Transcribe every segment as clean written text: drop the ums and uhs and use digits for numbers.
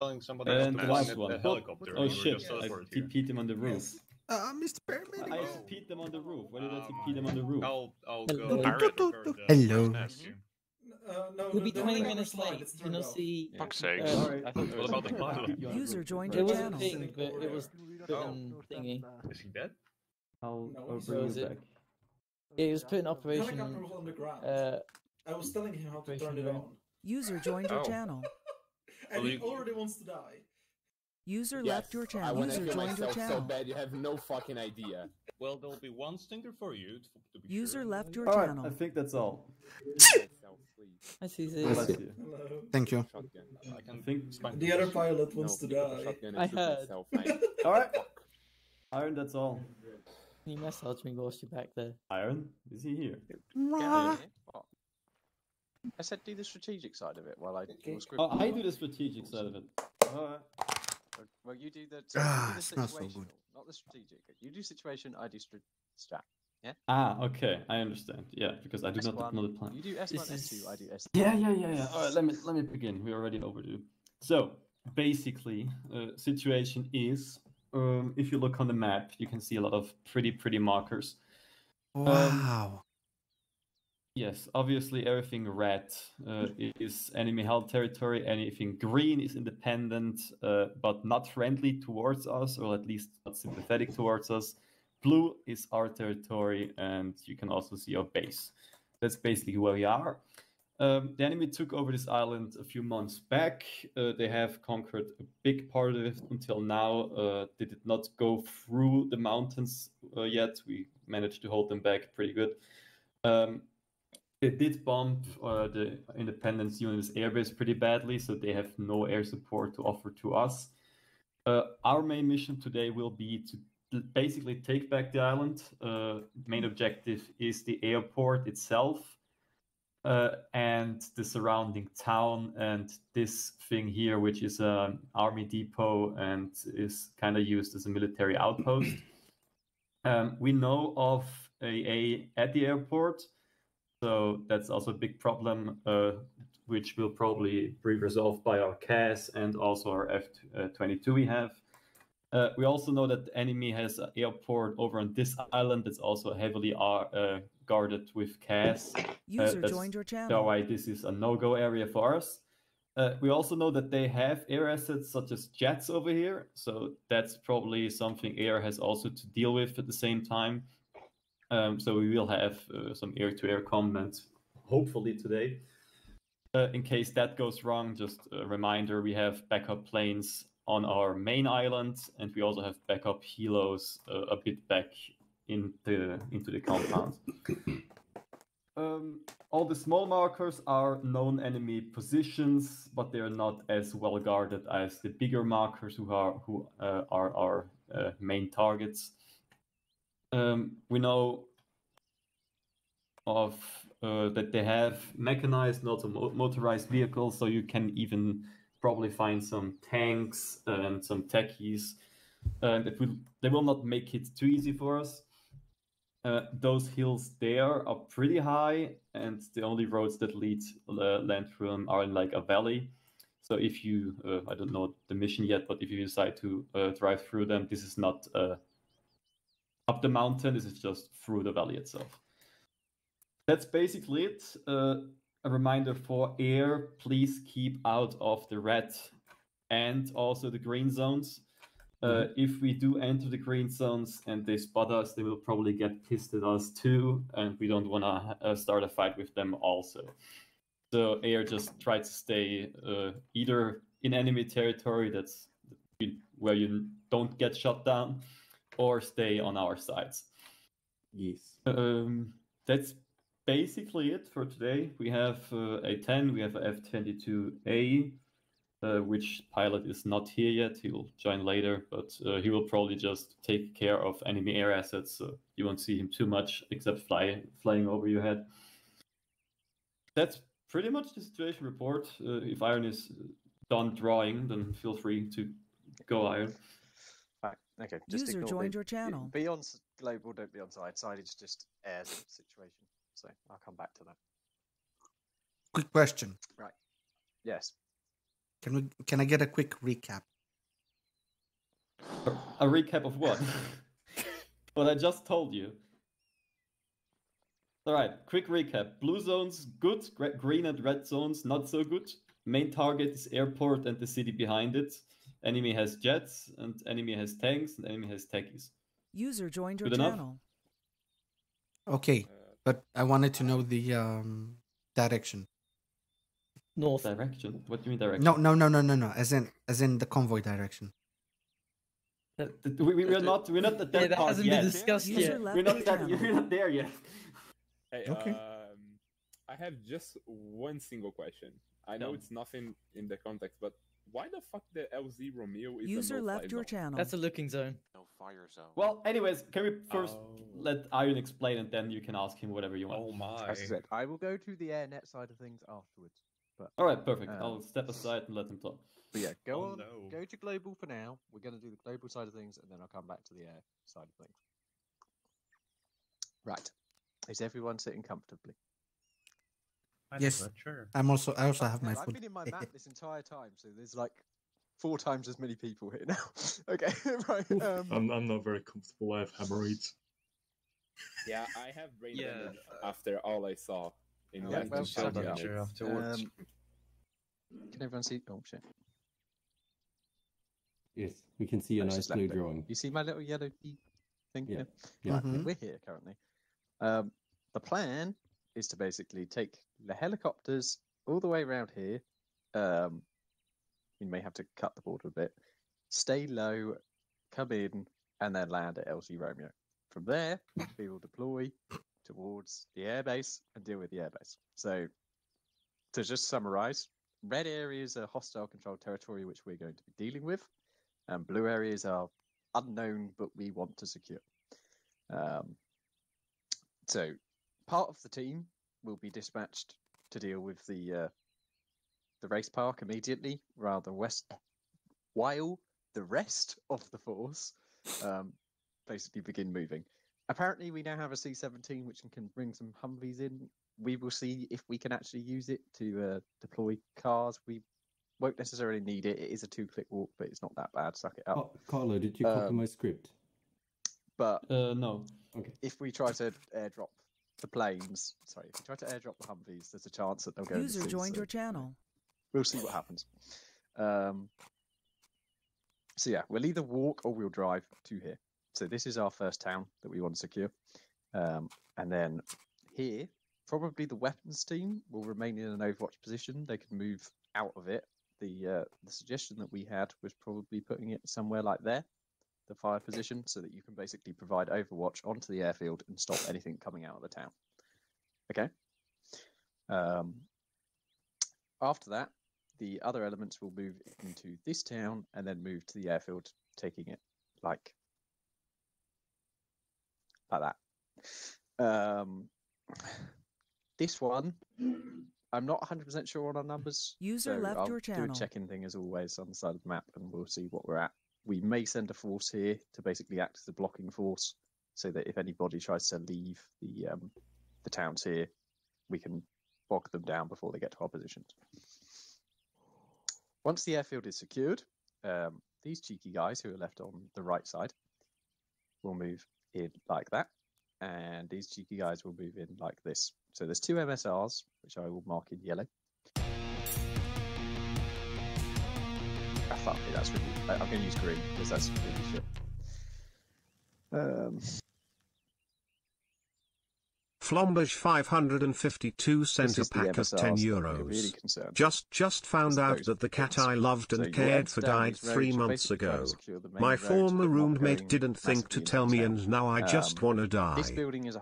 telling somebody else to the helicopter. Oh shit, I TP'd them on the roof. Mr. Paramedic. I TP'd them on the roof. Why did I TP them on the roof? I'll go. Hello. No, we'll be 20 minutes late, and you'll see... Fuck's sake. What about the pilot? User joined your channel. It was thingy. Is he dead? I'll bring him back. Yeah, he was put in operation... I was telling him how to turn it on. User joined your channel. And he already wants to die. User left your channel. I want to kill myself so bad, you have no fucking idea. Well, there'll be one stinger for you, to be User left your channel. I think that's all. I see this. Thank you. I think the other pilot wants to die. I heard. Alright. Iron, that's all. He messaged me whilst you're back there. Iron, is he here? Yeah. I said do the strategic side of it while I was gripping. Oh, I do the strategic side of it. Alright. Well, you do the situational, so not the strategic. You do situation, I do strat. Yeah? Ah, okay, I understand. Yeah, because I do S1, not know the plan. You do S1, S2, I do S2. Yeah. Alright, let me begin. We're already overdue. So, basically, situation is, if you look on the map, you can see a lot of pretty markers. Wow. Yes, obviously everything red is enemy-held territory, anything green is independent, but not friendly towards us, or at least not sympathetic towards us. Blue is our territory, and you can also see our base. That's basically where we are. The enemy took over this island a few months back. They have conquered a big part of it until now. They did not go through the mountains yet. We managed to hold them back pretty good. They did bomb the independence unit's airbase pretty badly, so they have no air support to offer to us. Our main mission today will be to basically take back the island. Main objective is the airport itself and the surrounding town and this thing here, which is an army depot and is kind of used as a military outpost. We know of AA at the airport. So that's also a big problem, which will probably be resolved by our CAS and also our F-22 we have. We also know that the enemy has an airport over on this island that's also heavily guarded with CAS. User joined your channel. That's why this is a no-go area for us. We also know that they have air assets such as jets over here. So that's probably something air has also to deal with at the same time. So we will have some air-to-air comments, hopefully today. In case that goes wrong, just a reminder, we have backup planes on our main island, and we also have backup helos a bit back into the compound. All the small markers are known enemy positions, but they are not as well guarded as the bigger markers who are our main targets. We know of that they have mechanized, not motorized vehicles, so you can even probably find some tanks and some techies. They will not make it too easy for us. Those hills there are pretty high, and the only roads that lead land through them are in like a valley. So if you, I don't know the mission yet, but if you decide to drive through them, this is not... up the mountain, this is just through the valley itself. That's basically it. A reminder for air, please keep out of the red and also the green zones. If we do enter the green zones and they spot us, they will probably get pissed at us too, and we don't want to start a fight with them also. So air, just try to stay either in enemy territory, that's where you don't get shot down, or stay on our sides. Yes. That's basically it for today. We have A-10, we have F-22A, which pilot is not here yet. He will join later, but he will probably just take care of enemy air assets, so you won't see him too much, except flying over your head. That's pretty much the situation report. If Iron is done drawing, then feel free to go, Iron. Okay, just User joined your channel. Beyond global, don't be on side. It's just air situation. So I'll come back to that. Quick question. Right. Yes. Can I get a quick recap? A recap of what? What I just told you. All right, quick recap. Blue zones, good. Green and red zones, not so good. Main target is airport and the city behind it. Enemy has jets, and enemy has tanks, and enemy has techies. User joined your channel. Okay, but I wanted to know the direction. North direction? What do you mean direction? No. As in the convoy direction. We're not at that part yet. That hasn't been discussed yet. We're not there yet. Hey, okay. I have just one single question. I know it's nothing in the context, but why the fuck the LZ Romeo is user a left your channel? That's a looking zone. No fire zone. Well, anyways, can we first let Iron explain, and then you can ask him whatever you want. Oh my! As I said, I will go to the airnet side of things afterwards. But all right, perfect. I'll step aside and let him talk. But yeah, go to global for now. We're going to do the global side of things, and then I'll come back to the air side of things. Right? Is everyone sitting comfortably? Yes, sure. I also have my food. I've been in my map this entire time, so there's like 4 times as many people here now. Okay, right. I'm not very comfortable. I have hemorrhoids. Yeah, I have brain damage after all I saw in that picture afterwards. Can everyone see? Oh shit! Yes, we can see a nice blue drawing. You see my little yellow thing? Yeah. Right, we're here currently. The plan is to basically take the helicopters all the way around here. You may have to cut the border a bit. Stay low, come in, and then land at LZ Romeo. From there, we will deploy towards the airbase and deal with the airbase. So, to just summarise, red areas are hostile controlled territory, which we're going to be dealing with, and blue areas are unknown, but we want to secure. So, part of the team will be dispatched to deal with the race park immediately, rather west, while the rest of the force basically begin moving. Apparently, we now have a C-17 which can bring some Humvees in. We will see if we can actually use it to deploy cars. We won't necessarily need it. It is a 2-click walk, but it's not that bad. Suck it up. Oh, Carlo, did you copy my script? But no. Okay. If we try to airdrop the planes, sorry, if you try to airdrop the Humvees, there's a chance that they'll go. User joined your channel. We'll see what happens. So yeah, we'll either walk or we'll drive to here. So this is our first town that we want to secure. And then here, probably the weapons team will remain in an overwatch position. They can move out of it. The suggestion that we had was probably putting it somewhere like there, the fire position, so that you can basically provide overwatch onto the airfield and stop anything coming out of the town. Okay. After that, the other elements will move into this town and then move to the airfield, taking it like that. This one, I'm not 100% sure on our numbers. User so left I'll your channel. Do a check-in thing as always on the side of the map, and we'll see what we're at. We may send a force here to basically act as a blocking force, so that if anybody tries to leave the towns here, we can bog them down before they get to our positions. Once the airfield is secured, these cheeky guys who are left on the right side will move in like that, and these cheeky guys will move in like this. So there's 2 MSRs, which I will mark in yellow. Oh, fuck me, that's really, I'm going to use green because that's really shit. Flombage 552 sent a pack of €10. Really just found out that the cat I loved and cared for died 3 months ago. My former roommate didn't think to tell me, and now I just want to die.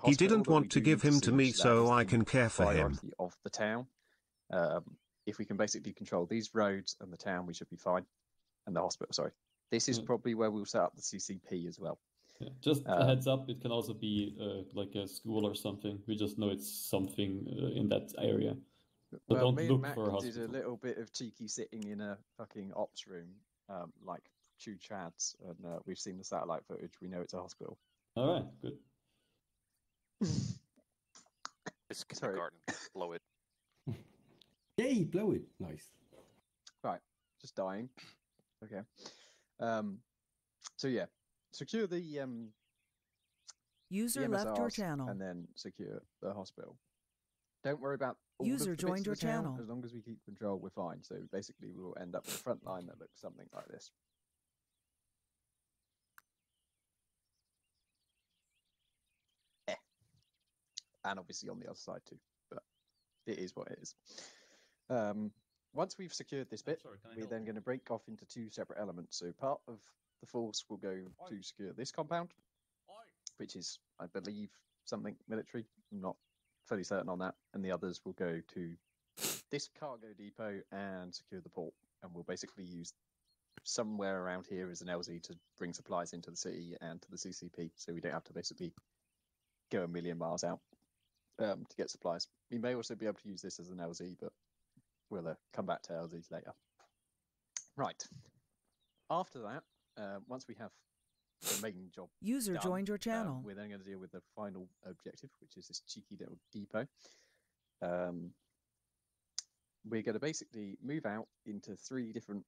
He didn't want to give him to me so I can care for him. Of the town. If we can basically control these roads and the town, we should be fine. And the hospital, sorry. This is probably where we'll set up the CCP as well. Yeah, just a heads up, it can also be like a school or something. We just know it's something in that area. But well, don't look for a hospital. Did a little bit of cheeky sitting in a fucking ops room, like two chads, and we've seen the satellite footage. We know it's a hospital. All right, good. It's kindergarten. Blow it. Yay, blow it. Nice. Right. just dying. Okay. So yeah, secure the user the MSRs, left your channel, and then secure the hospital. Don't worry about all user the joined your channel. As long as we keep control, we're fine. So basically, we will end up with a front line that looks something like this. And obviously on the other side too, but it is what it is. Once we've secured this bit, we're then going to break off into two separate elements. So part of the force will go to secure this compound, which is, I believe, something military. I'm not fully certain on that. And the others will go to this cargo depot and secure the port. And we'll basically use somewhere around here as an LZ to bring supplies into the city and to the CCP, so we don't have to basically go a million miles out. To get supplies. We may also be able to use this as an LZ, but we'll come back to LZs later. Right. After that, once we have the main job user done, joined your channel. We're then going to deal with the final objective, which is this cheeky little depot. We're going to basically move out into three different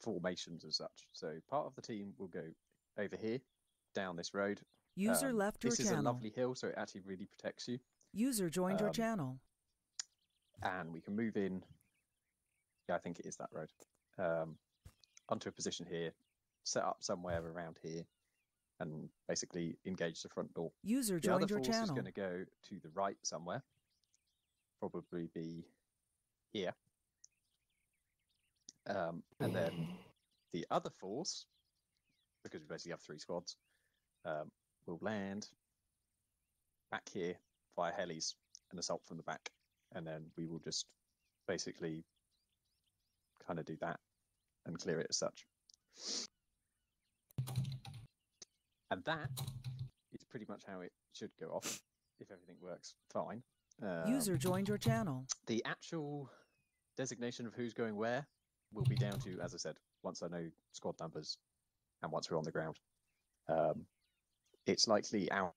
formations as such. So part of the team will go over here, down this road. User left your channel. This is a lovely hill, so it actually really protects you. User joined your channel. And we can move in. Yeah, I think it is that road. Onto a position here. Set up somewhere around here. And basically engage the front door. User joined your channel. The other force is going to go to the right somewhere. Probably be here. And then the other force, because we basically have three squads, we'll land back here. Via helis, an assault from the back, and then we will just basically kind of do that and clear it as such. And that is pretty much how it should go off, if everything works fine. User joined your channel. The actual designation of who's going where will be down to, as I said, once I know squad numbers and once we're on the ground. It's likely our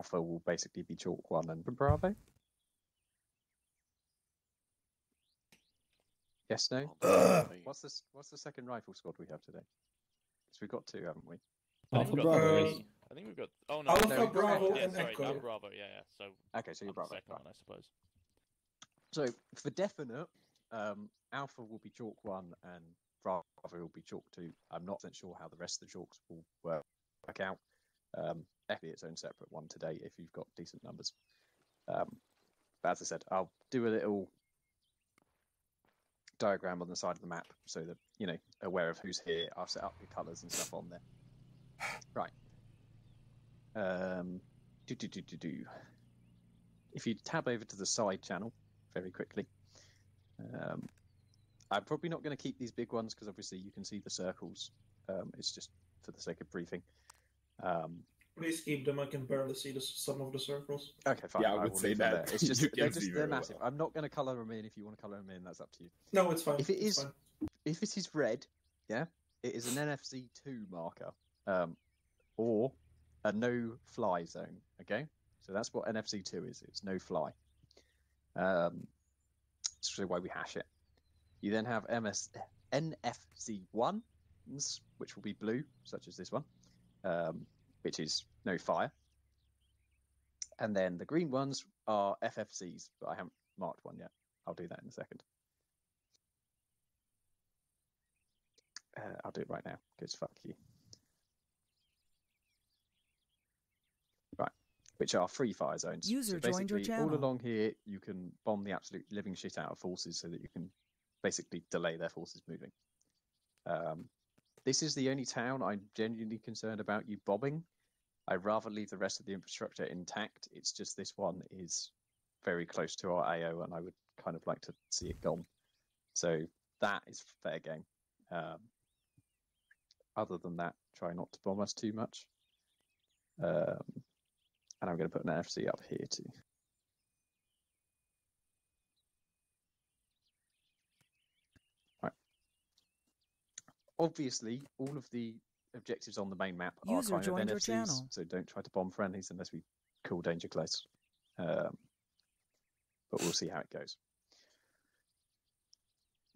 Alpha will basically be Chalk 1 and Bravo. Yes, no? What's the second rifle squad we have today? Because we've got two, haven't we? I think we've got... Oh, no. Alpha, no, Bravo, yeah, and sorry, Echo. No, Bravo, yeah, yeah. So, okay, so you're Bravo. Second one, I suppose. So, for definite, Alpha will be Chalk 1 and Bravo will be Chalk 2. I'm not sure how the rest of the Chalks will work out. Definitely its own separate one today if you've got decent numbers. But as I said, I'll do a little diagram on the side of the map so that, you know, aware of who's here. I'll set up your colours and stuff on there. Right. If you tab over to the side channel very quickly, I'm probably not going to keep these big ones because obviously you can see the circles. It's just for the sake of briefing. Please keep them. I can barely see some of the circles. Okay, fine. Yeah, I would say that. It's just, they're massive. Well. I'm not going to colour them in. If you want to colour them in, that's up to you. No, it's fine. If it is red, yeah, it is an NFC2 marker, or a no-fly zone. Okay, so that's what NFC2 is. It's no-fly. That's the way we hash it. You then have NFC1s, which will be blue, such as this one. Which is no fire. And then the green ones are FFCs, but I haven't marked one yet. I'll do that in a second. I'll do it right now, because fuck you. Right, which are free fire zones. User so joined your channel. All along here, you can bomb the absolute living shit out of forces so that you can basically delay their forces moving. This is the only town I'm genuinely concerned about you bombing. I'd rather leave the rest of the infrastructure intact. It's just this one is very close to our AO, and I would kind of like to see it gone. So that is fair game. Other than that, try not to bomb us too much. And I'm going to put an NFC up here too. Obviously, all of the objectives on the main map are kind of NFCs, so don't try to bomb friendlies unless we call danger close. But we'll see how it goes.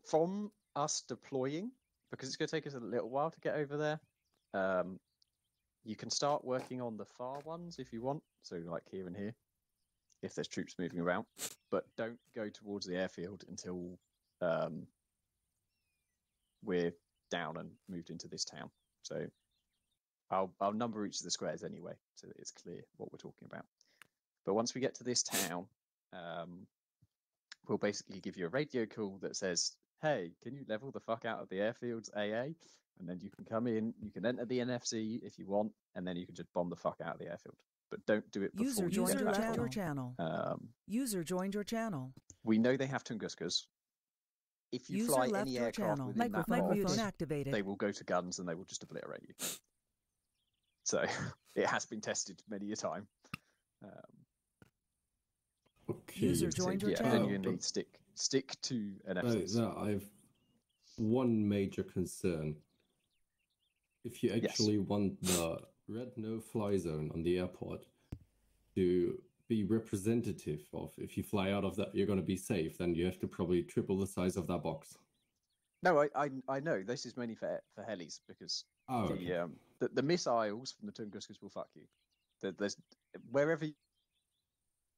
From us deploying, because it's going to take us a little while to get over there. You can start working on the far ones if you want, so like here and here, if there's troops moving around. But don't go towards the airfield until we're down and moved into this town. So I'll number each of the squares anyway, so that it's clear what we're talking about. But once we get to this town, we'll basically give you a radio call that says, hey, can you level the fuck out of the airfields, AA? And then you can come in, you can enter the NFC if you want, and then you can just bomb the fuck out of the airfield. But don't do it before you get back. User joined your channel. User joined your channel. We know they have Tunguskas. If you fly any aircraft within that box, they will go to guns and they will just obliterate you. So it has been tested many a time. Okay. User joined your channel. Genuinely stick to NFCs. No, I've one major concern. If you actually want the red no-fly zone on the airport to be representative of, if you fly out of that, you're going to be safe, then you have to probably triple the size of that box. No, I know. This is mainly for helis, because the missiles from the Tunguskas will fuck you. There's wherever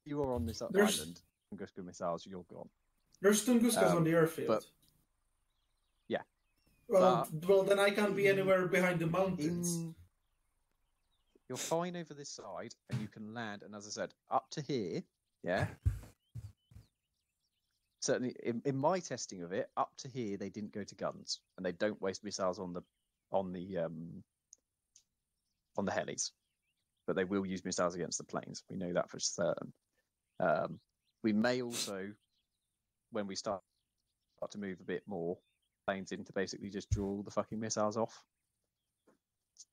you are on this island, Tunguska missiles, you're gone. There's Tunguskas on the airfield. But, yeah. Well, then I can't be anywhere behind the mountains. You're fine over this side, and you can land, and as I said, up to here, yeah? Certainly, in my testing of it, up to here, they didn't go to guns, and they don't waste missiles on the helis. But they will use missiles against the planes. We know that for certain. We may also, when we start to move a bit more, planes in to basically just draw all the fucking missiles off.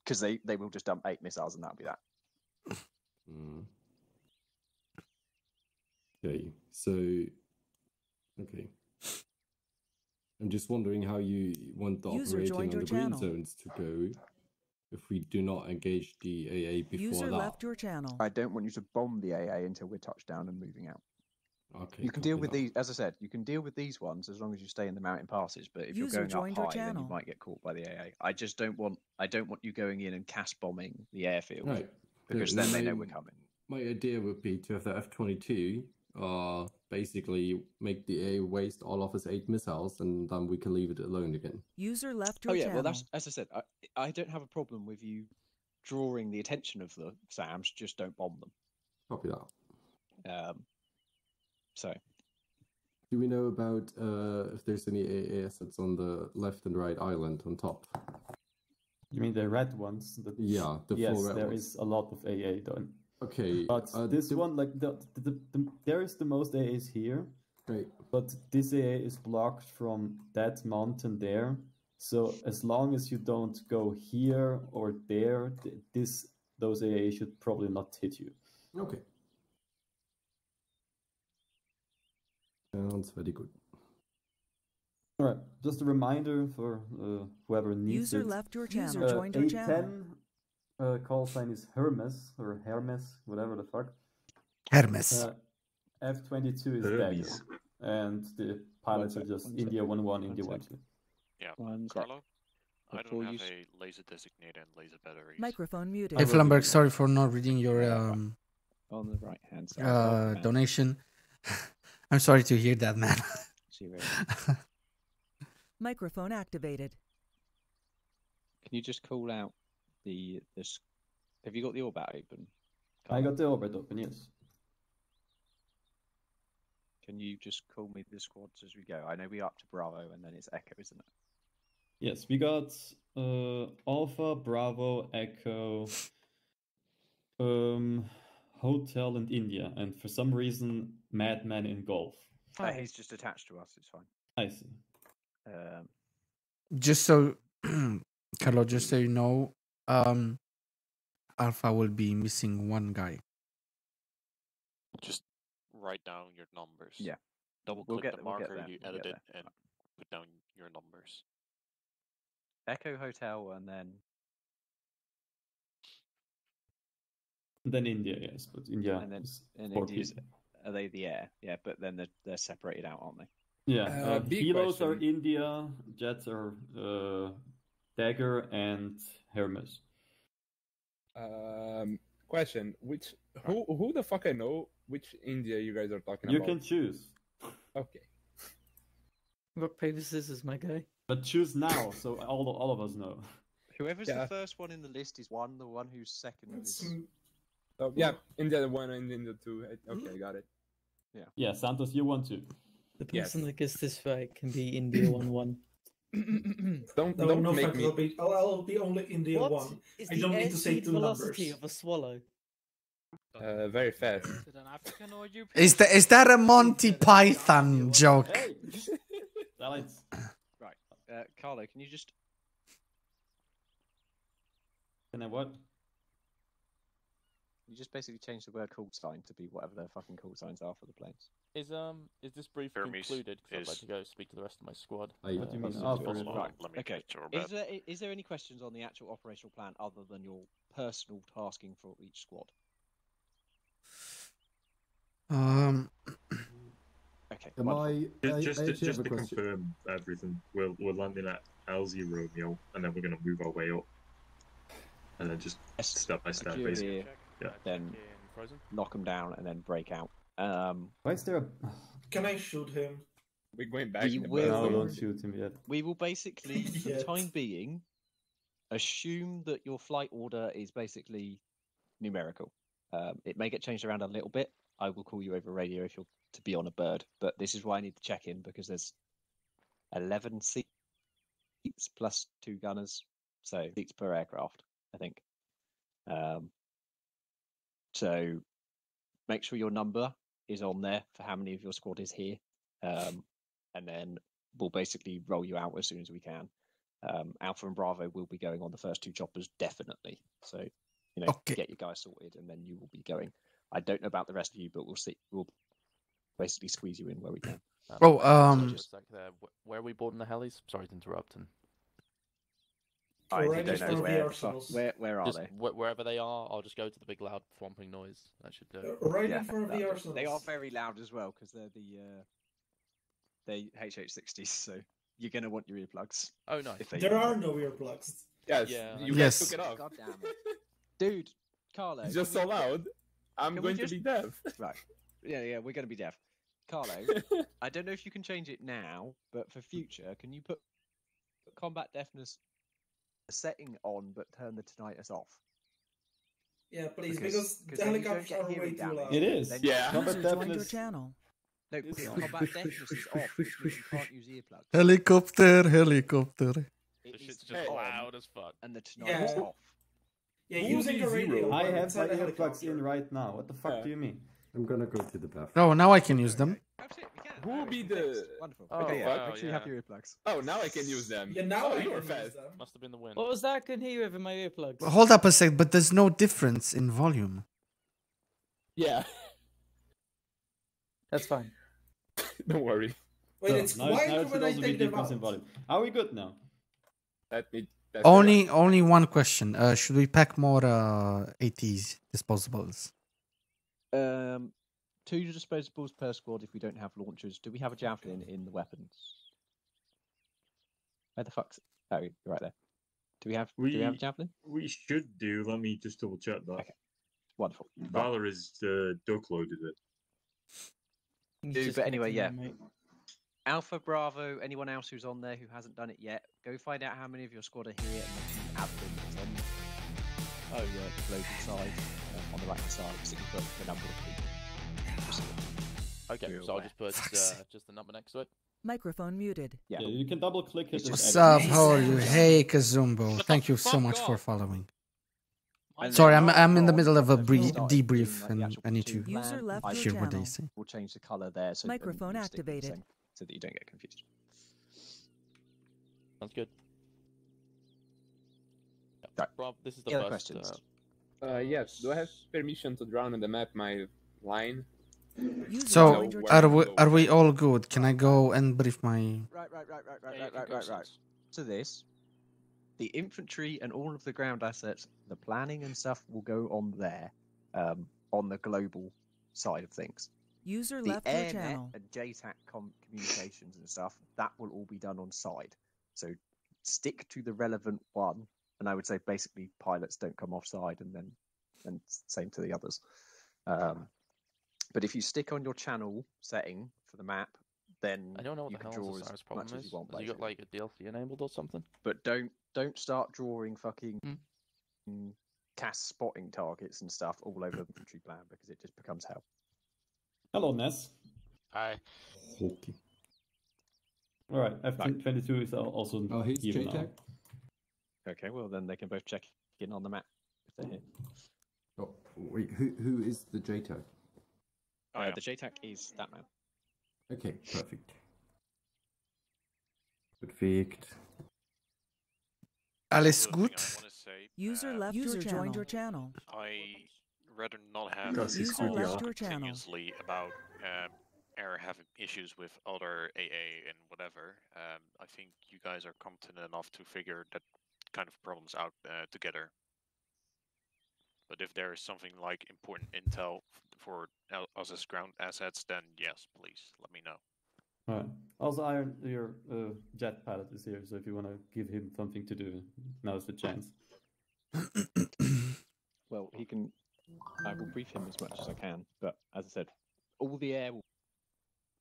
Because they will just dump 8 missiles and that'll be that. Okay, so... Okay. I'm just wondering how you want the operating on the green zones to go... if we do not engage the AA before that. Left your channel. I don't want you to bomb the AA until we're touched down and moving out. Okay. You can deal with these, as I said, you can deal with these ones as long as you stay in the mountain passes, but if you're going up high, then you might get caught by the AA. I don't want you going in and CAS bombing the airfield, because then they know we're coming. My idea would be to have the F-22 basically make the AA waste all of his 8 missiles, and then we can leave it alone again. User left your channel. Well, that's, as I said, I don't have a problem with you drawing the attention of the SAMs, just don't bomb them. Copy that. So. Do we know about if there's any AA assets on the left and right island on top? You mean the red ones? Yes, there is a lot of AA done. Okay, but this one, like there is the most AAs here, but this AA is blocked from that mountain there. So as long as you don't go here or there, those AA should probably not hit you. Okay. Sounds very good. All right, just a reminder for whoever needs it. User left your channel. User joined your channel. Call sign is Hermes, or Hermes, whatever the fuck. Hermes. F-22 is Dagger. And the pilots are just India 1-1, India 1-2. Yeah, Carlo, I don't have a laser designator and laser batteries. Microphone muted. Hey, Flamberg, sorry for not reading your on the right hand side. Donation. I'm sorry to hear that, man. Microphone activated. Can you just call out this, have you got the orbit open? I got the orbit open, yes. Can you just call me the squads as we go? I know we're up to Bravo and then it's Echo, isn't it? Yes, we got Alpha, Bravo, Echo, Hotel and India, and for some reason Madman in Golf. Oh, he's just attached to us, it's fine. I see. Just so Carlo, just so you know, Alpha will be missing one guy. Just write down your numbers. Yeah. Double click the marker, you edit it, and put down your numbers. Echo, Hotel, and then... then India, yes, but India... and then India, are they the air? Yeah, but then they're separated out, aren't they? Yeah, helos question. Are India, jets are Dagger and Hermes. Question: who the fuck I know? Which India you guys are talking about? You can choose. Okay. Rock paper scissors, my guy. But choose now, so all of us know. Whoever's the first one in the list is one. The one who's second is. Oh, yeah, India 1 and India 2. Okay, I got it. Yeah. Yeah, Santos, you want to. The person that gets this right can be India 1-1. don't make me. I'll be only India 1. I don't need to say two velocity numbers. Of a swallow. Very fast. Is that a Monty Python joke? Hey. Right, Carlo, can you just? Can I what? You just basically change the word call sign to be whatever their fucking call signs are for the planes. Is this brief included? Because I'd like to go speak to the rest of my squad. What do you mean? Right. Okay. Is there any questions on the actual operational plan other than your personal tasking for each squad? Okay. Just to confirm everything, we're landing at LZ Romeo, and then we're going to move our way up, and then just step by step, basically. Yeah. Then knock him down and then break out. Why is there a... Can I shoot him? We're going back. No, don't shoot him yet. We will basically, for the time being, assume that your flight order is basically numerical. It may get changed around a little bit. I will call you over radio if you're to be on a bird. But this is why I need to check in, because there's 11 seats plus 2 gunners. So seats per aircraft, I think. So make sure your number is on there for how many of your squad is here. And then we'll basically roll you out as soon as we can. Alpha and Bravo will be going on the first 2 choppers, definitely. So, you know, get your guys sorted and then you will be going. I don't know about the rest of you, but we'll see. We'll basically squeeze you in where we can. Just like there. Where are we boarding the helis? Sorry to interrupt. I don't know where are they? Wherever they are, I'll just go to the big loud thumping noise. That should do it. Right in front of the arsenals. They are very loud as well, because they're the HH60s, so you're going to want your earplugs. Oh, nice. There are no earplugs. Yes. Yeah. You took it off. God damn it. Dude, Carlo. It's just so loud. I'm going to be deaf. Right. Yeah, we're going to be deaf. Carlo, I don't know if you can change it now, but for future, can you put combat deafness setting on but turn the tinnitus off? Yeah, please, because the helicopters are way too loud. It is. Combat deafness. Channel. No, combat deafness is off. You can't use earplugs. Helicopter. It's just loud as fuck. And the tinnitus is off. Yeah, using the radio. I have my earplugs in right now. What the fuck do you mean? I'm gonna go to the bathroom. Oh, now I can use them. Who will be the... Wonderful. Oh, okay, make sure you have your earplugs. Oh, now I can use them. Yeah, now you are fast. Must have been the wind. What was that? I couldn't hear you over my earplugs. Hold up a sec, but there's no difference in volume. Yeah. That's fine. Don't worry. Wait, it's quiet when I take them out. Are we good now? Only one question. Should we pack more ATs, disposables? 2 disposables per squad if we don't have launchers. Do we have a javelin in the weapons? Where the fuck's... Oh, you're right there. Do we have a javelin? We should do. Let me just double check that. Okay. Wonderful. Valor is duck-loaded it. Dude, but anyway, Alpha, Bravo, anyone else who's on there who hasn't done it yet, go find out how many of your squad are here and add them. Oh, yeah, loaded side. On the right side, so you can put the number of people. Okay, so I'll just put just the number next to it. Microphone muted. Yeah, you can double click it. What's up? How are you? Hey, Kazumbo. Thank you so much for following. Sorry, I'm in the middle of a debrief, and I need to hear what they say. We'll change the color there. So microphone activated. So that you don't get confused. Sounds good. Right, Rob, this is the first question. Yes. Do I have permission to draw on the map my line? So are we all good? Can I go and brief my right. So this, the infantry and all of the ground assets, the planning and stuff will go on there, on the global side of things. User left the channel. And JTAC communications and stuff, that will all be done on side. So stick to the relevant one. And I would say basically pilots don't come offside, and then same to the others. But if you stick on your channel setting for the map, then I don't know what you the hell is as problem much is. As you want, you got like a DLC enabled or something? But don't start drawing fucking CAS spotting targets and stuff all over the infantry plan, because it just becomes hell. Hello, Ness. Hi. Okay. All right, F-22 is also here now. Okay, well then they can both check in on the map if they're here. Oh, wait, who is the JTAC? Oh, yeah. The JTAC is that man. Okay, perfect. Perfect. Alles gut. Say, user left user joined your channel. I rather not have user left your channel continuously about air having issues with other AA and whatever. I think you guys are competent enough to figure that kind of problems out together. But if there is something like important intel for us as ground assets, then yes, please let me know. All right. Also, Iron, your jet pilot is here, so if you want to give him something to do, now's the chance. Well, he can. I will brief him as much as I can, but as I said, all the air. Will...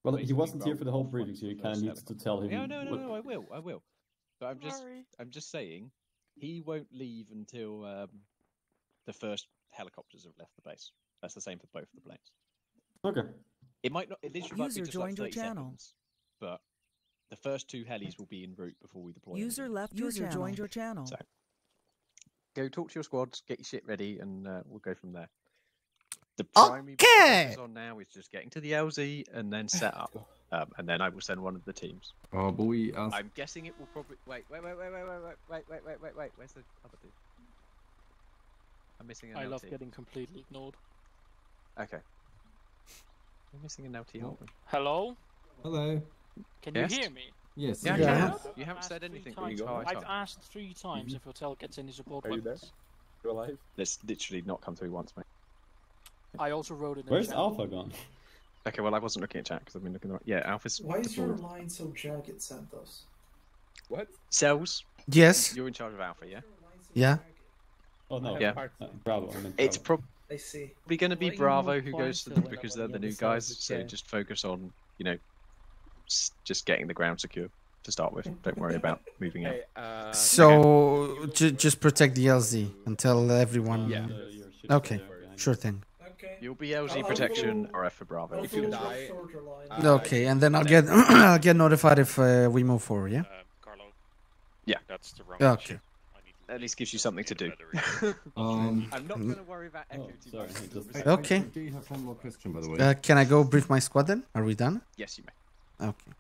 Well, he wasn't here for the whole briefing, so you kind of need to tell him. No, I will. But I'm just saying, he won't leave until the first helicopters have left the base. That's the same for both the planes. Okay. It might not. It literally might be just like 30 seconds, but the first two helis will be en route before we deploy. User left. User joined your channel. So, go talk to your squads, get your shit ready, and we'll go from there. The primary focus on now is just getting to the LZ and then set up. And then I will send one of the teams. Oh, but we asked... I'm guessing it will probably... Wait. Where's the other dude? I'm missing an LT. I love getting completely ignored. Okay. I'm missing an LT, aren't we? Hello? Hello. Can you hear me? Yes. Yeah, you haven't said anything. I've asked 3 times if Hotel gets any support weapons. You're alive? That's literally not come through once, mate. I also wrote it in. Where's Alpha gone? Okay, well I wasn't looking at chat because I've been looking at Alpha's. Why is your line so jagged, Santos? What? Cells? Yes. You're in charge of Alpha, yeah? Yeah. Oh no, Bravo. It's probably going to be Bravo who goes to them because they're the new guys. So just focus on, you know, just getting the ground secure to start with. Don't worry about moving out. So just protect the LZ until everyone. Yeah. Okay. Sure thing. You'll be LZ protection, RF for Bravo. If you die, okay, and then I'll get I'll get notified if we move forward. Yeah. Carlo. Yeah. That's the wrong. Okay. At least gives you something to do. I'm not going to worry about echo too much. Okay. I do have one more question, by the way. Can I go brief my squad then? Are we done? Yes, you may. Okay.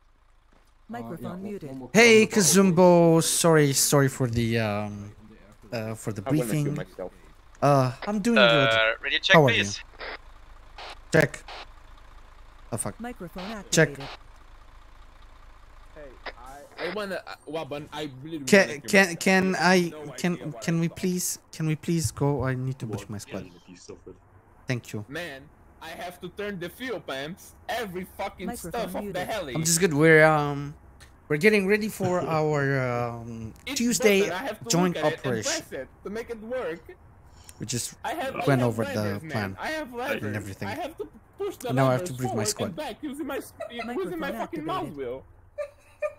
Microphone muted. Hey, Kazumbo. Sorry for the briefing. I'm doing good. Ready to check, please? Check. Oh, fuck. Microphone activated. Check. Hey, I wanna... Waban, I really... Can we please go? I need to push my squad. Thank you. Man, I have to turn the fuel pumps, every fucking stuff off the heli. I'm just good. We're getting ready for our Tuesday joint operation. To make it work. We just went over the plan and everything. I have to push the now I have to brief my squad. Back, using my, using my fucking mouse wheel.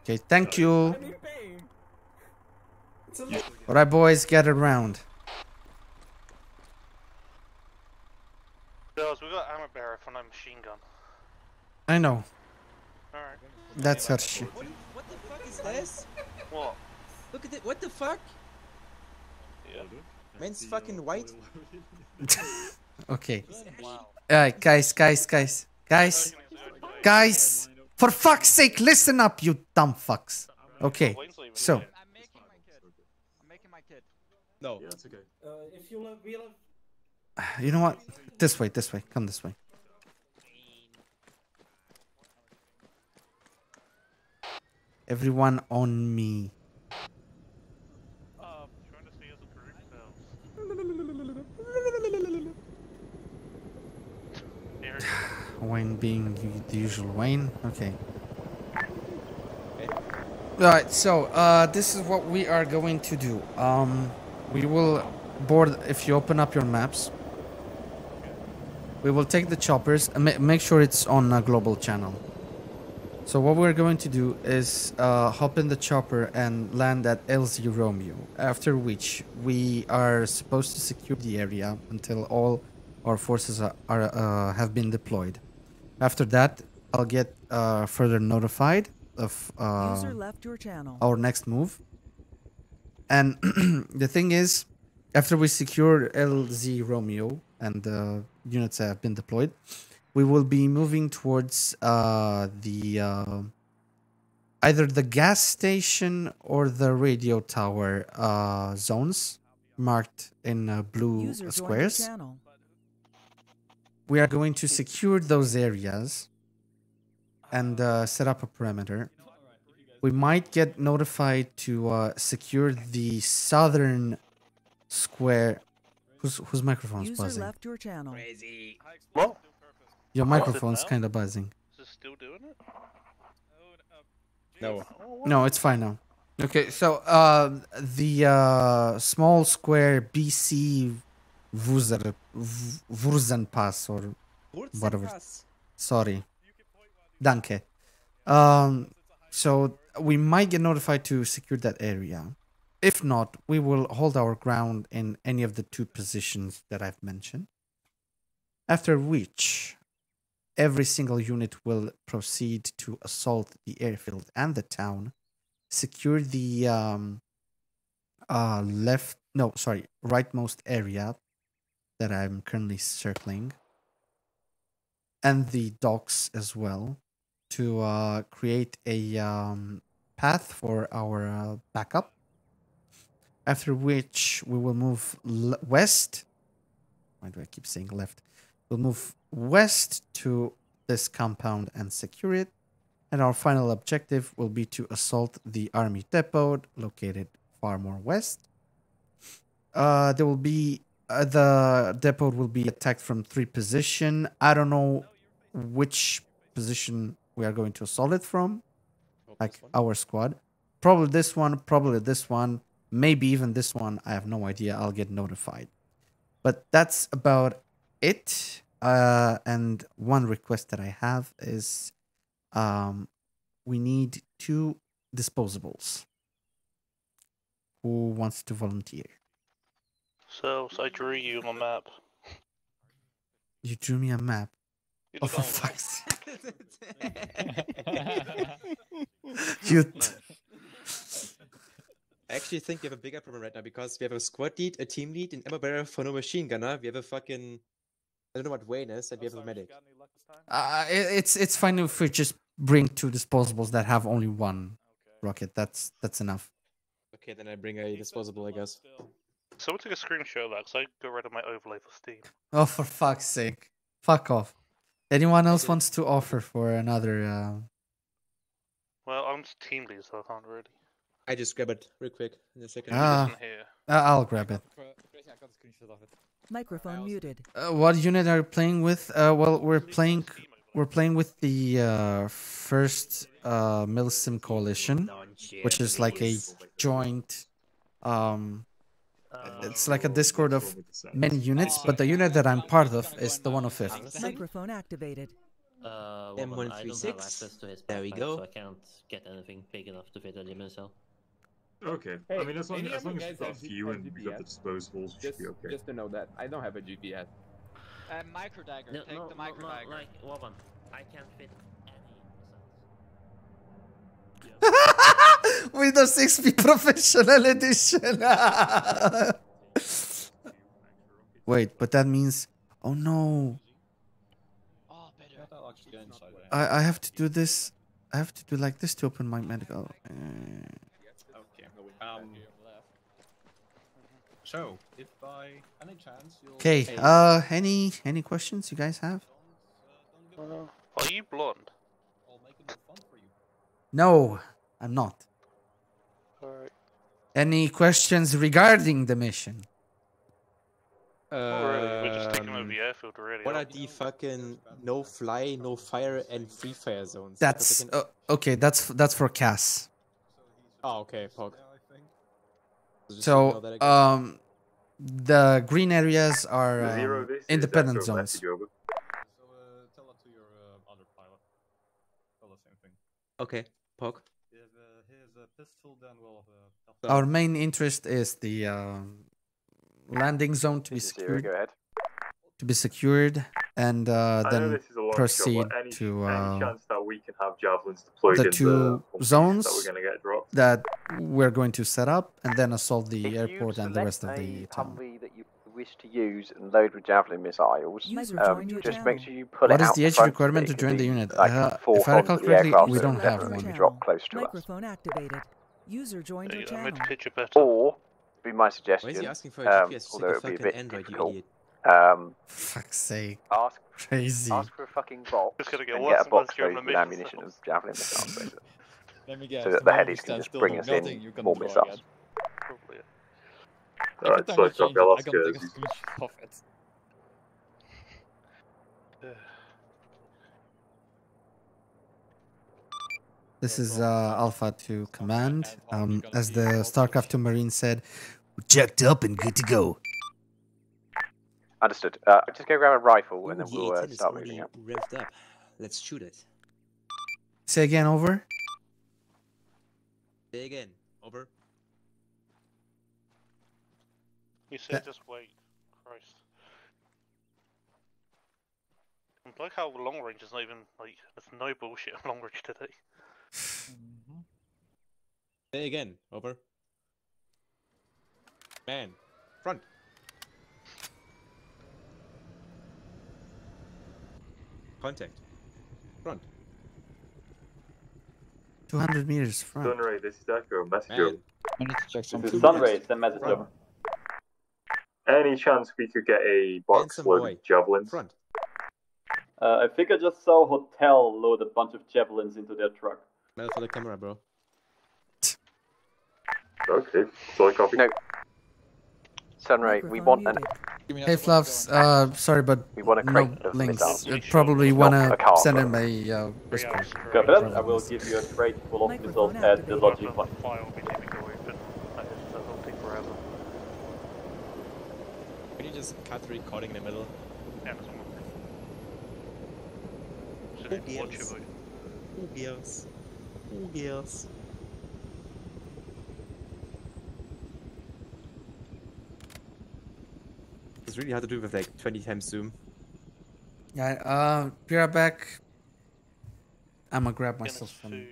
Okay, thank you. Alright, boys, get around. Girls, we got ammo barrel from a machine gun. I know. Alright. That's her shit. What the fuck is this? What? Look at it. What the fuck? Yeah, dude. Man's fucking white. Okay. Wow. Guys, for fuck's sake, listen up, you dumb fucks. Okay, so. I'm making my kid. No, that's okay. If you love, we love... You know what? This way. Come this way. Everyone on me. Wayne being the usual Wayne. Okay. Alright, so this is what we are going to do. We will board, if you open up your maps, we will take the choppers and make sure it's on a global channel. So what we're going to do is hop in the chopper and land at LZ Romeo, after which we are supposed to secure the area until all our forces have been deployed. After that, I'll get further notified of our next move. And the thing is, after we secure LZ Romeo and the units have been deployed, we will be moving towards either the gas station or the radio tower zones marked in blue squares. We are going to secure those areas and set up a perimeter. We might get notified to secure the southern square. Whose microphone's buzzing? Left your channel. Crazy. What? Your microphone's kind of buzzing. Is it still doing it? No. No, it's fine now. Okay, so the small square BC Wurzenpass or whatever. Sorry. Danke. So we might get notified to secure that area. If not, we will hold our ground in any of the two positions that I've mentioned. After which, every single unit will proceed to assault the airfield and the town, secure the rightmost area that I'm currently circling, and the docks as well, to create a path for our backup. After which, we will move west. Why do I keep saying left? We'll move west to this compound and secure it. And our final objective will be to assault the army depot located far more west. There will be the depot will be attacked from three positions. I don't know which position we are going to assault it from, like our squad. Probably this one, probably this one. Maybe even this one, I have no idea, I'll get notified. But that's about it. And one request that I have is we need 2 disposables. Who wants to volunteer? So I drew you a map. You drew me a map? Oh, for fuck's sake. I actually think we have a bigger problem right now because we have a squad lead, a team lead, an ammo barrel for no machine gunner. We have a fucking... I don't know what Wayne is, and we have a medic. It's fine if we just bring 2 disposables that have only 1 rocket. That's enough. Okay, then I bring a disposable, I guess. Someone took a screenshot of that, so I got rid of my overlay for Steam. Oh, for fuck's sake. Fuck off. Anyone else wants to offer for another... Well, I'm team lead, so I can't really... I just grab it real quick in a second. I'll grab it. Microphone muted. What unit are you playing with? Well, we're playing with the 1st Milsim Coalition, which is like a joint. It's like a Discord of many units, but the unit that I'm part of is the one of 5th. Microphone activated. M136. I don't have access to his there we go. So I can't get anything big enough to fit a limit cell. Okay, hey, I mean, as long as you've got a few and you got the disposables, just, should be okay. Just to know that, I don't have a GPS. Micro dagger, no, take the micro dagger. No, like, Woban, I can't fit any cells. Windows XP Professional Edition! Wait, but that means... Oh no! I have to do this. I have to do like this to open my medical. Okay. So, if by any chance you'll... Okay. Any questions you guys have? Are you blonde? No, I'm not. All right. Any questions regarding the mission? We're just taking over the airfield already. What are the fucking no fly, no fire, and free fire zones? That's okay. That's for CAS. Oh, okay. Pog. So the green areas are independent zones. So tell that to your other pilot. Tell the same thing. Okay, Pog. Our main interest is the landing zone to be secured. Go ahead. To be secured, and then proceed to any chance that we can have javelins deployed the two zones that we're, going to set up, and then assault the airport and the rest of the town. That you wish to use and load with javelin missiles. Just make sure you put it out. What is the age requirement to join the unit? If I recall correctly, we don't have one. Drop close to microphone us. Activated. User joined your channel. Or be my suggestion. Why is he asking for a GPS to the fucking Android, you idiot? Fuck's sake. Ask for a fucking box. Just gonna get a box loaded with ammunition and javelin missiles. Let me guess. So that the headies can just bring us in more missiles. Alright, so I'll ask you. This is Alpha to Command. As the StarCraft 2 Marine said, we're jacked up and good to go. Understood. Just go grab a rifle and then we'll start moving up. Let's shoot it. Say again, over. Say again, over. You said just wait. Christ. I'm like how long range is not even, like, there's no bullshit on long range today. Say again, over. Man, front. Contact. Front. 200 meters front. Sunray, this is Dagger, message over. This is Sunray, it's the message over. Any chance we could get a box loaded with javelins? Front. I think I just saw Hotel load a bunch of javelins into their truck. Mail for the camera, bro. Okay, solid copy. No. Sunray, we want an... Hey Fluffs, sorry but we want a no links. You probably want to send him a response. Go for that, I will give you a crate full of missiles at the logic point. Can you just cut the recording in the middle? Yeah, Who gives? It's really hard to do with like 20 times zoom. Yeah, be right back. I'm gonna grab myself some.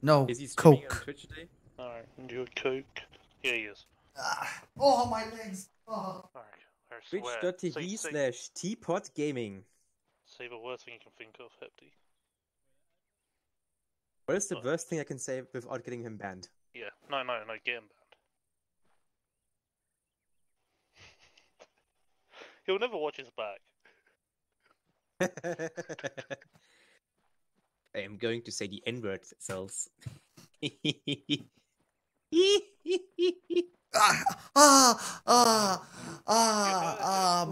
No, Coke. Alright, do a Coke. Yeah, he is. Oh, my legs! Oh. Alright, Twitch.tv/teapotgaming. Say the worst thing you can think of, Hepti. What is the worst thing I can say without getting him banned? Yeah, no, get him banned. He'll never watch his back. I am going to say the N-word, cells.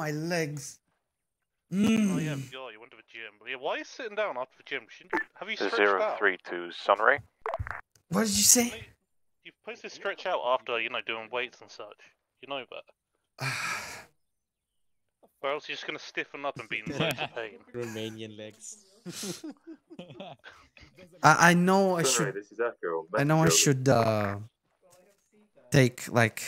My legs. Mm. Oh yeah, you went to the gym. Yeah, why are you sitting down after the gym? Have you stretched out? 032 Sunray. What did you say? You're supposed to stretch out after, you know, doing weights and such. You know that. Or else you're just gonna stiffen up and be in loads of pain. Romanian legs. I know I should. I know I should take like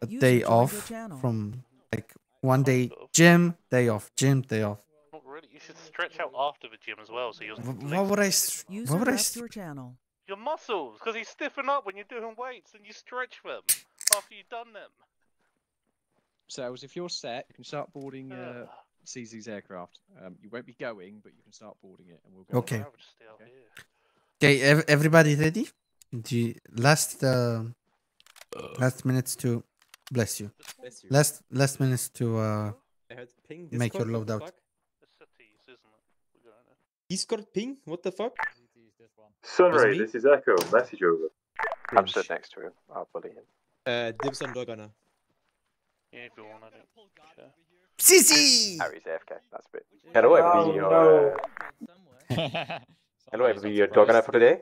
a day off from like. One day gym, day off, gym, day off. Not really. You should stretch out after the gym as well, so you'll. What would I? Your muscles, because you stiffen up when you're doing weights, and you stretch them after you've done them. So, if you're set, you can start boarding CZ's aircraft. You won't be going, but you can start boarding it, and we'll go. Okay. Okay, everybody ready? The last minutes to. Bless you. Last minutes to make your loadout. Discord ping? What the fuck? Sunray, this is Echo. Message over. I'm stood next to him. I'll bully him. Dibs on Dorgana. Yeah, go on, I don't care. CC! Harry's AFK, that's it. Hello, everybody, you're Dorgan for today.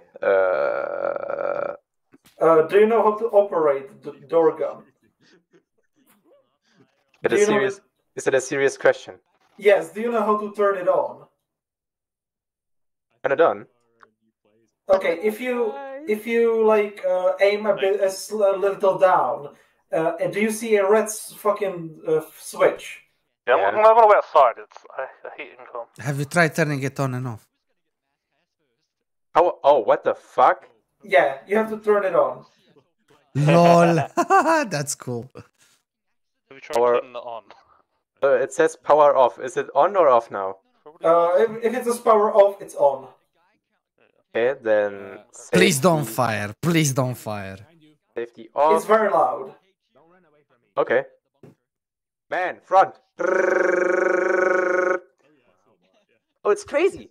Do you know how to operate the Dorgan? Is it a serious question? Yes, do you know how to turn it on? Turn it on? Okay, if you like aim a bit a little down, do you see a red fucking switch? Yeah, yeah. I'm gonna go outside. It's heat income. Have you tried turning it on and off? Oh, what the fuck? Yeah, you have to turn it on. LOL, that's cool. Have you tried turning it on? It says power off. Is it on or off now? If it says power off, it's on. Okay, then... Please don't fire. Please don't fire. Safety off. It's very loud. Don't run away from me. Okay. Man, front. Oh, it's crazy.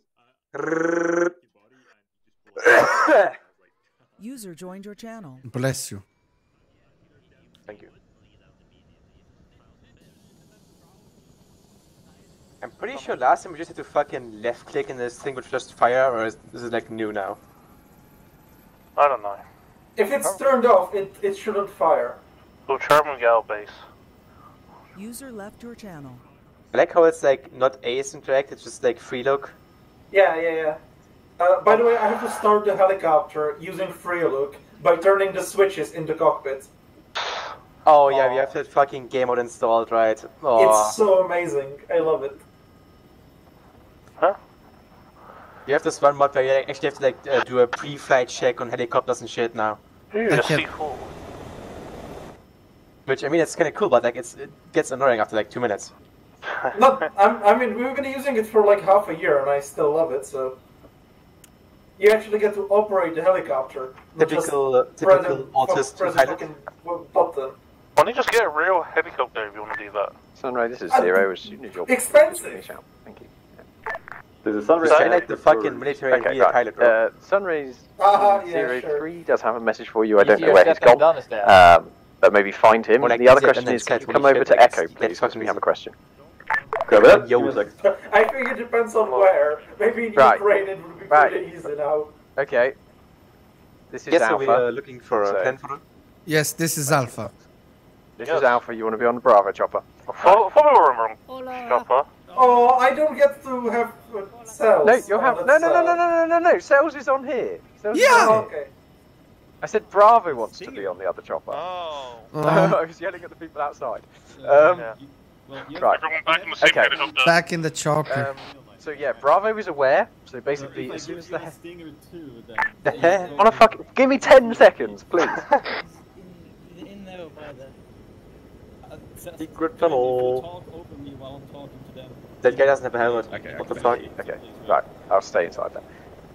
User joined your channel. Bless you. Thank you. I'm pretty sure last time we just had to fucking left click and this thing would just fire, or is this like new now? I don't know. If it's turned off, it shouldn't fire. Go Charmin Gal base. User left your channel. I like how it's like not ace interact, it's just like free look. Yeah. By the way, I have to start the helicopter using free look by turning the switches in the cockpit. Oh yeah, we have that fucking game mode installed, right? Aww. It's so amazing, I love it. Huh? You have this one mod where you actually have to like do a pre-flight check on helicopters and shit now. Which I mean, it's kind of cool, but like it gets annoying after like 2 minutes. No, I mean we were gonna using it for like half a year, and I still love it. So you actually get to operate the helicopter. Typical autistic pilot. Why don't you just get a real helicopter if you want to do that? Sunray, this is Zero. As soon as you're expensive. Thank you. There's a Sunray. So like the fucking military pilot. Sunray's Zero 3 does have a message for you. I don't know where he's gone. But maybe find him. Like the other question is, can you come over to Echo, please? Because we have a question. I think it depends on where. Maybe in Ukraine it would be pretty easy now. Okay. This is Alpha. So we are looking for a pen for it. Yes, this is Alpha. This is Alpha. You want to be on the Bravo chopper? Follow him, chopper. Oh, I don't get to have cells. No, you'll have no. Cells is on here. Yeah. Okay. I said Bravo wants to be on the other chopper. Oh. I was yelling at the people outside. Right. Okay. Back in the chopper. So yeah, Bravo is aware. So basically, as soon as the hair on a fucking give me 10 seconds, please. In there by the secret tunnel. That guy doesn't have a helmet. Okay. What the fuck? Okay. Right. I'll stay inside then.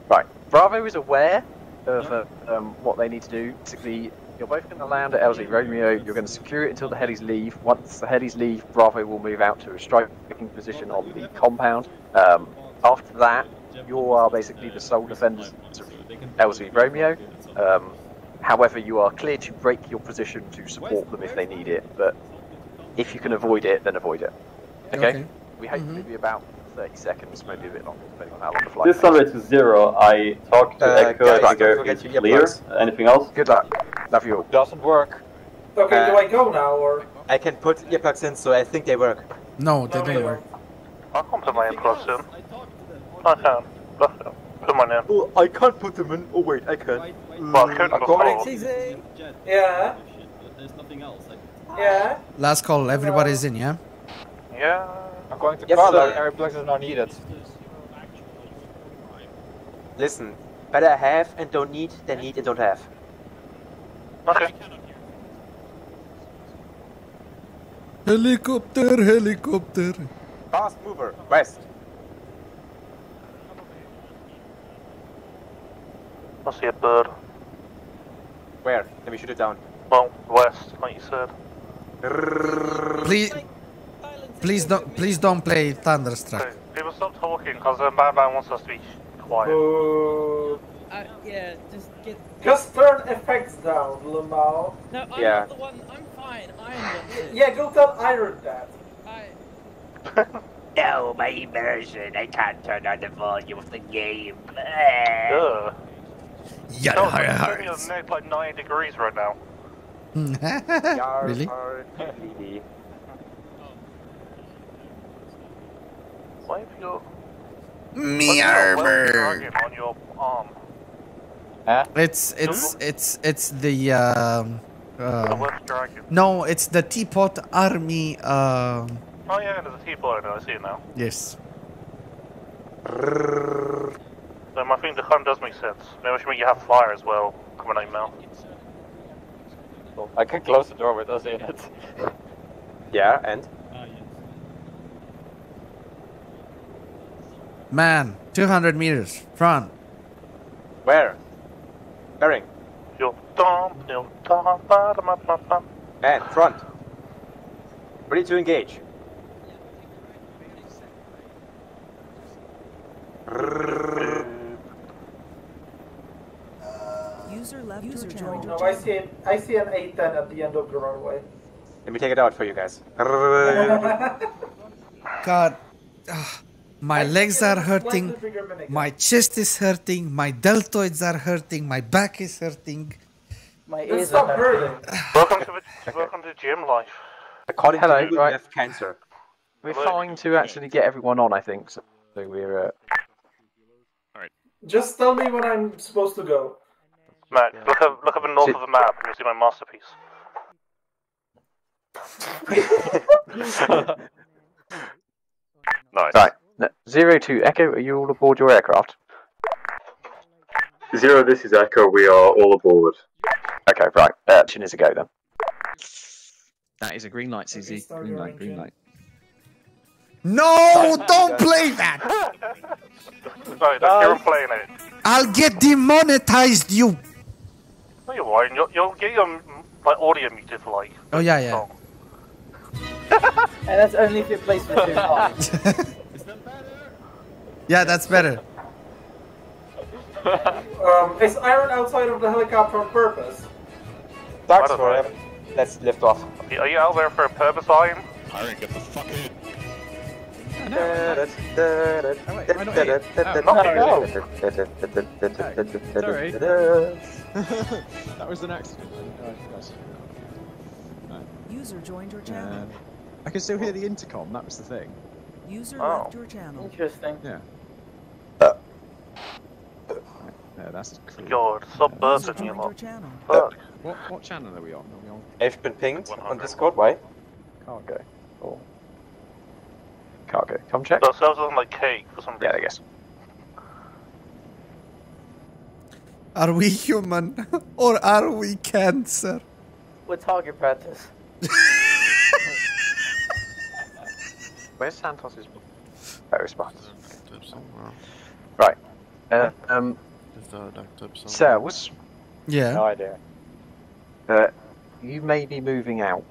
Right. Bravo is aware of what they need to do. Basically, you're both going to land at LZ Romeo, you're going to secure it until the helis leave. Once the helis leave, Bravo will move out to a striking position on the compound. After that, you are basically the sole defenders of LZ Romeo. However, you are clear to break your position to support them if they need it, but if you can avoid it, then avoid it. Okay? We hope to be about 30 seconds, maybe a bit longer, depending on how long the flight is. This summit is Zero. I talked to Echo, Dagger, it's clear. Anything else? Good luck. Love you. Doesn't work. Okay, do I go now, or...? I can put earplugs in, so I think they work. No, they don't work. I'll come put my earplugs in. I can. Put mine in. Oh, I can't put them in. Oh, wait, I can. Well, I couldn't before. Yeah. There's nothing else. Yeah. Last call, everybody's in, yeah? Yeah. I'm going to call that airplugs are not needed. Listen, better have and don't need than need and don't have. Okay. Helicopter, helicopter. Fast mover, west. I see a bird. Where? Let me shoot it down. Well, west, like you said. Please. Please don't play Thunderstruck. People stop talking because the man wants us to be quiet. Yeah, just turn effects down, Lamar. No, I'm not the one. I'm fine. I'm the Yeah, go tell Iron that. Hi. No, my immersion. I can't turn on the volume of the game. Ugh. Yada, no, hard, hard. It's turning like 90 degrees right now. Really? Why have you... Meow. On your arm. It's the no, it's the teapot army. Oh yeah, it's the teapot. I see it now. Yes. So I think the harm does make sense. Maybe I should make you have fire as well. Coming out now. Well, I can close the door with us in it. Yeah, and. Man, 200 meters, front. Where? Bearing. And front. Ready to engage. User left. User joined. No, I see an A-10 at the end of the runway. Let me take it out for you guys. God. My legs are hurting, my chest is hurting, my deltoids are hurting, my back is hurting. My ears are hurting. Welcome to gym life. According to you, right. Have cancer. We're trying to actually get everyone on, I think. So we're. Alright. Just tell me when I'm supposed to go. Matt, look up the north of the map and you'll see my masterpiece. Nice. Right. 02 Echo, are you all aboard your aircraft? 0, this is Echo, we are all aboard. Okay, right. Action is a go then. That is a green light, Susie. Okay, green light, green light. No, don't play that! Sorry, you're playing it. I'll get demonetized, you! No, you won't. You'll get your audio muted for like. Oh, yeah, yeah. Oh. And that's only if you place the two. Yeah, that's better. Is Iron outside of the helicopter on purpose? Thanks for him. Let's lift off. Are you out there for a purpose, Iron? Iron, get the fuck in. Sorry. That was an accident. User joined your channel. I can still hear the intercom, that was the thing. User left your channel. Interesting. Yeah. Yeah, that's cool. God, stop bursting you lot. What channel are we on? I've been pinged on Discord, why? Cargo. Oh. Cargo. Come check. That sounds like cake for something. Yeah, I guess. Are we human or are we cancer? We're target practice. Where's Santos's various spots? Right. Sales? Yeah. No idea. You may be moving out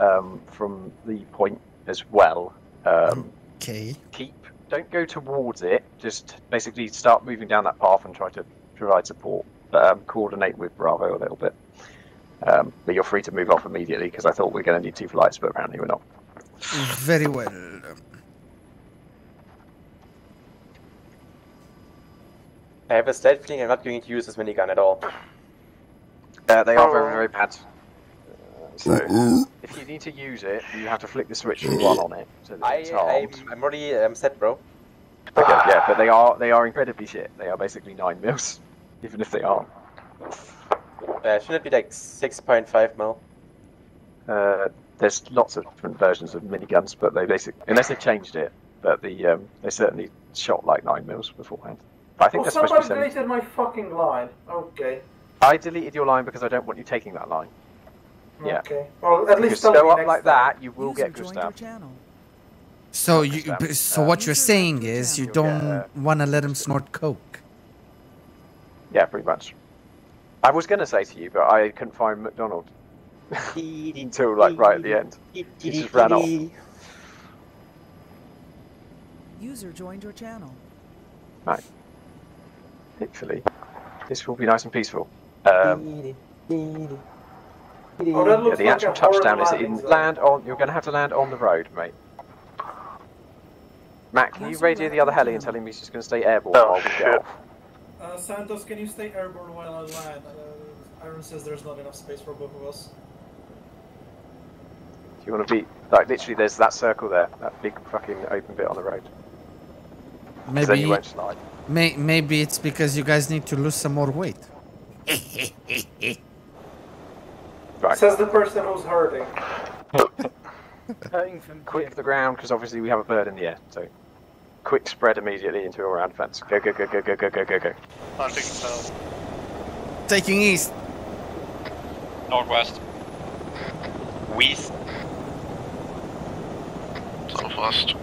from the point as well. Okay. Don't go towards it. Just basically start moving down that path and try to provide support. Coordinate with Bravo a little bit. But you're free to move off immediately because I thought we were going to need two flights, but apparently we're not. Very well. I have a stealth feeling I'm not going to use this minigun at all. They are very, very bad. So, if you need to use it, you have to flick the switch and run on it. So I'm already set, bro. Okay, yeah, but they are incredibly shit. They are basically 9 mils, even if they aren't. Shouldn't it be like 6.5 mil? There's lots of different versions of miniguns, but they basically, unless they've changed it, but they certainly shot like 9 mils beforehand. I think that's supposed to be something. Deleted my fucking line. Okay. I deleted your line because I don't want you taking that line. Yeah. Okay. Well, at least go up like that, you will get Gustav. So what you're saying is you don't want to let him snort coke. Yeah, pretty much. I was going to say to you, but I couldn't find McDonald until like right at the end. He just ran off. User joined your channel. Right. Hopefully, this will be nice and peaceful. Yeah, the actual touchdown is in land on. You're going to have to land on the road, mate. Mac, can you radio the other heli and tell him he's just going to stay airborne while we get off? Santos, can you stay airborne while I land? Iron says there's not enough space for both of us. You want to be like literally? There's that circle there, that big fucking open bit on the road. Maybe then you won't slide. Maybe it's because you guys need to lose some more weight. Right. Says the person who's hurting. Quick the ground, because obviously we have a bird in the air. So quick spread immediately into our advance. Go go go go go go go go go. Taking east. Northwest. West. Southwest.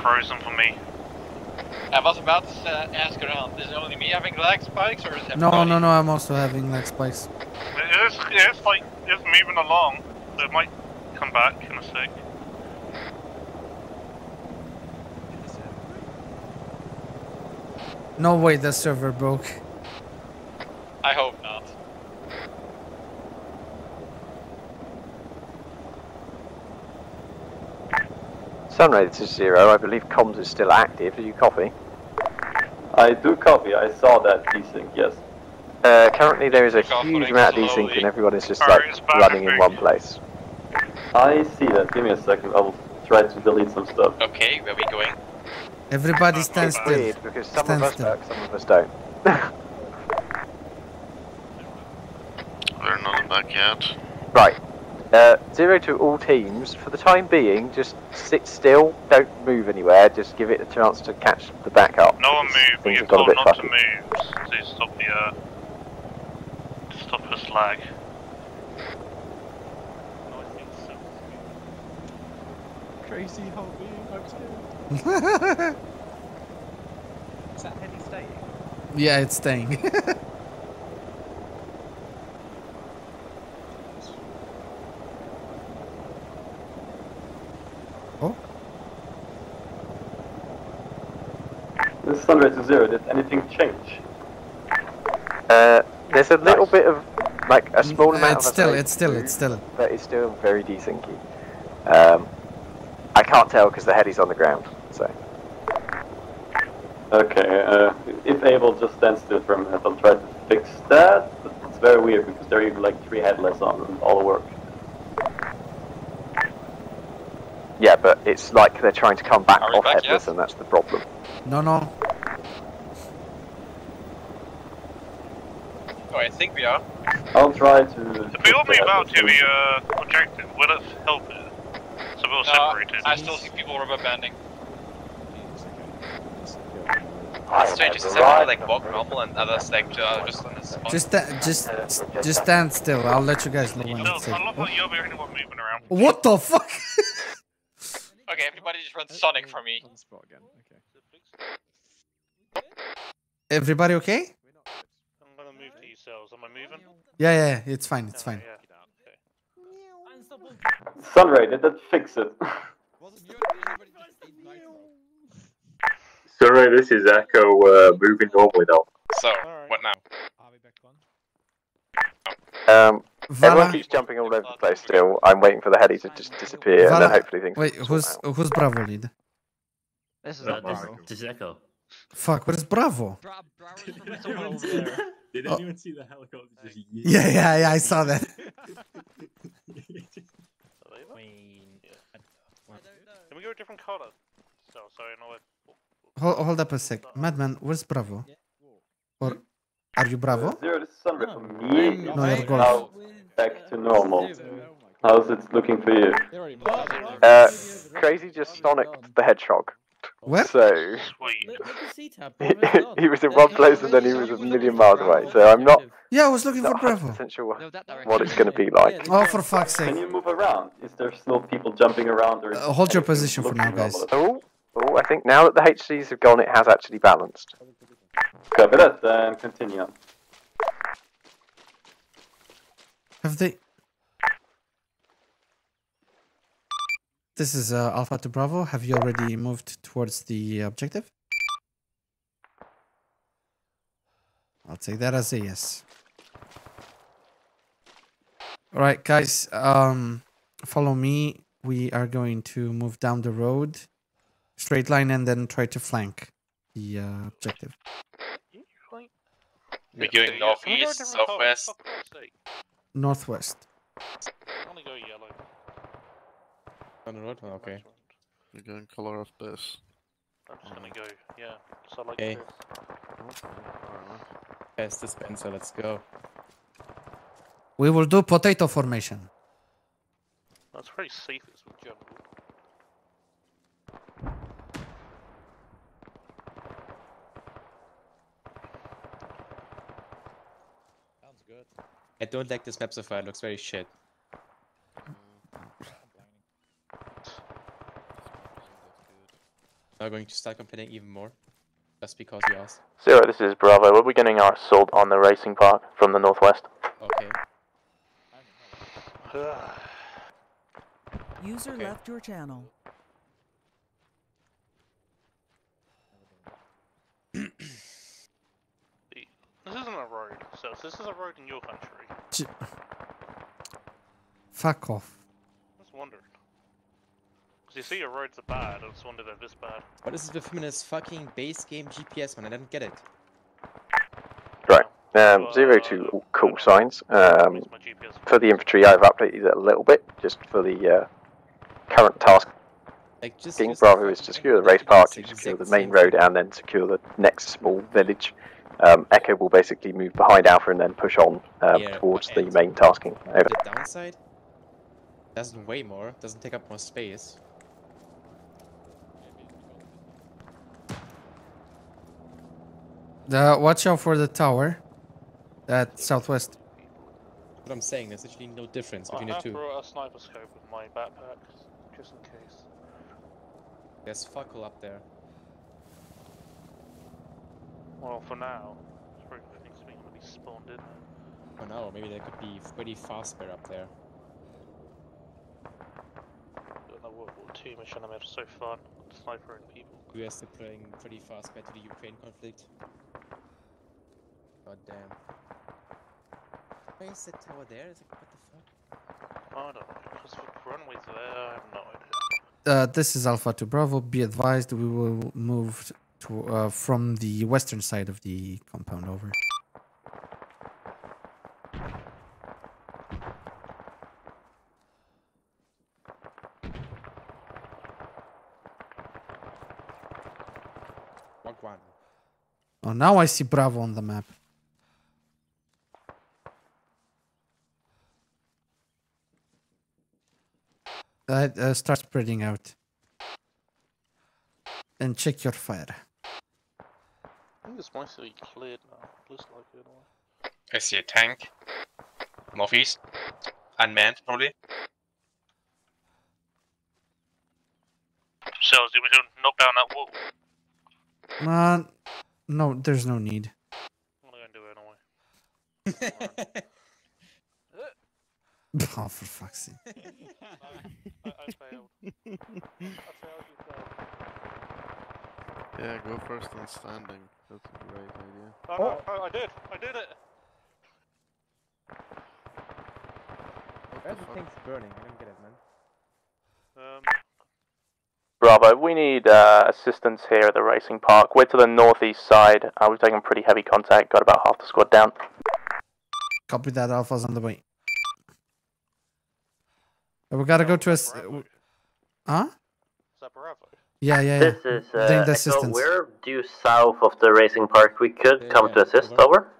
Frozen for me. I was about to ask around, is it only me having lag spikes or is everybody? No, I'm also having lag spikes. It's like, it's moving along, so it might come back in a sec. No way, the server broke. I hope not. Sunray to zero, I believe comms is still active. Do you copy? I do copy, I saw that desync, yes. Currently there is a huge amount of desync and everyone is just like running in one place. I see that, give me a second, I will try to delete some stuff. Okay, where are we going? Everybody stands still. Because some of us work, some of us don't. We're not back yet. Right. Zero to all teams, for the time being, just sit still, don't move anywhere, just give it a chance to catch the back up. No one move, but you've got not fucky to move, so you stop the, stop the slag. Crazy hobby, I'm scared. Is that heavy staying? Yeah, it's staying. Sunray to zero, did anything change? There's a little bit of, like, a small amount of... It's still. But it's still very desyncy. I can't tell because the head is on the ground, so... Okay, if able, just stand still for a minute. I'll try to fix that. It's very weird because there are, like, 3 headless on and all work. Yeah, but it's like they're trying to come back off headless, yes? And that's the problem. No. Oh, I think we are. I'll try to... If we all move out to the objective, will it help? So we'll separate it. I still see people rubber banding. It's strange, just everyone like walk normal and others like just on the spot. Just stand still, I'll let you guys know when it's safe. I love how you're moving around. What the fuck? Okay, everybody just run Sonic for me. Everybody okay? I'm gonna move to you cells. Am I moving? Yeah, it's fine, it's fine. Sunray, did that fix it? Sunray, this is Echo, moving normally now. So, what now? Everyone keeps jumping all over the place still. I'm waiting for the heli to just disappear and then hopefully things... Wait, who's Bravo lead? This is Echo. Fuck, what is Bravo? They didn't even see the helicopter just yeet. Yeah, I saw that. Can we go a different color? So, sorry, no way. Hold up a sec. Madman, where's Bravo? Or are you Bravo? Zero, this is Sunray for me. No, you're Golf. Back to normal. How's it looking for you? Crazy just sonicked the hedgehog. What? So he was in one place and then he was a million miles away. So I'm not. Yeah, I was looking for Bravo. What it's going to be like? Oh, for fuck's sake! Can you move around? Is there still people jumping around? Or hold your position for now, guys. Oh, I think now that the HCs have gone, it has actually balanced. Cover that and continue. Have they? This is Alpha to Bravo. Have you already moved towards the objective? I'll take that as a yes. Alright guys, follow me. We are going to move down the road, straight line, and then try to flank the objective. We're going northeast, southwest. Northwest. On the road? Oh, okay. You're going color of this. I'm just gonna go, yeah. So I like this. Yes, dispenser, let's go. We will do potato formation. That's very safe, it's with jungle. Sounds good. I don't like this map so far, it looks very shit. Are going to start competing even more just because you asked. Zero, this is Bravo. We're beginning our assault on the racing park from the northwest. Okay. User left your channel. This isn't a road, so if this is a road in your country. Fuck off. I was wondering. You see your roads are bad, I just wonder they're this bad. What is the feminist fucking base game GPS, man? I don't get it. Right, 02 all call signs. For the infantry, I've updated it a little bit, just for the current task. Like just Bravo is to secure the race park, to secure the main road, and then secure the next small village. Echo will basically move behind Alpha and then push on towards the main tasking. Over. The downside? Doesn't weigh more, doesn't take up more space. Watch out for the tower. That southwest. What I'm saying, there's actually no difference between the two. I brought a sniper scope with my backpack, just in case. There's fuckle up there. Well, for now, it's probably going to be spawned in. For now, maybe there could be pretty fast bear up there. I don't know World War II mission I'm having so far, snipering people. We are still playing pretty fast back to the Ukraine conflict. God damn. Why is that tower there? Is it, what the fuck? I don't know, because the runway's there, I have no idea. This is Alpha to Bravo. Be advised, we will move to, from the western side of the compound over. Oh, now I see Bravo on the map. Start spreading out. And check your fire. I think it's mostly cleared now. Looks like it all. I see a tank. Northeast. Unmanned, probably. So, do we knock down that wall? Man. No, there's no need. I'm gonna do it anyway. Oh, for fuck's sake. I failed. I failed. Yeah, go first on standing. That's a great idea. I did it! Where's the thing's burning? I don't get it, man. Bravo, we need assistance here at the racing park. We're to the northeast side. We've taken pretty heavy contact. Got about half the squad down. Copy that. Alpha's on the way. We gotta go to a. Huh? Is that Bravo? Yeah. This is. So we're due south of the racing park. We could come to assist. Over.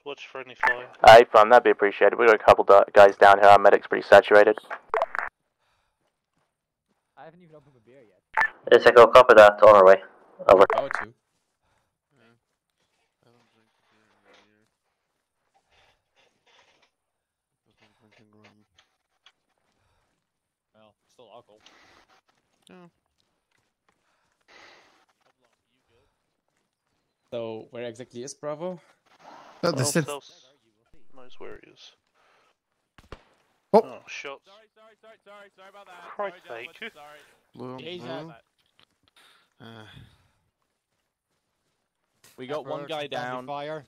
Switch for any fire. Hey, fam, that'd be appreciated. We got a couple guys down here. Our medic's pretty saturated. I haven't even opened a beer yet. It's like, oh, copy that, on our way. Over. I would too. I don't drink beer right here. Nothing fucking wrong. Well, still alcohol. Yeah. So, where exactly is Bravo? Oh, the knows where he is. Oh, oh shot. Sorry about that. Quite sorry, fake. Sorry. Blue. We got one guy down. Fire.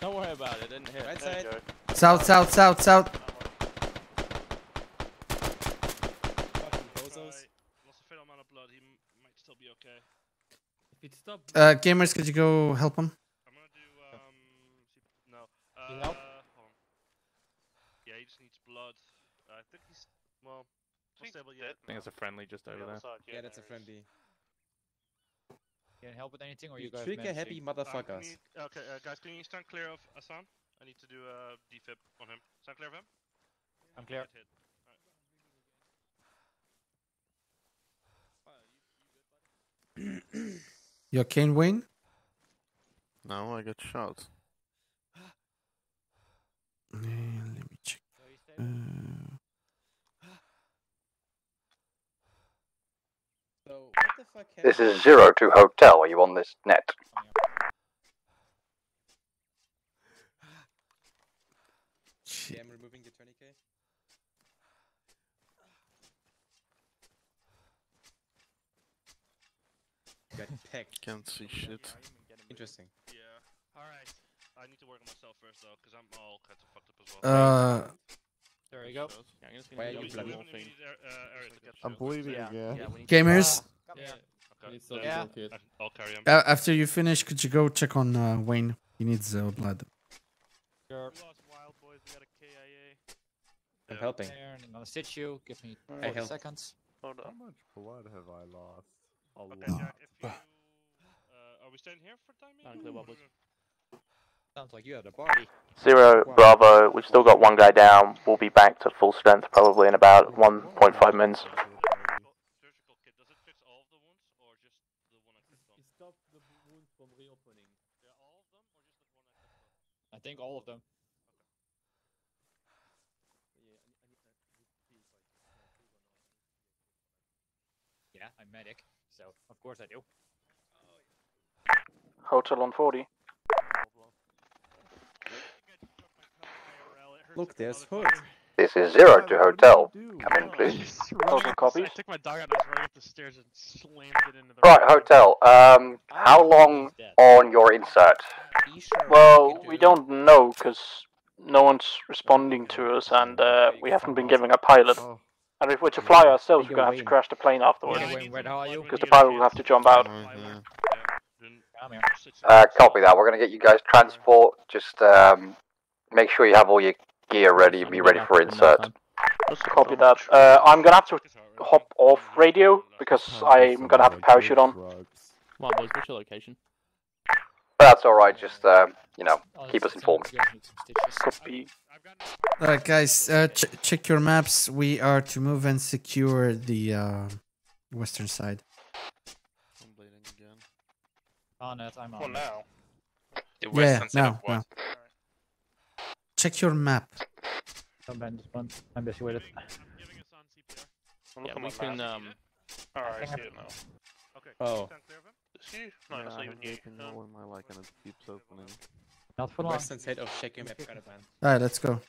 Don't worry about it, didn't hit. Right side. South. Fucking bozos. Lost a fair amount of blood, he might still be okay. If he'd stop... gamers, could you go help him? I'm gonna do, no. Need help? Hold on. Yeah, he just needs blood. I think he's... well... I think it's a friendly just over there. Yeah, that's a friendly. Can help with anything, or you guys? Trigger happy motherfuckers. Okay, guys, can you stand clear of Hassan? I need to do a defib on him. Stand clear of him. I'm clear. Right. You okay, Wayne? No, I got shot. Let me check. So, what the fuck happened? This is 02 Hotel, are you on this net? Yeah, I'm removing the 20k. Got pegged. Can't see shit. Interesting. Yeah. Alright. I need to work on myself first though, because I'm all kinds of fucked up as well. There you go. I'm believing you. Gamers. I'll carry him. After you finish, could you go check on Wayne? He needs blood. Sure. We lost wild boys. We got a KIA. I'm helping. I'm gonna sit you. Give me 4 seconds. Hold on. How much blood have I lost? A lot. Jack, if you, are we staying here for time? Sounds like you had a party. 0 Bravo, we've still got one guy down. We'll be back to full strength probably in about 1.5 minutes. Surgical kit, does it fix all of the wounds or just the one I clicked on? It stops the wound from reopening. Yeah, all of them or just the one I clicked on? I think all of them. Okay. Yeah, I'm medic, so of course I do. Hotel on 40. Look, there's hood. This is 0 to Hotel. Come in, please. I took my dog out and I was running up the stairs and slammed it into the right, Hotel, how long on your insert? Well, we don't know, because no one's responding to us, and we haven't been giving a pilot. And if we're to fly ourselves, we're going to have to crash the plane afterwards. Because the pilot will have to jump out. Copy that. We're going to get you guys transport. Just make sure you have all your... gear ready, be ready for insert. Copy that. I'm gonna have to hop off radio because I'm gonna have a parachute on. Come on, boys, what's your location? That's alright, just, you know, keep us informed. Copy. Alright, guys, check your maps. We are to move and secure the western side. I'm bleeding again. On it, I'm on. For now. The western side of what? Check your map. I'm busy with it. Yeah, we can, alright, I see it now. Okay, oh. No, it's not even you. No one I like and it keeps opening. Not for long. Western side of check your map. Alright, let's go.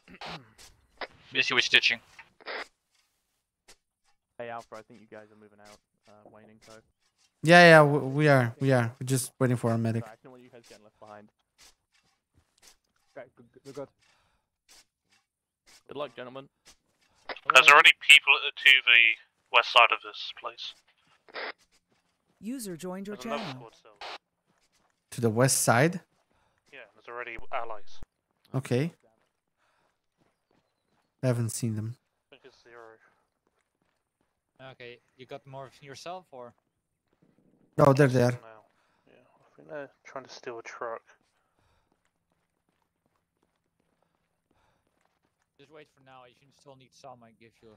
Busy with stitching. Hey Alpha, I think you guys are moving out. Waning, so. Yeah, we are. We're just waiting for our medic. I can let you guys get left behind. We're good. Good luck, gentlemen. There's already people to the west side of this place. User joined your channel. To the west side? Yeah, there's already allies. Okay. I haven't seen them. I think it's 0. Okay, you got more yourself, or? Oh, they're there. Yeah, I think they're trying to steal a truck. Just wait for now, you can still need some, I give you.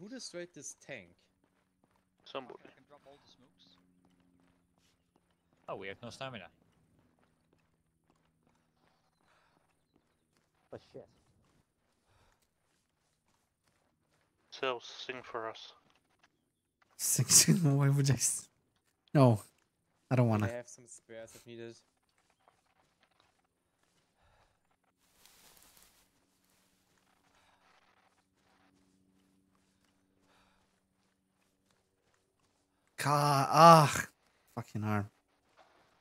Who destroyed this tank? Somebody. I can drop all the smokes. Oh, we have no stamina. Oh shit. So sing for us. Sing? Why would I? No, I don't wanna. I have some spares if needed. God, ah, fucking arm.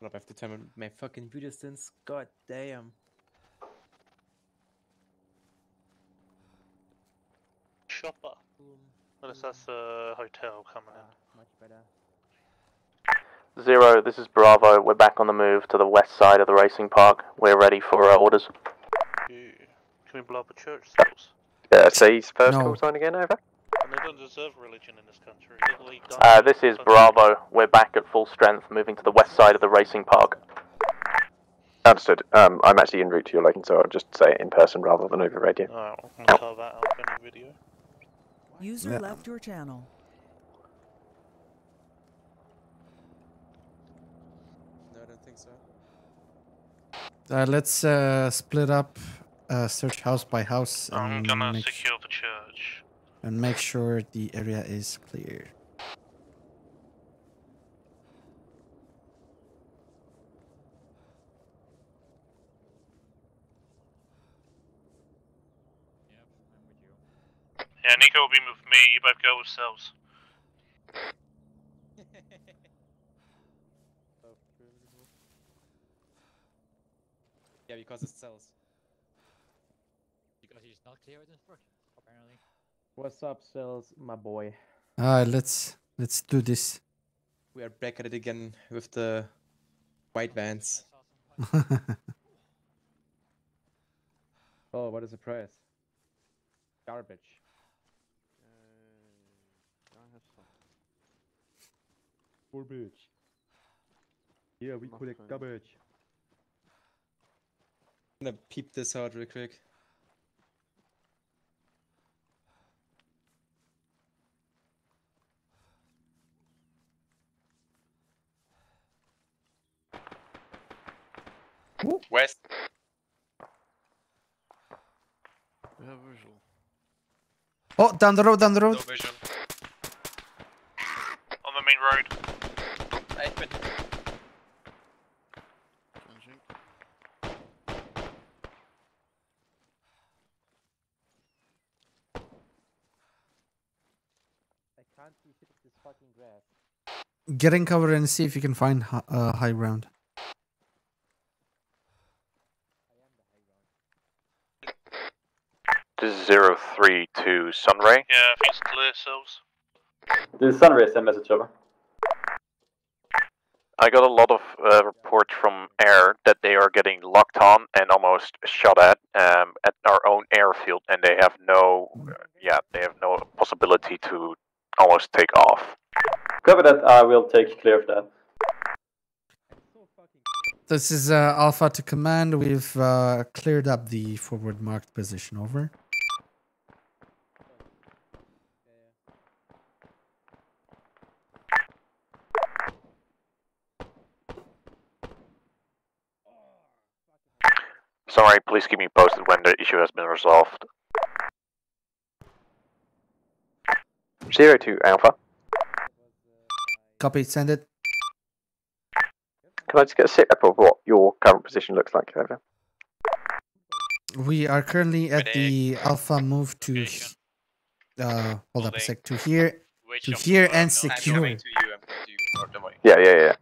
I have to determine my fucking view distance. God damn. Chopper. Well, it says hotel coming in. Much better. Zero, this is Bravo. We're back on the move to the west side of the racing park. We're ready for our orders. Can we blow up a church? Yeah, say first call sign again, over. And they don't deserve religion in this country. This is Bravo. We're back at full strength, moving to the west side of the racing park. Understood. I'm actually en route to your location, so I'll just say it in person rather than over radio. Alright, I'll tell that out in the video. User left your channel. No, I don't think so. Let's split up, search house by house. I'm gonna secure the church. And make sure the area is clear. Yep, I'm with you. Yeah, Nico will be with me, you both go with selves. Yeah, because it's cells. Because he's not clear with this work, apparently. What's up, Cells, my boy? Alright, let's do this. We are back at it again with the white vans. Oh, what a surprise. Garbage. Garbage. Yeah, we collect garbage. I'm gonna peep this out real quick. West. We have visual. Oh, down the road, down the road. No vision. On the main road. Open. Changing. I can't see shit with this fucking grass. Get in cover and see if you can find high ground. This 032 Sunray. Yeah, I think it's clear, Silves. This is Sunray, send message over. I got a lot of reports from air that they are getting locked on and almost shot at our own airfield, and they have no, they have no possibility to almost take off. Cover that, I will take clear of that. This is Alpha to Command, we've cleared up the forward marked position, over. Sorry, please keep me posted when the issue has been resolved. 02 Alpha. Copy, send it. Can I just get a sit up of what your current position looks like, over? We are currently at the Alpha move to hold up a sec, to here and secure. Yeah.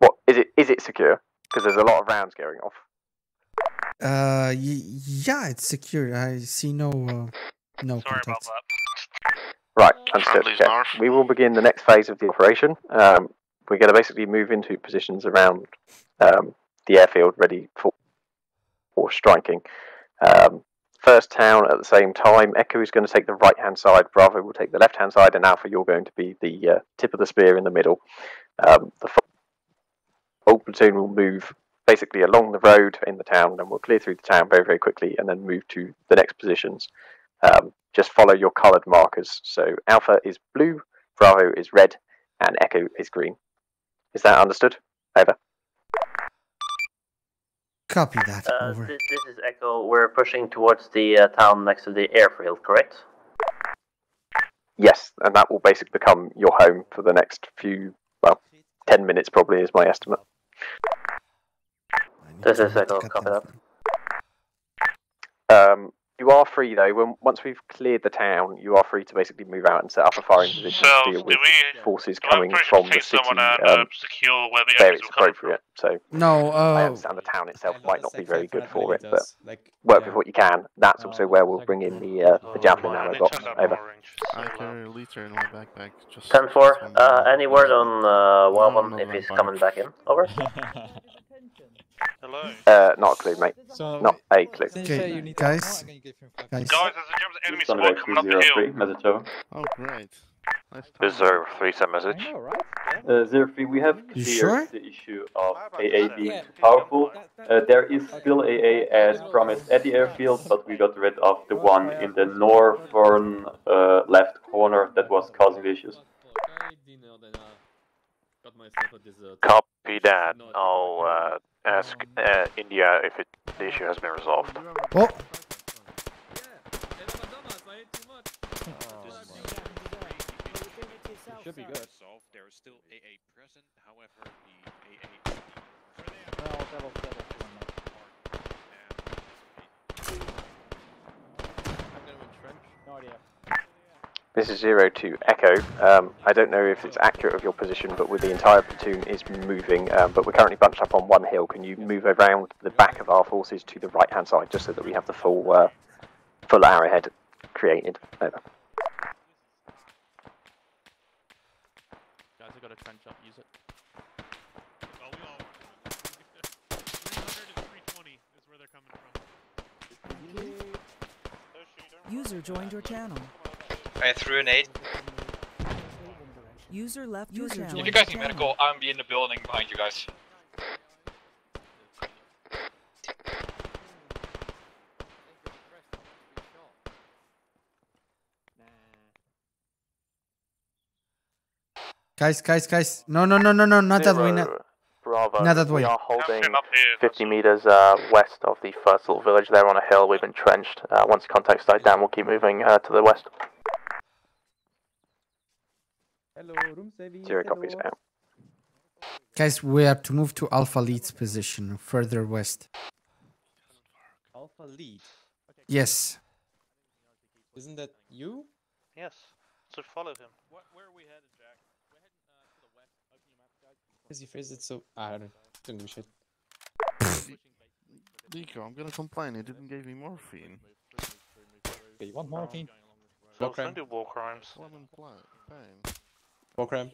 What is it? Is it secure? Because there's a lot of rounds going off. Yeah, it's secure. I see no contacts. Right, understood. Okay. We will begin the next phase of the operation. We're going to basically move into positions around the airfield, ready for striking. First town at the same time. Echo is going to take the right-hand side, Bravo will take the left-hand side, and Alpha, you're going to be the tip of the spear in the middle. The whole platoon will move basically along the road in the town, and then we'll clear through the town very, very quickly, and then move to the next positions. Just follow your coloured markers. So Alpha is blue, Bravo is red, and Echo is green. Is that understood? Over. Copy that. Over. This is Echo. We're pushing towards the town next to the airfield, correct? Yes, and that will basically become your home for the next few, well, 10 minutes probably is my estimate. This is Echo. Copy that. You are free though. Once we've cleared the town, you are free to basically move out and set up a firing position to deal with forces coming from the city. Secure where the there it's appropriate. So no, I understand the town itself might not be very good for it, but like, work with what you can. That's also where we'll bring in the javelin ammo box. Over. I carry a liter in my backpack. 10-4. Any word on Wawan if he's coming back in? Over. Hello. Not a clue, mate. So not a clue. Okay, guys, there's a enemy coming up the hill. Message over. Oh, great. Is 03 some message? Know, right? Yeah. 03, we have cleared the issue of AA being powerful. There is still AA as promised at the airfield, but we got rid of the one in the northern left corner that was causing the issues. Copy that. I'll ask India if the issue has been resolved. Oh. Should be good. There is still AA present, however, the AA. I'm going to entrench. No idea. This is 02 Echo. I don't know if it's accurate of your position, but with the entire platoon is moving, but we're currently bunched up on one hill. Can you move around the back of our forces to the right-hand side, just so that we have the full, full arrowhead created? Over. Guys, I've got a trench up. Use it. Well, we all want it. 300 and 320 is where they're coming from. User joined your channel. I threw an 8. User left. User. If you guys need medical, I'm in the building behind you guys. Guys. No, not that way. Bravo. Not that way. We are holding 50 meters west of the first little village there on a hill. We've entrenched. Once contact's died down, we'll keep moving to the west. Hello, room service. Zero copies out. Guys, we have to move to Alpha Lead's position, further west. Alpha Lead? Yes. Isn't that you? Yes. So follow him. Where are we headed, Jack? We're heading to the west. Open your map, guys. Because you phrased it so... I don't know. Don't give a shit. Nico, I'm gonna complain. It didn't give me morphine. Okay, you want morphine? War crimes. Don't do war crimes. Warcram.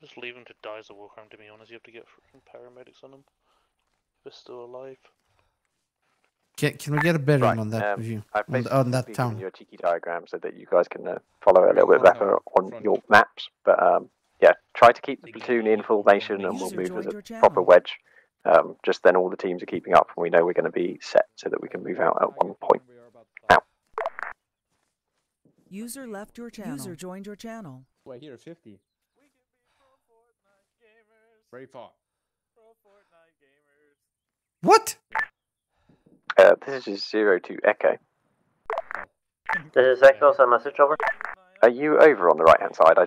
Just leave him to die as a Warcram, to be honest. You have to get freaking paramedics on him. If they're still alive. Can we get a bearing on that view? On that town? Your cheeky diagram so that you guys can follow a little bit better on your maps. But yeah, try to keep the platoon in formation and we'll move as a proper wedge. Just then all the teams are keeping up and we know we're going to be set so that we can move out at one point. User left your channel. User joined your channel. Wait, here, 50. Very far. What? This is 02 Echo. This is Echo, so message over. Are you over on the right hand side? I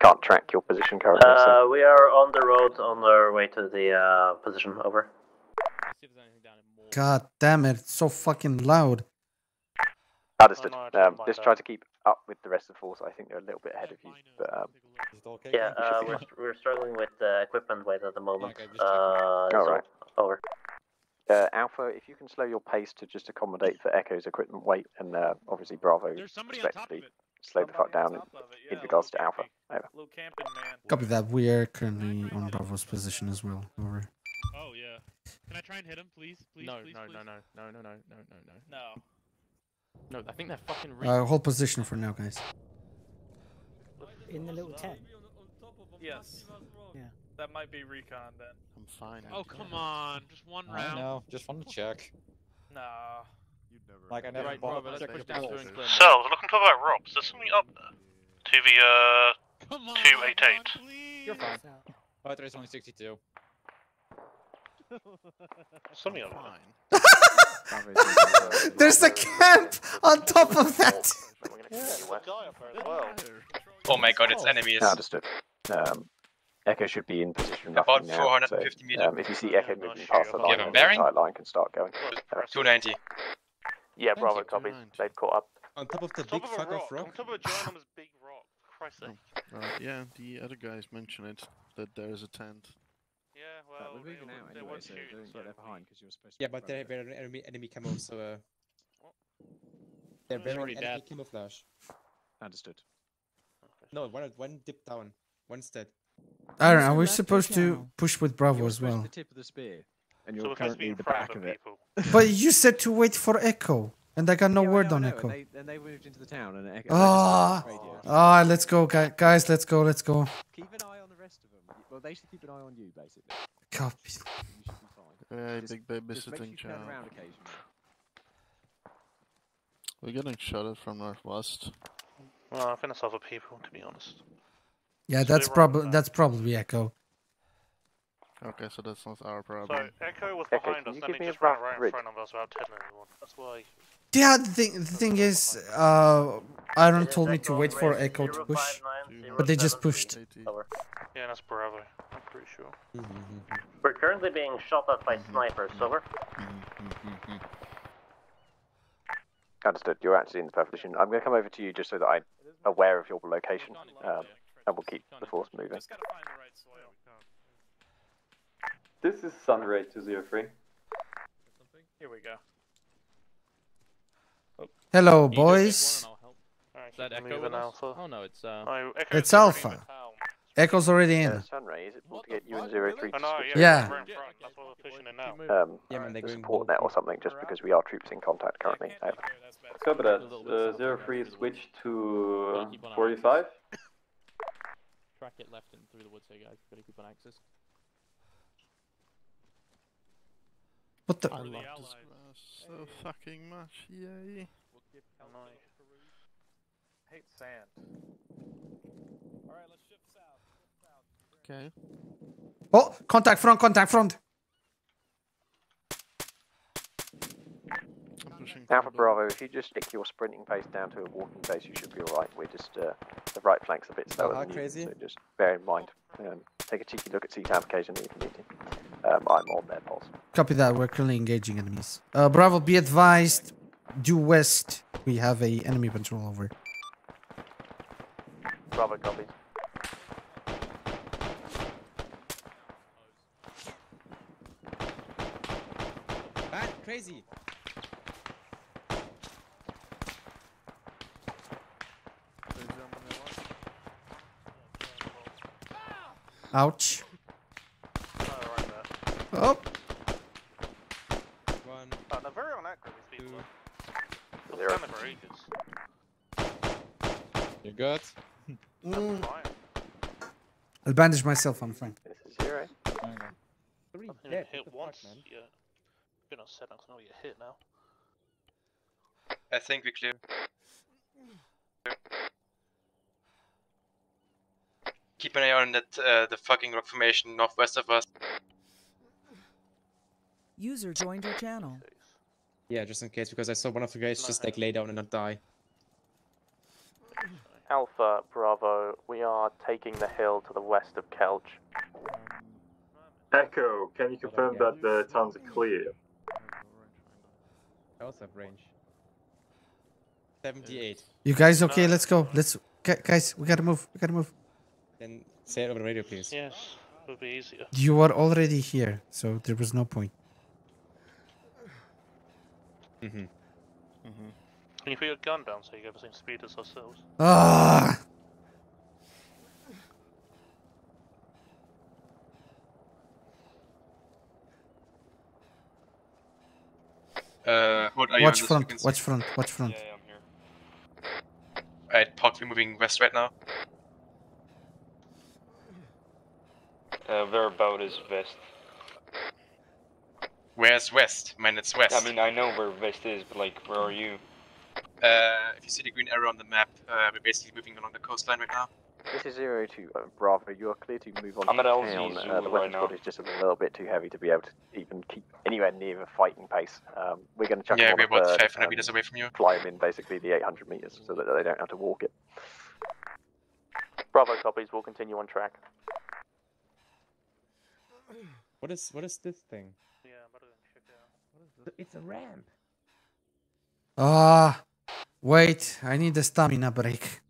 can't track your position currently. So. We are on the road on our way to the position, over. God damn it, it's so fucking loud. Understood. Just try to keep up with the rest of the force. I think they're a little bit ahead of you. But, yeah, we're struggling with equipment weight at the moment. Alright. Over. Alpha, if you can slow your pace to just accommodate for Echo's equipment weight, and obviously Bravo, respectively, slow the fuck down in regards to Alpha. Over. Copy that. We are currently on Bravo's position as well. Over. Oh, yeah. Can I try and hit him, please? No. No, I think they're fucking real. Hold position for now, guys. In the little tent? Yes. Yeah. That might be recon then. I'm fine. Oh, come on. Just one round. I know. Just wanted to check. Nah. You'd never. Like, I never bothered. So, I was looking to about Robs. There's something up there. To the, 288. You're fine. Oh, there's only 62. Something up there. There's a camp on top of that! Oh my god, it's enemies. No, understood. Echo should be in position about 450 meters. If you see Echo moving past the line, the entire line can start going. 290. Yeah, Bravo, copy. They've caught up. On top of the big fuck off rock? On top of a ginormous big rock. Christ's sake. Yeah, the other guys mentioned it, that there is a tent. Yeah, well, we're moving out anyway, so they're behind because you were supposed to. Yeah, but they're very enemy camo, so they're very enemy camouflage. Understood. No, one dipped down, one's dead. I don't know. We're supposed to push with Bravo as well. The tip of the spear, and you're currently in the back of it. But you said to wait for Echo, and I got no word on Echo. And they moved into the town, and Echo. Ah, let's go, guys. Let's go. Let's go. Keep an eye on the rest of them. Well, they should keep an eye on you, basically. Copy. You should be fine. Yeah, I think they missed a thing, child. We're getting shotted from northwest. Well, I think it's other people, to be honest. Yeah, so that's probably Echo. Okay, so that's not our problem. So Echo was behind us, then he just ran right in front of us without telling anyone. That's why. Yeah, the thing is, Iron told me to wait for Echo to push, but they just pushed. Yeah, that's Bravo, I'm pretty sure. We're currently being shot at by snipers, Silver. Understood, you're actually in the position. I'm going to come over to you just so that I'm aware of your location, and we'll keep the force moving. This is Sunray 203. Here we go. Hello, boys. Is that Echo and Alpha? Oh no, it's it's Alpha. Echo's already in. Sunray, is it to get you and 03 to switch? Yeah. The support net or something, just because we are troops in contact currently. Copy that. 03 switch to 45. Track it left and through the woods here, guys. Gotta keep on axis. What the? I love this grass so fucking much, yay! Hate sand. Alright, let's shift south. Okay. Oh! Contact front! Alpha Bravo, if you just stick your sprinting pace down to a walking pace, you should be alright. We're just, the right flank's a bit slower than crazy. You, so just bear in mind. Take a cheeky look at CTAM occasionally if you need to. I'm on their pulse. Copy that, we're currently engaging enemies. Bravo, be advised, due west, we have a enemy patrol over. Bravo, copy. Bad, crazy! Ouch. Oh! One. Oh, they're very inaccurate, these people. They're kind of outrageous. You're good? I'm fine. I'll bandage myself, I'm fine. This is 0. Three dead. Hit once, man. Yeah. You're not set up, so now you hit now. I think we clear. Keep an eye on that the fucking rock formation northwest of us. User joined your channel. Yeah, just in case, because I saw one of the guys just like lay down and not die. Alpha, Bravo, we are taking the hill to the west of Kelch. Echo, can you confirm that the towns are clear? How's that range? 78. You guys okay? Let's go. Let's guys, we gotta move. Then say it over the radio, please. Yes, it would be easier. You are already here, so there was no point. Can you put your gun down so you get the same speed as ourselves? Ah! What are watch you front, watch front. Yeah, I'm here. Alright, Puck, we're moving west right now. Where about is west? Where's west? Man, it's west. I mean, I know where west is, but like, where are you? If you see the green arrow on the map, we're basically moving along the coastline right now. This is 02, Bravo, you are clear to move on. I'm at LZ. The weapons squad is just a little bit too heavy to be able to even keep anywhere near the fighting pace. We're going to chuck them on we're about 500 meters away from you. Fly them in basically the 800 meters so that they don't have to walk it. Bravo copies, we'll continue on track. What is this thing? Yeah, I'm about to check it out. What is this? It's a ramp. Ah, wait, I need a stamina break.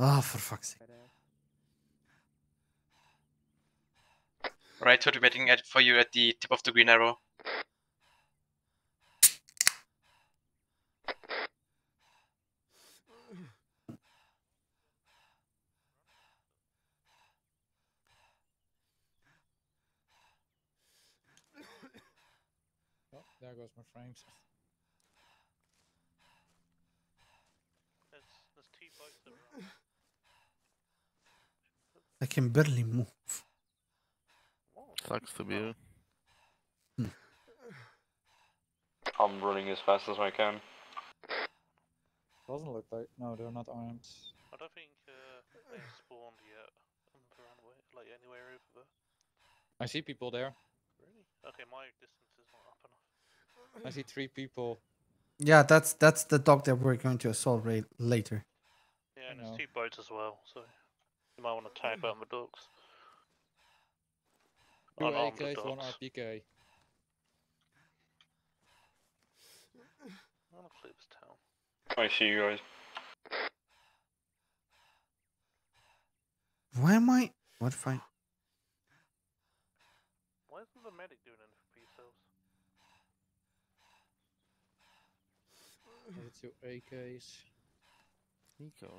Ah, oh, for fuck's sake. Alright, we're waiting for you at the tip of the green arrow. Oh, there goes my frames. There's two boats that are on. I can barely move. Sucks to be here. I'm running as fast as I can. Doesn't look like. No, they're not armed. I don't think they've spawned yet on the runway, like anywhere over there. I see people there. Really? Okay, my distance is not up enough. I see three people. Yeah, that's the dock that we're going to assault later. Yeah, and there's two boats as well, so. You might want to type out the dogs. Two AKs, one RPK. I want to clear this town. I see you guys. Why am I? What if I? Why isn't the medic doing anything for yourselves? It's your AKs. Nico?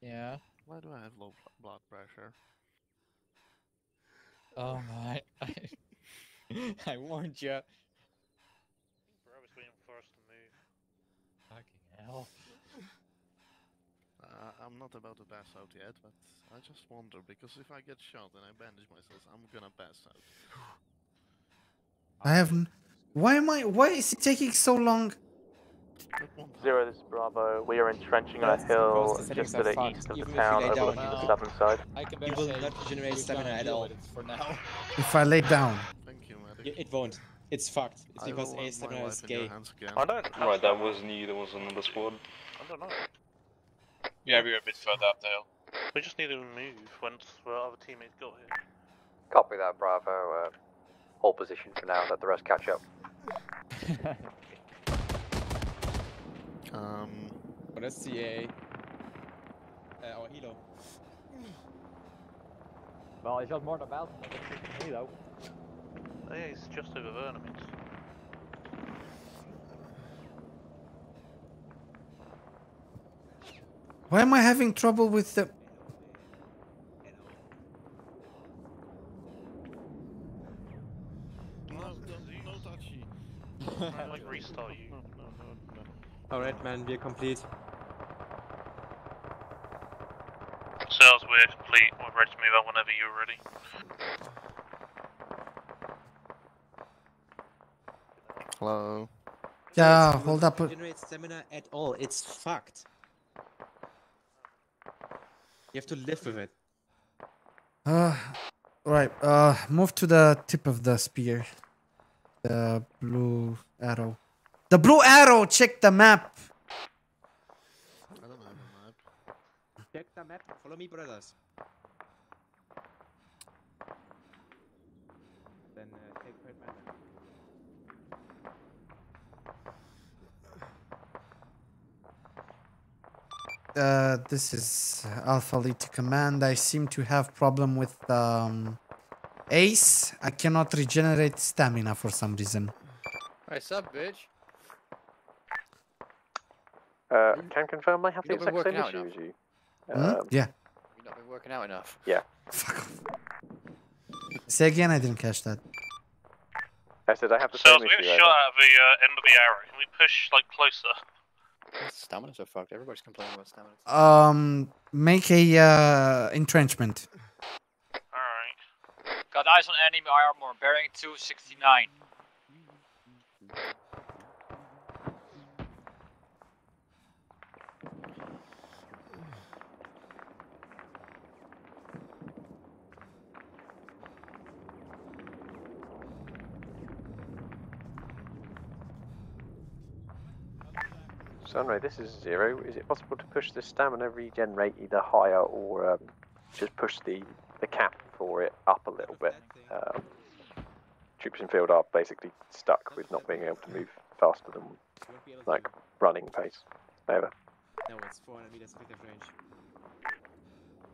Yeah? Why do I have low blood pressure? Oh my! I warned you. Bro was waiting for us to move. Fucking hell! I'm not about to pass out yet, but I just wonder because if I get shot and I bandage myself, I'm gonna pass out. I haven't. Why am I? Why is it taking so long? Zero, this is Bravo. We are entrenching on a hill just to the east of the town, overlooking the southern side. You will not generate stamina at all for now. If I lay down, thank you, medic. It won't. It's fucked. It's because A stamina is gay. I don't. Right, that wasn't you. There was another squad. I don't know. Yeah, we were a bit further up the hill. We just need to move once our other teammates got here. Copy that, Bravo. Hold position for now. Let the rest catch up. What is CA? Or Hilo? Well, it's just more than about Hilo. Oh yeah, it's just over Hermes. Why am I having trouble with the... No touchy. I like restart you. Alright man, we're complete. Sales, we're complete. We're ready to move on whenever you're ready. Hello. Yeah, hold up. Generate stamina at all. It's fucked. You have to live with it. Right. Move to the tip of the spear. The blue arrow. The blue arrow, check the map. I don't have a map. Check the map, follow me, brothers. Then take red map. This is Alpha Lead to Command. I seem to have problem with Ace. I cannot regenerate stamina for some reason. Hey, sup, bitch? Can confirm I have the exact same issue as you. Yeah. You've not been working out enough. Yeah. Fuck off. Say again, I didn't catch that. I said I have the same issue. So we were shot at the end of the arrow. Can we push, like, closer? Stamina's so fucked. Everybody's complaining about stamina. Make a entrenchment. Alright. Got eyes on enemy armor, bearing 269. Sunray, this is 0. Is it possible to push the stamina regen rate either higher or just push the cap for it up a little bit? Troops in field are basically stuck with not being able to move faster than like running pace. Over. No, it's 400 meters with the range.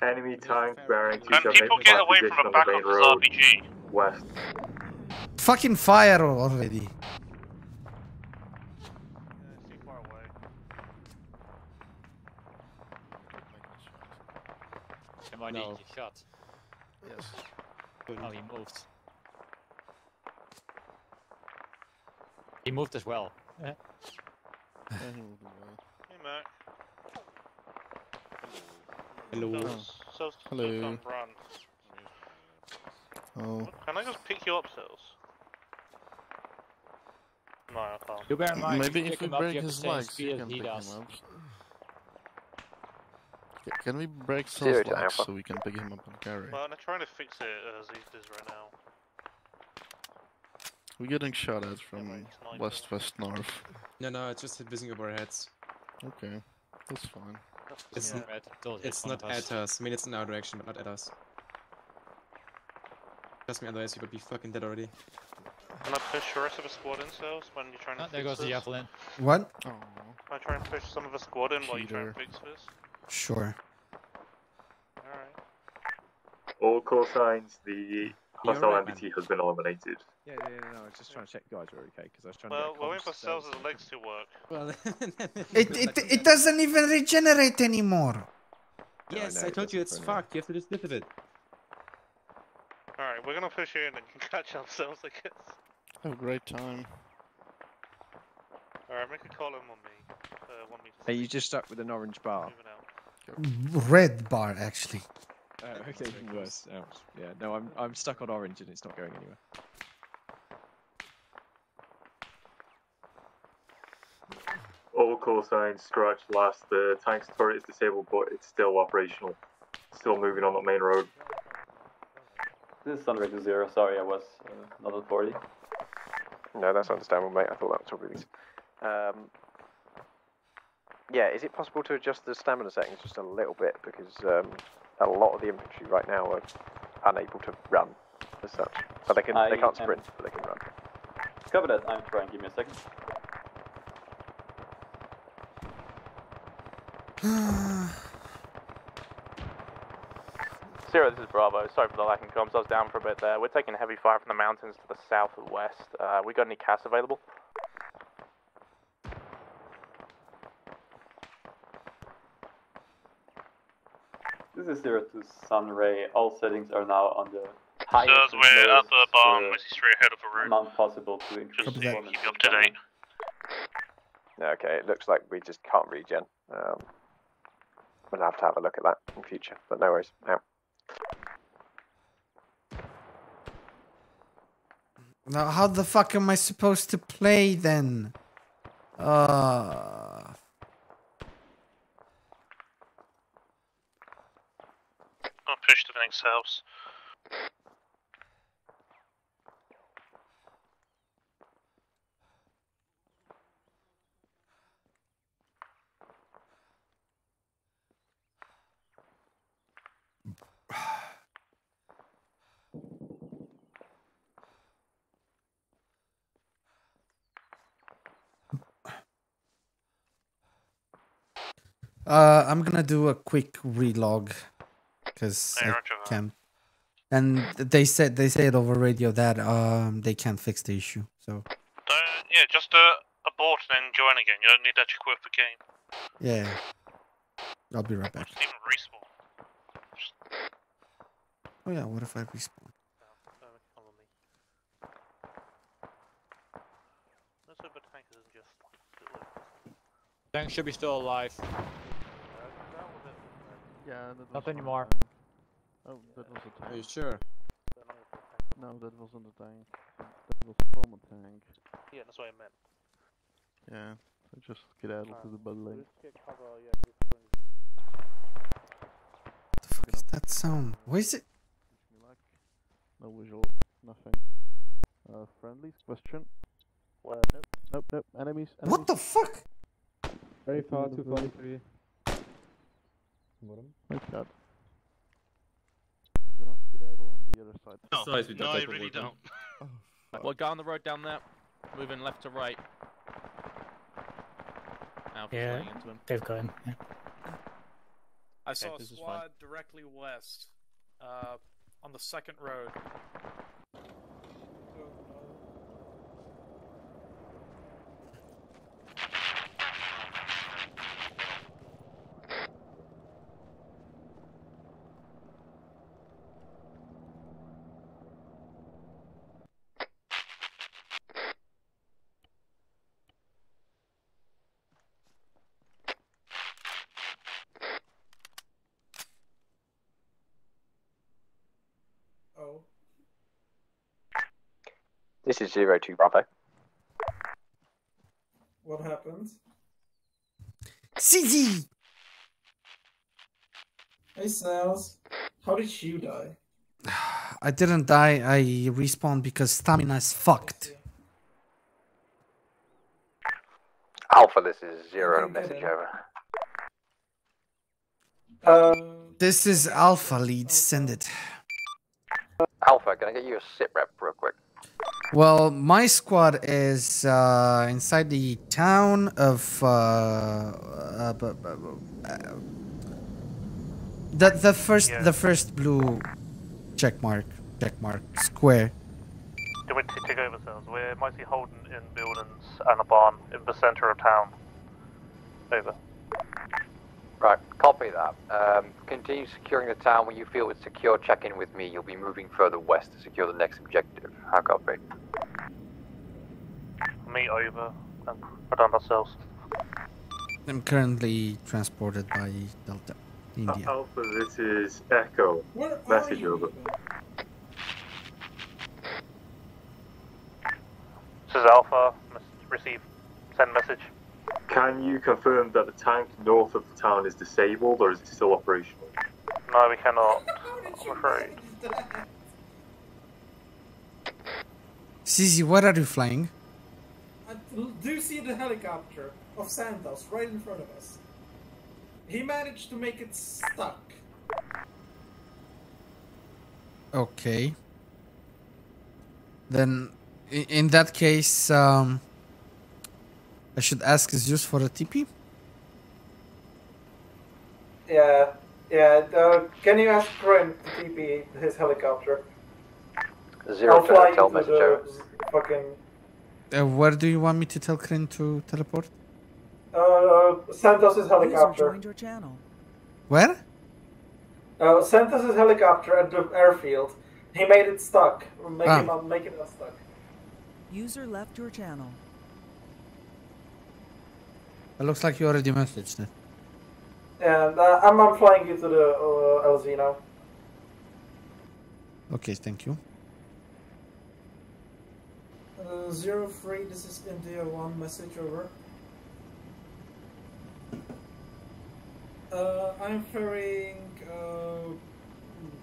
Enemy tank bearing 278. Can people get away from the back of this RPG? West. Fucking fire already. Why did you shot? Yes. Oh, he moved. He moved as well. Yeah. Hey, Mac. Hello. Hello. Hello. Oh. Can I just pick you up, Sils? No, I can't. You bear in mind, maybe if we break his legs, you can pick him up. Can we break some blocks so we can pick him up and carry? Well, I'm trying to fix it as he is right now. We're getting shot at from west, north. No, no, it's just whizzing over our heads. Okay, that's fine. It's, it's not at us. I mean, it's in our direction, but not at us. Trust me, otherwise you would be fucking dead already. Can I push the rest of the squad in, Sales, when you're trying to fix this? There goes the Javelin. What? Oh. Can I try and push some of the squad in while you try and fix this? Sure. Alright. All call signs, the hostile MBT has been eliminated. Yeah, yeah, yeah, no, I was just trying to check you guys were okay, because I was trying to... Well, we're waiting for Sales' legs to work. Well, it doesn't even regenerate anymore! Yes, no, I told you, it's fucked, you have to just live with it. Alright, we're gonna push in and catch ourselves, I guess. Have a great time. Alright, make a column on me. Hey, you just stuck with an orange bar. Red bar, actually. Okay, even worse. Oh, yeah, no, I'm stuck on orange and it's not going anywhere. All call signs, scratch last. The tank's turret is disabled, but it's still operational. Still moving on the main road. This is Sunray to 0. Sorry, I was not at 40. No, that's understandable, mate. I thought that was probably... Yeah, is it possible to adjust the stamina settings just a little bit, because a lot of the infantry right now are unable to run as such. But they can't sprint, but they can run. Cover that, I'm trying, give me a second. Zero, this is Bravo, sorry for the lack in comms, I was down for a bit there. We're taking heavy fire from the mountains to the southwest. We got any CAS available? This is 0 to Sunray, all settings are now on the highest. So we're at the bomb, we're straight ahead of the route. Not possible to increase the bomb. Keep you up to date. Okay, it looks like we just can't regen. We'll have to have a look at that in future, but no worries. Now. Now, how the fuck am I supposed to play then? Push to the next house. I'm gonna do a quick relog. Because I can't, and they said it over radio that they can't fix the issue. So yeah, just abort and then join again. You don't need that to quit the game. Yeah, I'll be right back. Just even respawn. Just... Oh yeah, what if I respawn? Tank should be still alive. Yeah, not anymore. Oh, that was a tank. Are you sure? No, that wasn't a tank. That was from a tank. Yeah, that's what I meant. Yeah, so just skedaddle to the bud lane. What the fuck is that sound? What is it? No visual, nothing. Friendlies, question. What? Nope, enemies. What the fuck? Very far, 243. Bottom. Like that. We don't skedaddle on the other side. No, I really don't. Well, go on the road down there. Moving left to right. Yeah, into him. They've got him. Yeah. I saw a squad directly west. On the second road. This is 02 Bravo. What happened? CZ! Hey Snails, how did you die? I didn't die, I respawned because stamina's fucked. Alpha, this is 0, message over. This is Alpha lead, send it. Alpha, can I get you a sit rep real quick? Well, my squad is inside the town of the first blue checkmark square. Do we take over cells? We're mostly holding in buildings and a barn in the center of town. Over. Right, copy that. Continue securing the town. When you feel it's secure, check in with me. You'll be moving further west to secure the next objective. How copy? Me over and around ourselves. I'm currently transported by Delta, India. Alpha, this is Echo. Message over. This is Alpha. Receive. Send message. Can you confirm that the tank north of the town is disabled, or is it still operational? No, we cannot, I'm afraid. Zizi, what are you flying? I do see the helicopter of Santos right in front of us. He managed to make it stuck. Okay. Then, in that case, I should ask Zeus for a TP? Yeah, can you ask Grant to TP his helicopter? 0 to tell message over. Fucking... where do you want me to tell Crane to teleport? Santos's helicopter. Where? Santos's helicopter at the airfield. He made it stuck. Making us stuck. User left your channel. It looks like you already messaged it. And I'm flying you to the LZ now. Okay, thank you. 03, this is India 1, message over. I'm ferrying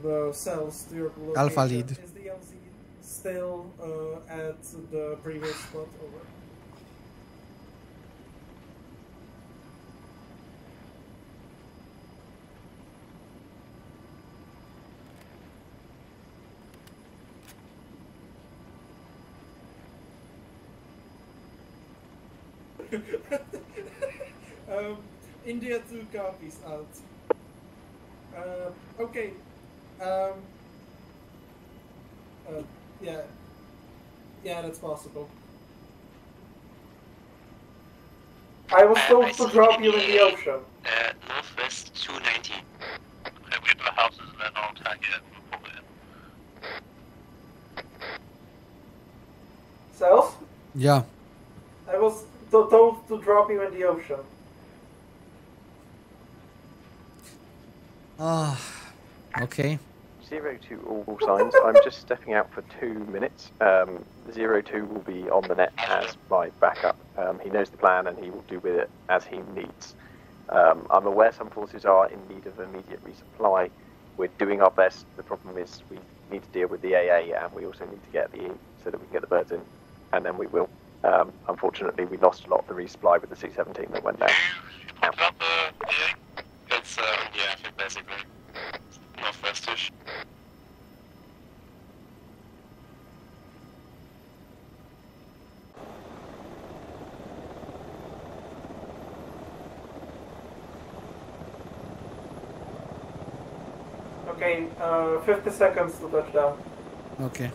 the cells to your location. Alpha lead. Is the LZ still at the previous spot over? India 2 copies out. Okay. Yeah. Yeah, that's possible. I was told to drop you in the ocean. Northwest 290. Okay, we have our houses and they're not on target. We'll pull it in. Self? Yeah. I was told to drop you in the ocean. Okay. 02 all signs. I'm just stepping out for 2 minutes. 02 will be on the net as my backup. He knows the plan and he will do with it as he needs. I'm aware some forces are in need of immediate resupply. We're doing our best. The problem is we need to deal with the AA and we also need to get the E so that we can get the birds in, and then we will. Unfortunately, we lost a lot of the resupply with the C-17 that went down. You popped up the AA? It's, yeah, I think basically northwestish. Okay, 50 seconds to touchdown. Okay.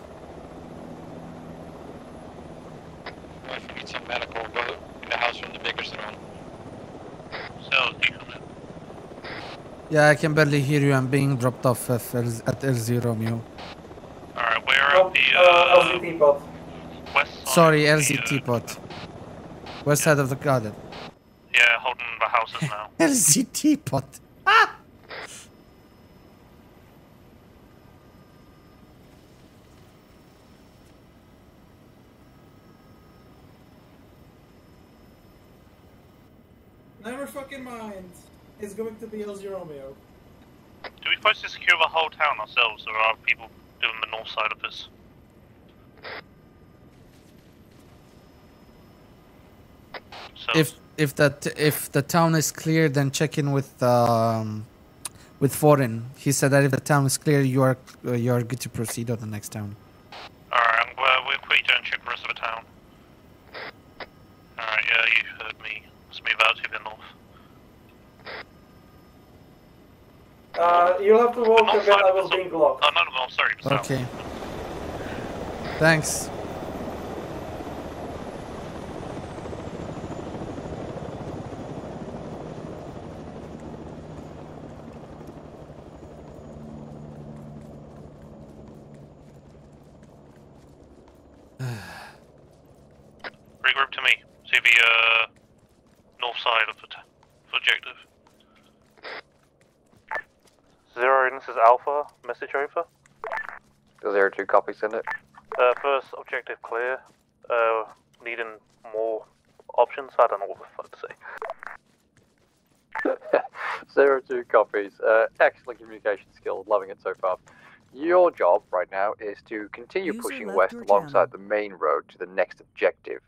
If you need some medical, go in the house from the biggest one. So, yeah, I can barely hear you. I'm being dropped off at LZ Romeo. Alright, where are the LZ Teapot? West. Sorry, LZ Teapot. West side of the garden. Yeah, holding the houses now. LZ Teapot. Ah! Never fucking mind. It's going to be LZ Romeo. Do we supposed to secure the whole town ourselves, or are people doing the north side of us? So if the town is clear, then check in with Foreign. He said that if the town is clear, you are good to proceed on the next town. All right, we'll quickly go and check the rest of the town. All right, yeah, you heard me. Let's move out to the north. You'll have to walk the again, I was being blocked. Oh, no, no, sorry. Okay. Thanks. Regroup to me. See the, north side of the objective. Zero, this is Alpha. Message over. 02 copy, send it. First objective clear. Needing more options. I don't know what the fuck to say. 02 copies. Excellent communication skill. Loving it so far. Your job right now is to continue pushing west alongside the main road to the next objective.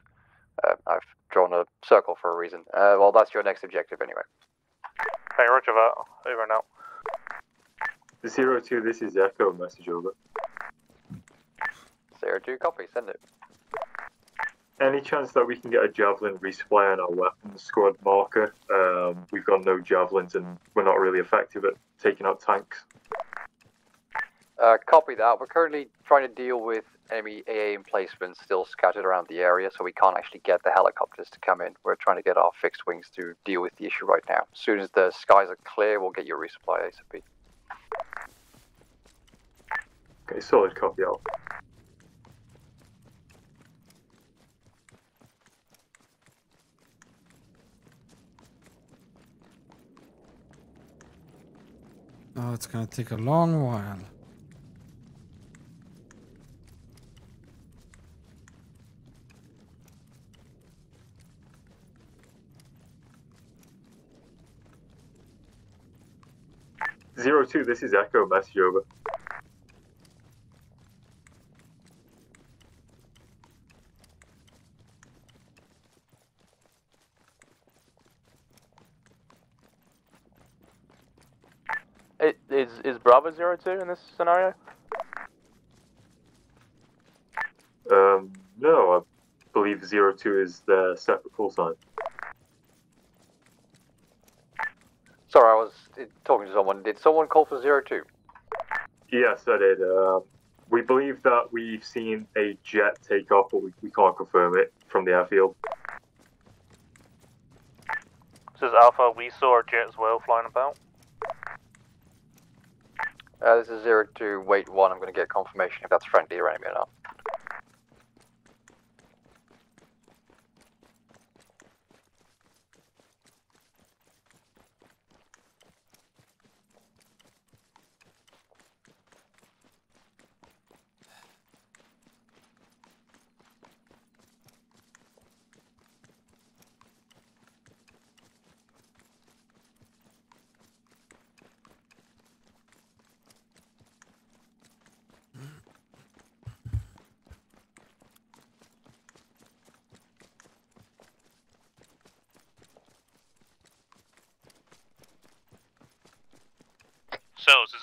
I've drawn a circle for a reason. Well, that's your next objective anyway. Hey, roger that. Over and out. 02, this is Echo. Message over. 02, copy. Send it. Any chance that we can get a Javelin resupply on our weapons squad marker? We've got no Javelins and we're not really effective at taking out tanks. Copy that. We're currently trying to deal with enemy AA emplacements still scattered around the area, so we can't actually get the helicopters to come in. We're trying to get our fixed wings to deal with the issue right now. As soon as the skies are clear, we'll get your resupply ASAP. Okay, solid copy out. Oh, it's gonna take a long while. Two, this is Echo. Message over. Is Bravo 02 in this scenario? No, I believe 02 is the separate call sign. Sorry, I was talking to someone. Did someone call for 02? Yes, I did. We believe that we've seen a jet take off, but we can't confirm it from the airfield. This is Alpha. We saw a jet as well flying about. This is 02, wait 1. I'm going to get confirmation if that's friendly or enemy or not.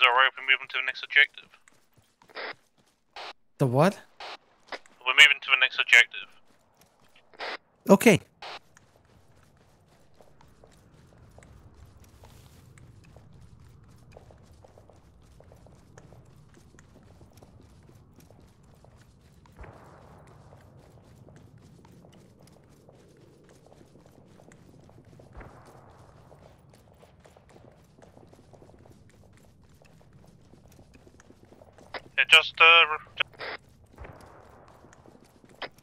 windows are open, moving to the next objective. The what? We're moving to the next objective. Okay.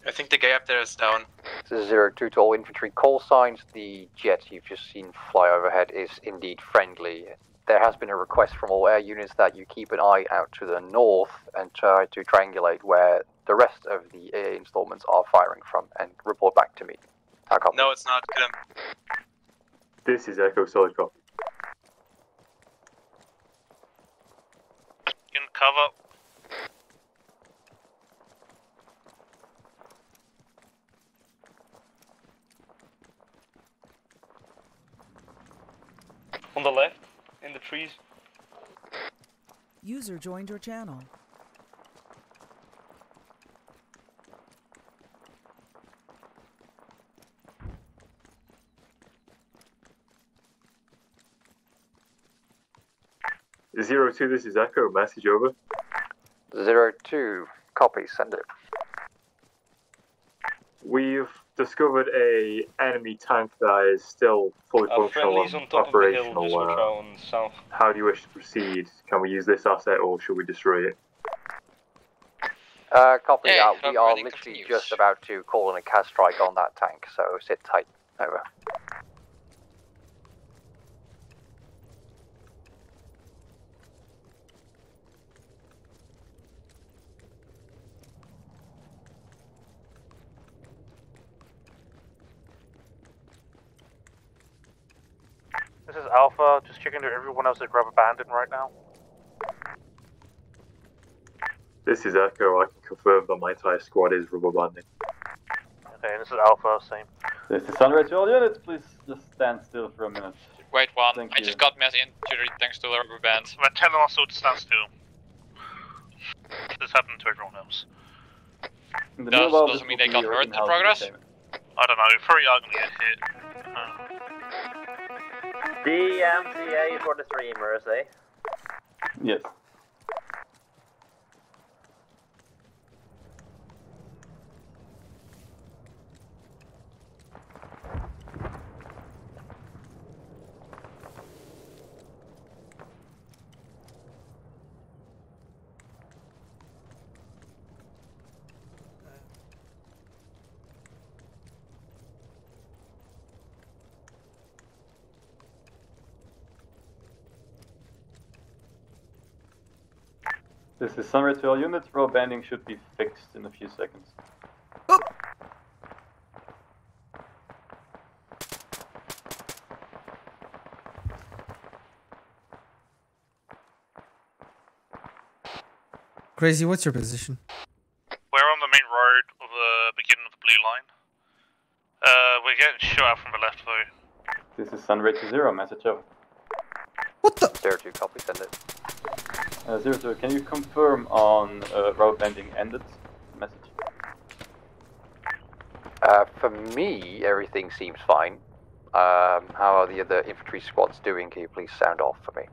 I think the guy up there is down. This is 02 to all infantry call signs. The jet you've just seen fly overhead is indeed friendly. There has been a request from all air units that you keep an eye out to the north and try to triangulate where the rest of the AA installments are firing from and report back to me. I copy. No, it's not. This is Echo, solid copy. In cover. On the left, in the trees. User joined your channel. Zero 02, this is Echo. Message over. 02, copy. Send it. We've discovered a enemy tank that is still fully functional and operational. How do you wish to proceed? Can we use this asset or should we destroy it? Copy. Yeah, we are really literally confused. Just about to call in a CAS strike on that tank, so sit tight. Over. This is Alpha, just checking that everyone else is grab abandoned right now. This is Echo, I can confirm that my entire squad is rubber banding. Okay, and this is Alpha, same. This is Sunray, to all units, please just stand still for a minute. Wait one, I just got mass injury thanks to the rubber band. But tell them also to stand still. This happened to everyone else. Doesn't mean they got hurt in progress? I don't know, three are going to get hit. DMCA for the streamers, eh? Yes. This is Sunray to all units, row banding should be fixed in a few seconds. Oh. Crazy, what's your position? We're on the main road of the beginning of the blue line. We're getting shot out from the left though. This is Sunray to 0, message over. What the? 02, copy, send it. 02, can you confirm on road banding ended? Message. For me, everything seems fine. How are the other infantry squads doing? Can you please sound off for me?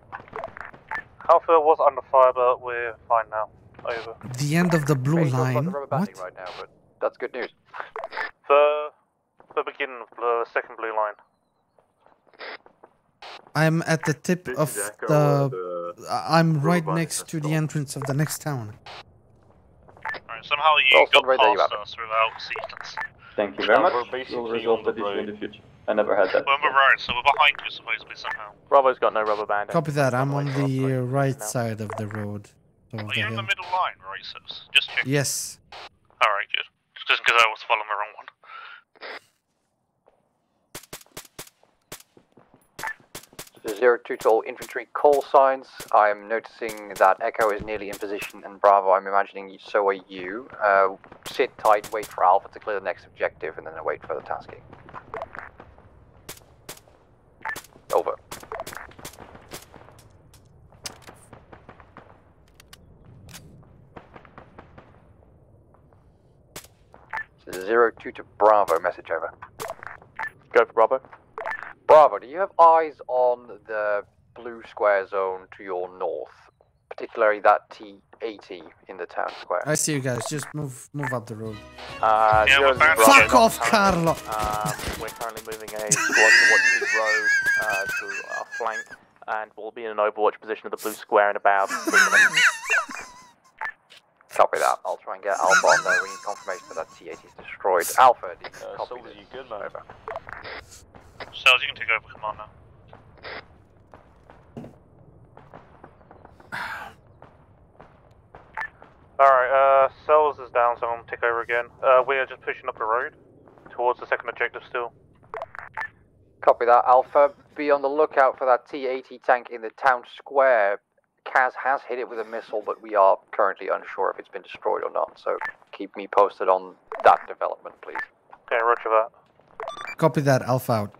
Alpha was under fire, but we're fine now. Over. The end of the blue line. What? Right now, but that's good news. The beginning of the second blue line. I'm at the tip of the... I'm right next to the entrance of the next town. Alright, somehow you got past us without sequence. Thank you very much. We'll resolve that issue in the future. I never had that. We're on the road, so we're behind you supposedly somehow. Bravo's got no rubber band. Copy that, I'm on the right side of the road. Are you in the middle line, right, Sips? Just check. Yes. Alright, good. Just because I was following the wrong one. The 02 to all infantry call signs. I'm noticing that Echo is nearly in position and Bravo, I'm imagining so are you. Sit tight, wait for Alpha to clear the next objective and then await further tasking. Over. 02 to Bravo, message over. Go for Bravo. Bravo, do you have eyes on the blue square zone to your north? Particularly that T-80 in the town square. I see you guys, just move up the road. Yeah, fuck off, Carlo! We're currently moving a squad to watch the road to our flank, and we'll be in an overwatch position of the blue square in about 3 minutes. Copy that. I'll try and get Alpha on there. We need confirmation that T-80 is destroyed. Alpha, do you copy this? You good, man? Over. Cells, you can take over command now. Alright, Cells is down, so I'm gonna take over again. We are just pushing up the road towards the second objective still. Copy that, Alpha. Be on the lookout for that T-80 tank in the town square. CAS has hit it with a missile, but we are currently unsure if it's been destroyed or not, so keep me posted on that development, please. Okay, roger that. Copy that, Alpha out.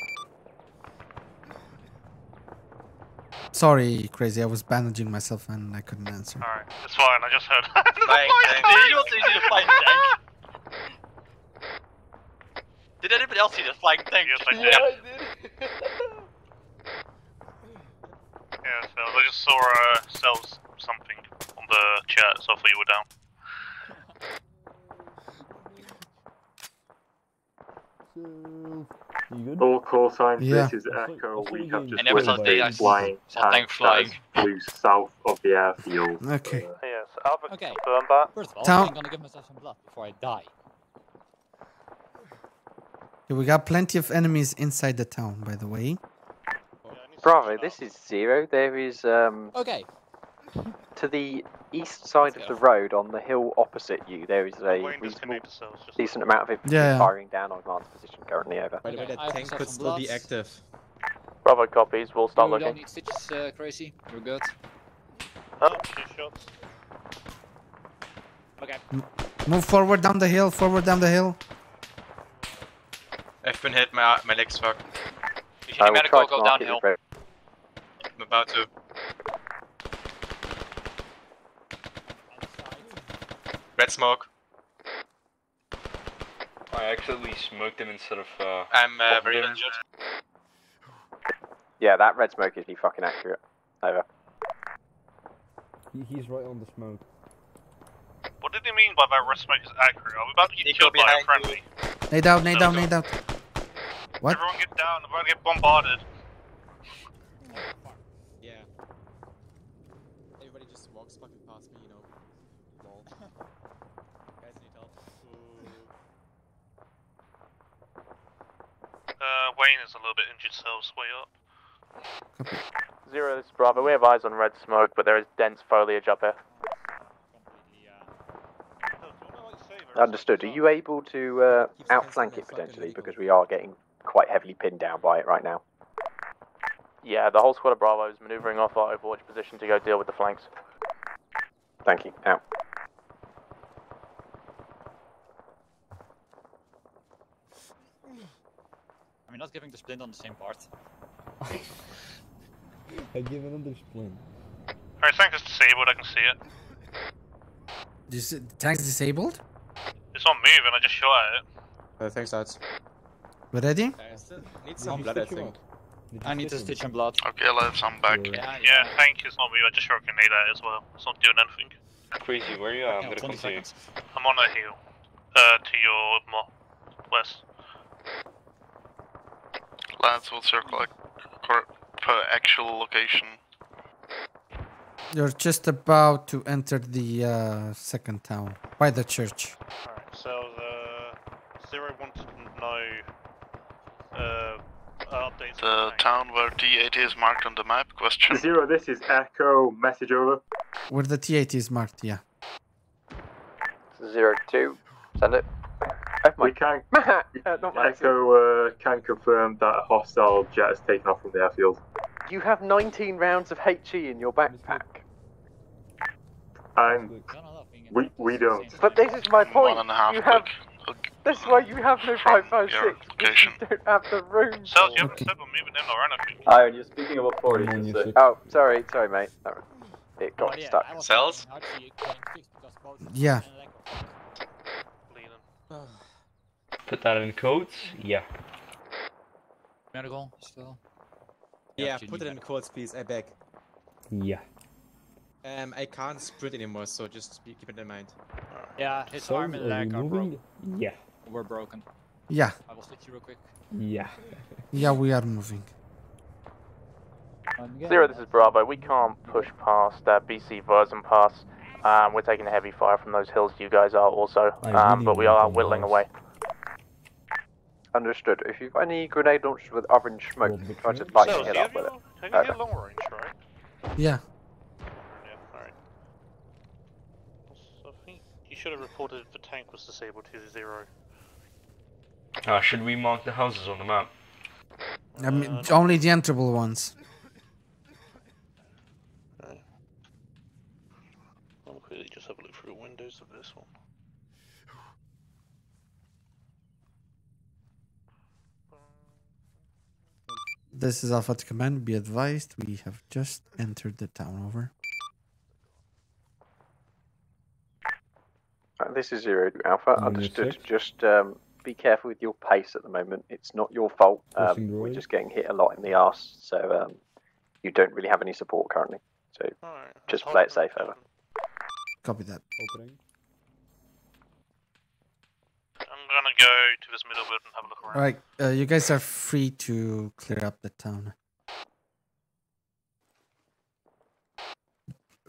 Sorry, Crazy, I was bandaging myself and I couldn't answer. Alright, it's fine, I just heard. Flank tank. Did anybody else see the flank tank? Yes, I did. Yeah, yeah, so I just saw Cells something on the chat, so I thought you were down. All call signs, yeah. This is Echo. We have just witnessed flying tank flew south of the airfield. Okay. Yes, Alpha, okay. Confirm that. First of all, I'm gonna give myself some blood before I die. We got plenty of enemies inside the town, by the way. Bravo, this is Zero. There is okay. To the east side of the road, on the hill opposite you, there is a decent amount of infantry firing down on Grant's position currently, over. By the way, that tank could still be active. Bravo copies, we'll start looking. We don't need stitches, Crazy. We're good. Oh, 2 shots. Okay. Move forward down the hill, I've been hit, my leg's fucked. You should medical, go downhill. I'm about to. Red smoke. I actually smoked him instead of. I'm very injured. Yeah, that red smoke is fucking accurate. Over. He's right on the smoke. What did he mean by that red smoke is accurate? I'm about to get killed by a friendly. Lay down. What? Everyone get down, I'm about to get bombarded. Yeah. Everybody just walks fucking past me, you know. Wayne is a little bit injured, so way up. Zero, this is Bravo. We have eyes on red smoke, but there is dense foliage up here. Understood. Are you able to outflank it potentially? Because we are getting quite heavily pinned down by it right now. Yeah, the whole squad of Bravo is maneuvering off our overwatch position to go deal with the flanks. Thank you. Out. We're not giving the splint on the same part. I give another splint. Alright, tank is disabled, I can see it. The tank is disabled? It's not moving, I just shot at it. Thanks, lads. We're ready? I need some blood, I think. I need to stitch in blood. Okay, I'll have some back. Yeah, tank is not moving, I just shot a grenade at it as well. It's not doing anything. Crazy, where are you at? I'm gonna come to you. I'm on a hill. To your west. Lads, will circle per actual location. You're just about to enter the second town, by the church. Alright, so the Zero wants to know updates. The town where T-80 is marked on the map, question. Zero, this is Echo, message over. Where the T-80 is marked, yeah. 02, send it. We can, Echo can confirm that a hostile jet has taken off from the airfield. You have 19 rounds of HE in your backpack. And we don't. But this is my point. This is why you have no 556. You don't have the room. So you haven't said we're moving in or anything. Oh, and you're speaking about 40. So. Oh, sorry, mate. It got stuck. Cells? Yeah. Put that in quotes. Yeah. Medical still. Yeah, put it in quotes, please. I beg. Yeah. I can't sprint anymore, so just keep it in mind. Yeah, his so arm and leg are broken. Yeah. We're broken. Yeah. I will switch you real quick. Yeah. Yeah, we are moving. Zero, this is Bravo. We can't push past BC Versum Pass. We're taking a heavy fire from those hills. You guys are also, but we are whittling away. Understood. If you've got any grenade launchers with orange smoke, try to light your head up with it. Can you get long range, right? Yeah. You should have reported if the tank was disabled to 0. Should we mark the houses on the map? I mean, only the enterable ones. Okay. I'll quickly just have a look through the windows of this one. This is Alpha to Command. Be advised, we have just entered the town over. This is Zero to Alpha. Understood. Just be careful with your pace at the moment. It's not your fault. We're just getting hit a lot in the arse, so you don't really have any support currently. So just play it safe, over. Copy that. Opening. I'm gonna go to this middle bit and have a look around. Alright, you guys are free to clear up the town.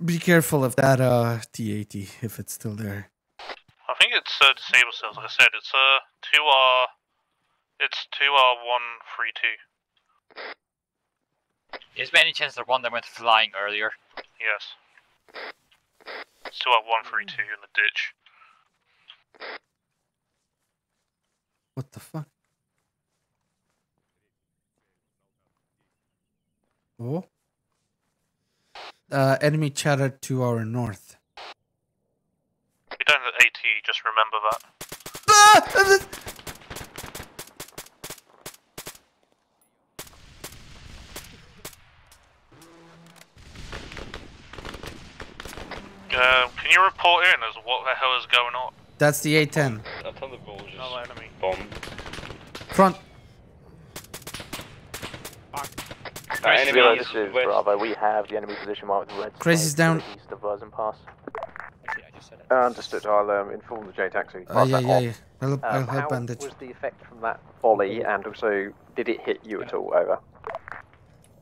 Be careful of that T-80 if it's still there. I think it's disabled cells. Like I said, it's 2R. It's 2R132. Is there any chance that one that went flying earlier? Yes. It's 2R132 in the ditch. What the fuck? Oh. Enemy chatter to our north. You don't have AT, just remember that. Can you report in as what the hell is going on? That's the A-10. That's on the ball, just another enemy. Bomb. Front. Fuck. Zero, this is Bravo. We have the enemy position marked with the red. Crazy's down. East of Versum Pass. Understood. I'll inform the JTAC so you pass that off. I'll help bandage. What was the effect from that volley, and also did it hit you at all? Over.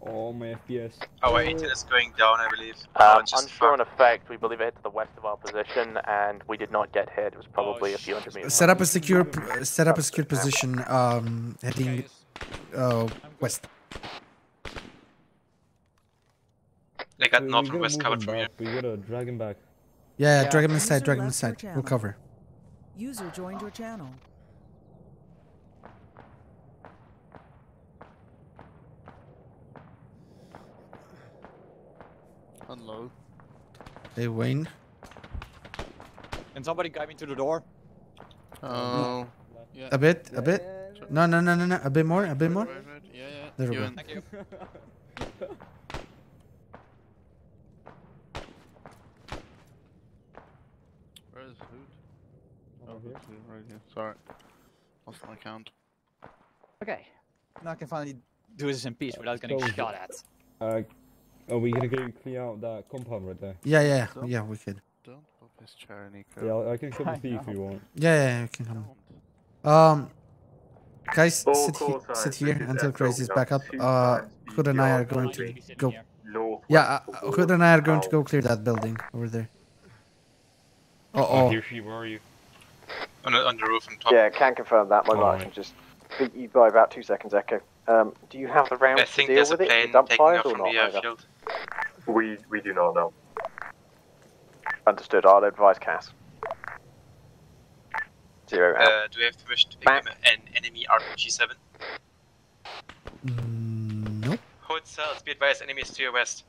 Oh, my FPS. Oh, wait, it is going down, I believe. Unsure on effect. We believe it hit to the west of our position, and we did not get hit. It was probably a few hundred meters. Set up a secure, position. Heading west. They got north and west covered from you. We gotta drag him back. Yeah, drag him inside, We'll cover. User joined your channel. Unload. Hey, Wayne. Can somebody guide me to the door? Oh. Yeah. A bit? No, no. A bit more, Right. Yeah. There we go. Thank you. Where is food? Oh, here. Right here. Sorry. Lost my count. Okay. Now I can finally do this in peace without getting shot at. Are we gonna go clear out that compound right there? Yeah, we could. Don't pop his chair in here. Yeah, I can come with you if you want. Yeah, you can come. Guys, sit here until Crazy's back up. Hood and I are going to go. Yeah, Hood and I are going to go clear that building over there. Where are you? On the roof and top. Yeah, can confirm that. My line just beat you by about 2 seconds, Echo. Do you have the round to deal with it? I think there's a plane taking off from the airfield. We do not know. Understood. I'll advise CAS. Zero out. Do we have permission to pick up an enemy RPG-7? Nope. Hold cells. Be advised. Enemies to your west.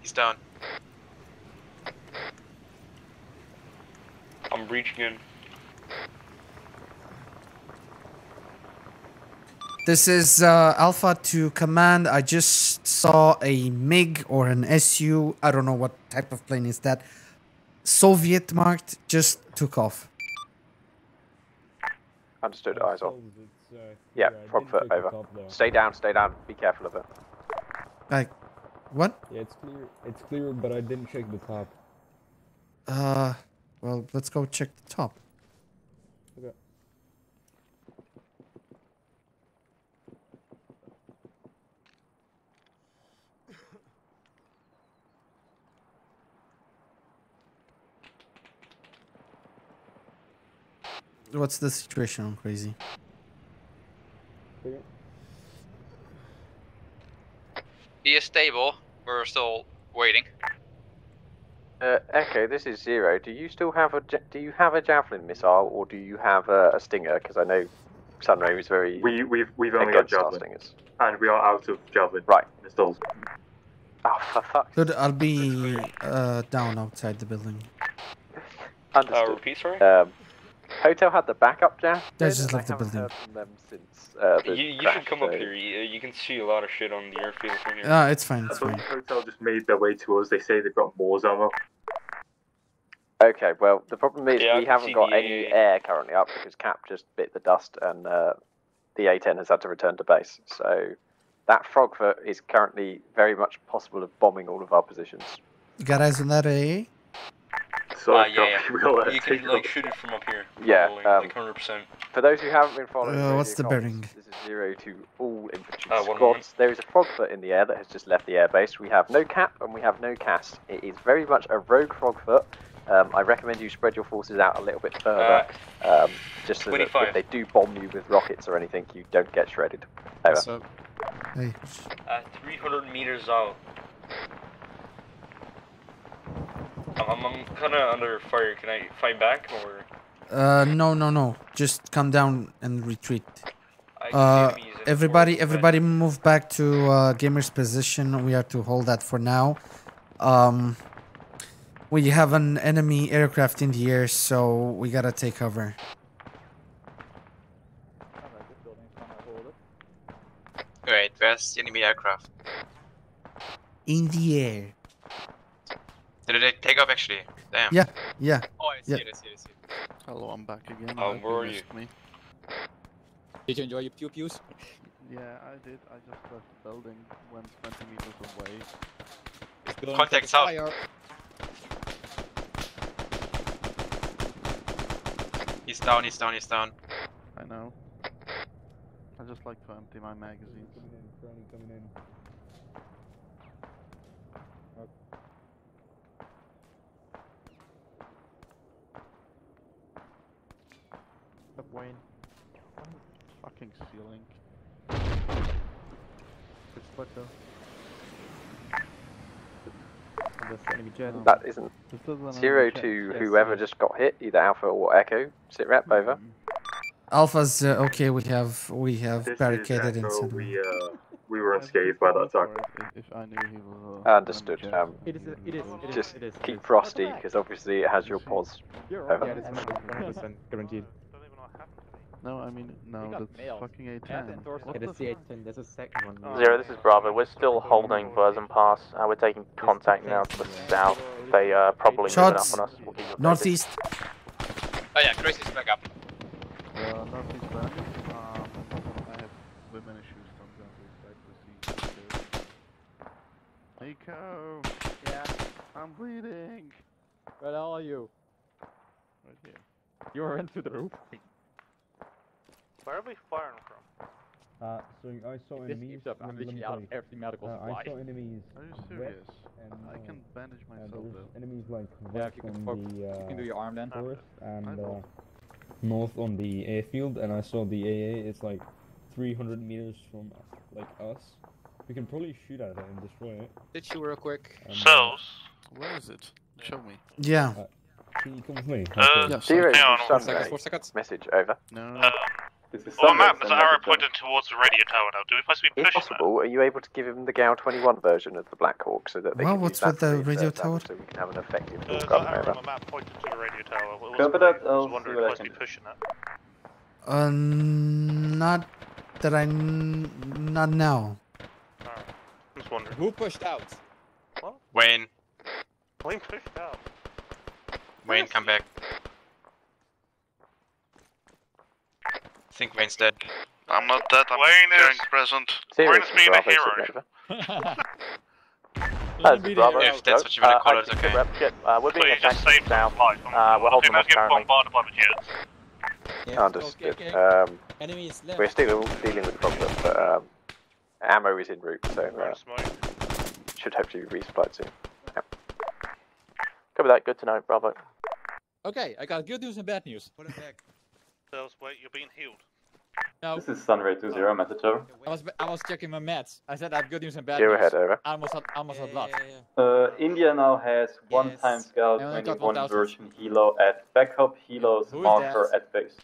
He's down. I'm reaching in. This is Alpha to Command. I just saw a MiG or an SU. I don't know what type of plane is that. Soviet marked just took off. Understood, eyes off. Yeah, Frogfoot, over. Stay down, be careful of it. Like, what? Yeah, it's clear, but I didn't check the top. Well, let's go check the top. Okay. What's the situation on Crazy? He is stable. We're still waiting. Echo, this is Zero. Do you still have a Javelin missile, or do you have a Stinger? Because I know Sunray is very we've only got Javelin, and we are out of Javelin. Right. Missiles. Oh, for fuck. Good. I'll be down outside the building. Understood. Repeat, sorry. Hotel had the backup jack. They just left the building. Since, you should come up here. You can see a lot of shit on the airfield from here. Ah, it's fine. It's fine. Hotel just made their way to us. They say they've got Moors ammo. Okay, well, the problem is we haven't got any air currently up because Cap just bit the dust and the A-10 has had to return to base. So that Frogfoot is currently very much possible of bombing all of our positions. You got eyes on that AA? So you can like shoot it from up here. Yeah, like 100%. For those who haven't been following, what's the bearing? This is Zero to all infantry squads. There is a Frogfoot in the air that has just left the airbase. We have no Cap and we have no CAS. It is very much a rogue Frogfoot. I recommend you spread your forces out a little bit further, just so that if they do bomb you with rockets or anything, you don't get shredded. Over. So, hey. 300 meters out. I'm kind of under fire. Can I fight back or? No. Just come down and retreat. Everybody, move back to Gamer's position. We are to hold that for now. We have an enemy aircraft in the air, so we gotta take cover. Alright, where's the enemy aircraft? In the air. Did it take off actually? Damn. Yeah. Oh, I see it. Hello, I'm back again. How were you? Did you enjoy your pew pews? Yeah, I did. I just left the building, went 20 meters away. Contact south. He's down. I know. I just like to empty my magazine. Coming in. Okay. Up Wayne. Fucking ceiling. Good spot though. That isn't Zero to whoever just got hit, either Alpha or Echo. Sit rep over. Alpha's okay. We have barricaded in some. We were unscathed by that attack. Understood. It is. Keep frosty because obviously it has your pause. Over. Yeah, it's 100% guaranteed. No, I mean, no, that's fucking A-10. What the fuck? There's a second one. Now. Zero, this is Bravo. We're still holding Burzum Pass. We're taking contact now to the south. They probably moving up on us. We'll keep northeast. Oh yeah, Gracie's back up. Northeast back. I have women issues. I'm going to back to see. Nico! Yeah? I'm bleeding! Where are you? Right here. You are into the roof. Where are we firing from? So I saw enemies. I'm literally out of every medical supply. I saw enemies. Are you serious? And, I can bandage myself though. Enemies like west on the you can do your arm then. And north on the airfield, and I saw the AA. It's like 300 meters from us. We can probably shoot at it and destroy it. Did you real quick? Cells. Where is it? Show me. Yeah. Can you come with me? Zero. Four seconds. Message over. No. On map, there's an arrow pointed towards the radio tower now. Do we possibly push that? If possible, are you able to give him the GAL 21 version of the Black Hawk so that they can use that to radio tower? So we can have an effective arrow on the map pointed to the radio tower. I was wondering if possibly pushing that. Not that I'm... not now. Alright. Just wondering. Who pushed out? What? Wayne. Wayne pushed out. Wayne, come back. I think Wayne's dead. I'm not dead, I'm hearing present. Wayne's being a hero. If that's what you want to call it, okay. We're being attacked now. We're holding them up currently. Understood. We're still dealing with problems, but ammo is en route, so should hopefully be resupplied soon. Yeah. Copy that, good to know, bravo. Okay, I got good news and bad news. What the heck? Wait, you're being healed. No. This is Sunray 20, message over. I was checking my meds. I said I have good news and bad news. Ahead, over. I almost had blood. Yeah. India now has one-time scout, 21 version helo at backup, helos, marker at base.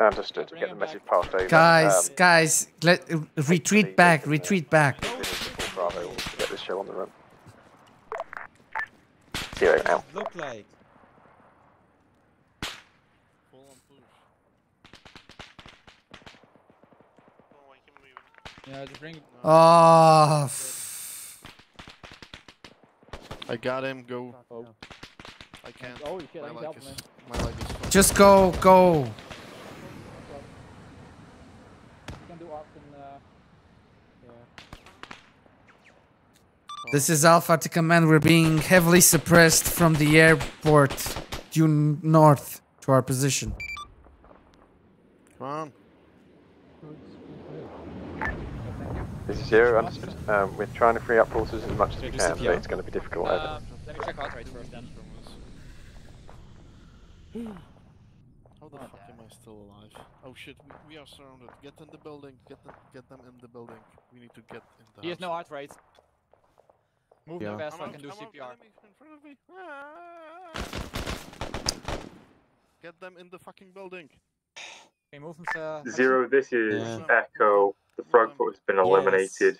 Understood. Get the message passed over. Guys, guys, retreat back, retreat back. Bravo, get this show on the run. Zero now. Look like. Yeah, just bring it. Oh, I got him. Go. Oh. I can't. Oh, you can't. My leg is just go, go. You can do often. Yeah. This is Alpha to Command. We're being heavily suppressed from the airport due north to our position. Come on. This is zero, understood. We're trying to free up forces as much as we can, but it's going to be difficult. Let me check heart rate first. How the fuck am I still alive? Oh shit, we are surrounded. Get in the building. Get them in the building. We need to get in the. He has no heart rate. Move me fast so I can do CPR. In front of me. Ah. Get them in the fucking building. Okay, move them, sir. Zero, this is Echo. The Frogfoot has been eliminated.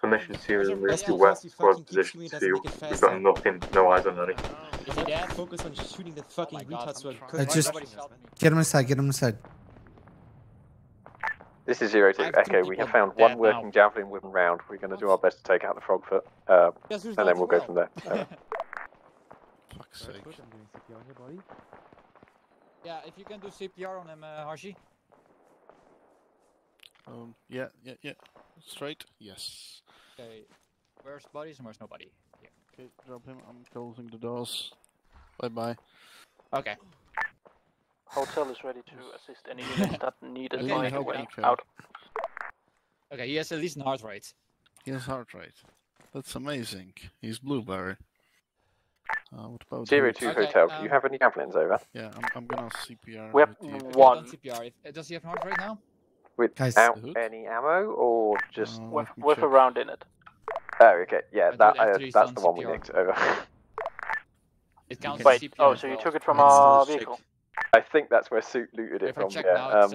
Permission to move to west squad position 2. We've got nothing, no eyes on any. Focus on shooting the fucking retards. Just get him inside, get him inside. This is 02 Echo. We have found one working Javelin wooden round. We're going to do our best to take out the Frogfoot, and then we'll go from there. Fuck's sake. Yeah, if you can do CPR on him, Harshi. Yeah. Straight? Yes. Okay. Where's bodies and where's nobody? Here. Okay, drop him. I'm closing the doors. Bye-bye. Okay. Hotel is ready to assist any units that need a flight away. Out. Okay, he has at least an heart rate. He has heart rate. That's amazing. He's blueberry. What about 02 Hotel, do you have any javelins over? Yeah, I'm gonna CPR. We have one. CPR. Does he have an heart rate now? Without any ammo, or just with a round in it? Oh, okay, yeah, that's the one we nicked, over. It counts as CPR. Oh, so you took it from our vehicle? I think that's where Suit looted it from, yeah.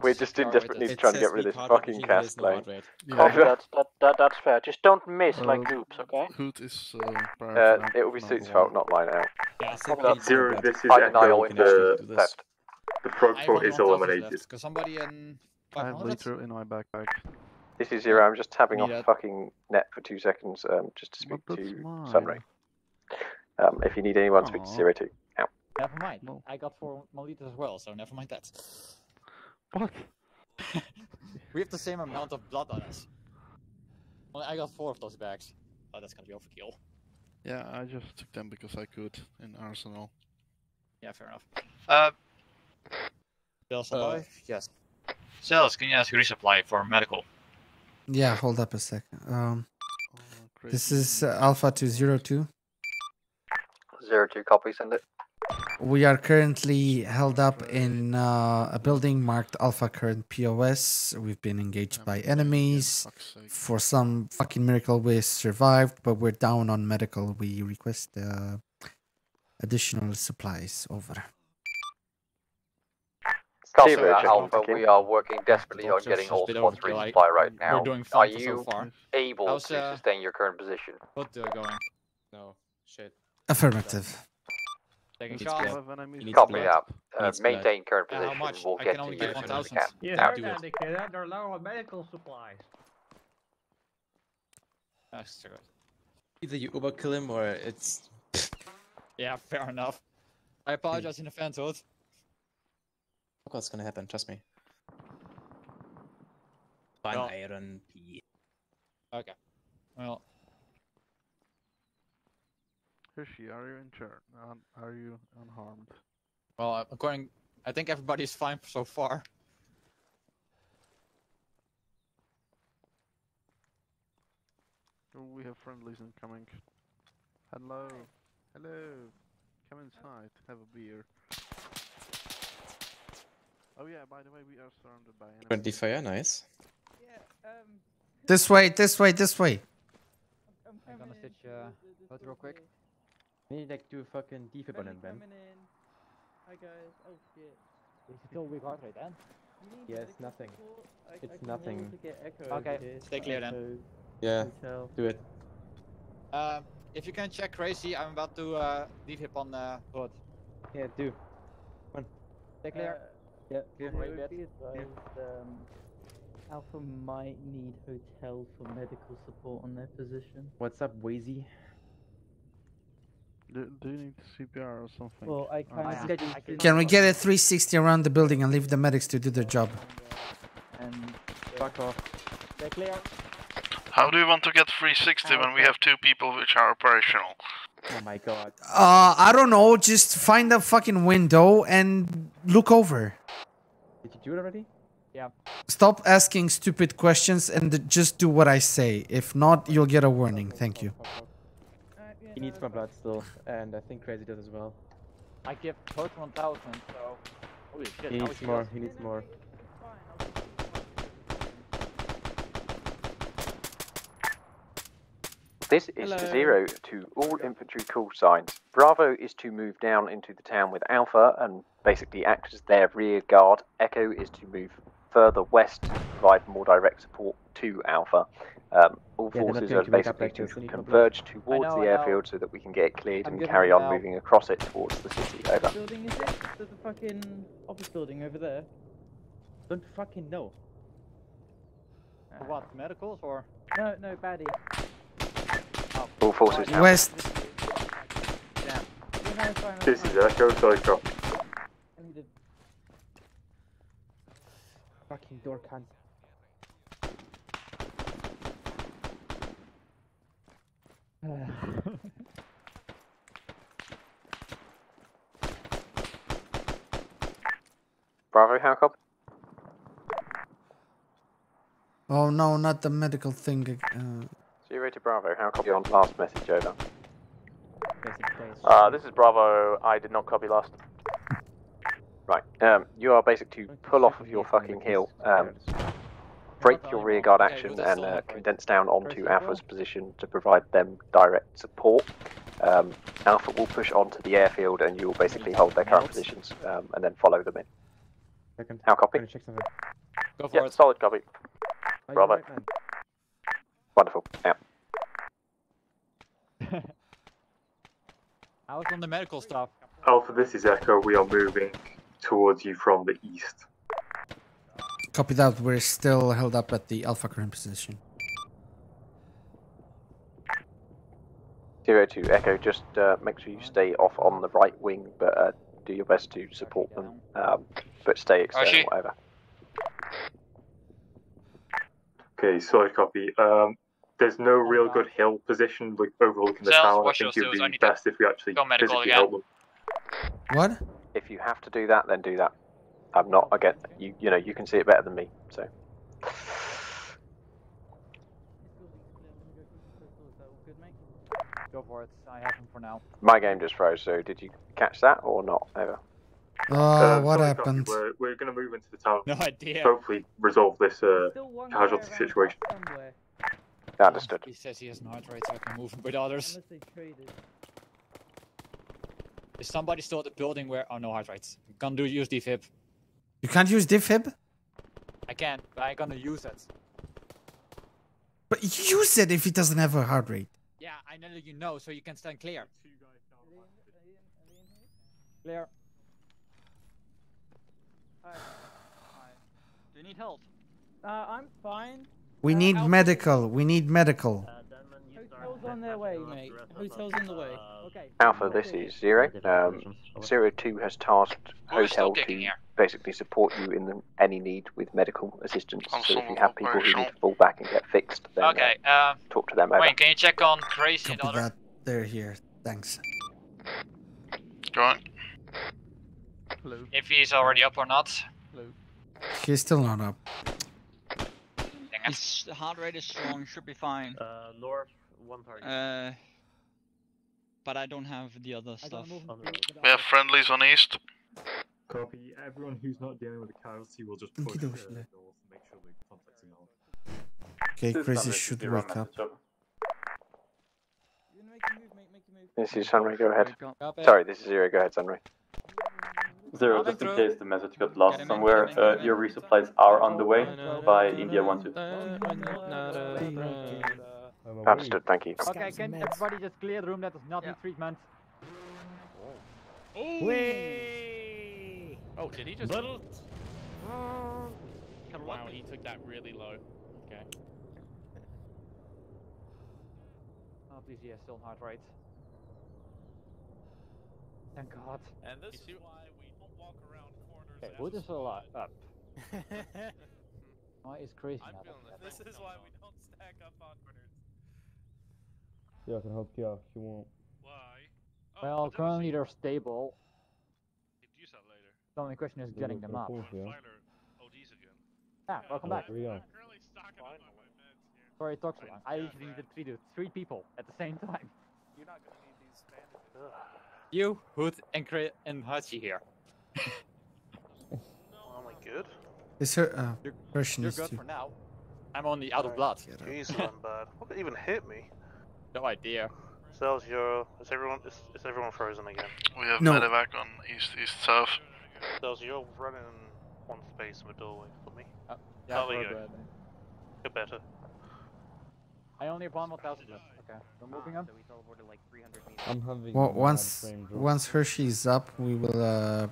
We're just in desperate need of trying to get rid of this fucking cast lane. That's fair, just don't miss like loops, okay? It will be Suit's fault, not mine out. Zero, this is Echo in the theft. The Frogfoot is eliminated. I have liter in my backpack. This is Zero, I'm just tabbing off the fucking net for 2 seconds just to speak to Sunray. If you need anyone, speak to 02. Out. Never mind, I got 4 milliliters as well, so never mind that. What? We have the same amount of blood on us. Well, I got 4 of those bags. Oh, that's gonna be overkill. Yeah, I just took them because I could in Arsenal. Yeah, fair enough. Cells alive? Yes. Cells, can you ask resupply for medical? Yeah, hold up a sec. This is Alpha to 02. 02, copy, send it. We are currently held up in a building marked Alpha Current POS. We've been engaged by enemies. For some fucking miracle, we survived, but we're down on medical. We request additional supplies. Over. Zero, Alpha, we are working desperately on getting all spots resupply right now. Are you able to sustain your current position? Going? No, shit. Affirmative. Taking shots. Copy up. Maintain current position. We'll get to you as soon as we can. Yeah, they're low on medical supplies. Either you Uber kill him or it's. Yeah, fair enough. I apologize in advance, Hood. Look what's gonna happen, trust me. Find Iron P. Okay. Well. Hishi, are you injured? Are you unharmed? Well, according... I think everybody's fine so far. We have friendlies incoming. Hello. Hello. Come inside, have a beer. Oh yeah, by the way, we are surrounded by enemies. Friendly fire, nice. Yeah, this way, this way, this way. I'm gonna switch out real quick. We need like 2 fucking defib on him, man. Hi guys, oh shit. It's still weak heart rate, then? Yeah, it's nothing. It's nothing. Okay, stay clear then. Yeah, do it. If you can check Crazy, I'm about to defib on board. Yeah, do. Come on. Stay clear. Yeah, clear. Alpha might need hotel for medical support on their position. What's up, Wazy? Do you need CPR or something? Well, I can't. Can we get a 360 around the building and leave the medics to do their job? And fuck off. They're clear. How do you want to get 360 when we have 2 people which are operational? Oh my god. I don't know. Just find a fucking window and look over. Did you do it already? Yeah. Stop asking stupid questions and just do what I say. If not, you'll get a warning. Thank you. He needs my blood still, and I think Crazy does as well. I give both 1000, so... Holy shit, he needs more, he needs more. This is Zero to all infantry call signs. Bravo is to move down into the town with Alpha and basically act as their rear guard. Echo is to move further west to provide more direct support to Alpha. All forces are basically to converge towards the airfield so that we can get it cleared and carry on moving across it towards the city. Over. What building is it? There's a fucking office building over there. Don't fucking know. What, medicals or? No, no, baddie. Oh. All forces now. West. Yeah. This is Echo, sorry, drop. Fucking door can't. Bravo, how come? Oh no, not the medical thing. Zero to Bravo, how copy on last message, over? This is Bravo, I did not copy last. Right, you are basic to pull off of your fucking heel, break your rearguard action and condense down onto Alpha's position to provide them direct support. Alpha will push onto the airfield and you will basically hold their current positions and then follow them in. How copy? Go for it. Solid copy. Bravo. Wonderful. Out. I was on the medical stuff. Alpha, this is Echo. We are moving towards you from the east. Copy that, we're still held up at the Alpha current position. 02 Echo, just make sure you stay off on the right wing, but do your best to support them, but stay external, whatever. Okay, solid copy. There's no real good hill position overlooking the tower. I think it would be best if we actually physically help them. What? If you have to do that, then do that. I'm not against you. You know, you can see it better than me. So. Go for it. I have him for now. My game just froze. So did you catch that or not? Over. What happened? We're going to move into the town. No idea. Hopefully resolve this casualty situation. Understood. He says he has no heart rate, so I can move him with others. Is somebody still at the building where... Oh, no heart rates. I can't use defib. You can't use defib? I can, but I'm gonna use it. But use it if he doesn't have a heart rate. Yeah, I know that you know, so you can stand clear. Clear. Hi. Hi. Do you need help? I'm fine. We need medical. We need medical. Hotel's on their way, mate. Hotel's on the way. Alpha, this is Zero. Zero 02 has tasked Hotel to basically support you in any need with medical assistance. So if you have people who need to fall back and get fixed, then okay, talk to them over. Wayne, can you check on Tracy and other? They're here. Thanks. Go on. Hello. If he's already up or not. Hello. He's still not up. The heart rate is strong, should be fine. North, one target. But I don't have the other stuff. We have friendlies on east. Copy. Everyone who's not dealing with the casualty will just push north and make sure we contact him out. Okay, Crazy should wake up. This is Sunray, go ahead. Sorry, this is Zero, go ahead, Sunray. Zero, just in case the message got lost somewhere, your resupplies are on the way by India 1-2. Understood, thank you. Okay, can everybody just clear the room? That does not need treatment. Oh, did he just... Wow, he took that really low. Okay. Oh, please, yes, still hard right. Thank God. And this is why we don't walk around corners. Okay, we'll just all up. Why is crazy? This is why we don't stack up on corners. Yeah, I can help you out if you want. Why? Oh, well, currently they're stable. Use that later. The only question is getting them up. Ah, welcome back. I'm currently stocking up on my meds here. Sorry, talk so long. I usually needed three people at the same time. You're not gonna need these bandages. You, Hood, and Hachi here. No, am I good? Is her you're good for now. I'm only out of blood. Jesus, I'm bad. What could even hit me? No idea. Cells, Euro. Is everyone frozen again? We have medevac on east south. Cells, you're running one space in the doorway for me. Yeah, there we go. You're better. I only have 1,000 left. Okay, we're moving on. I'm having once Hershey is up, we will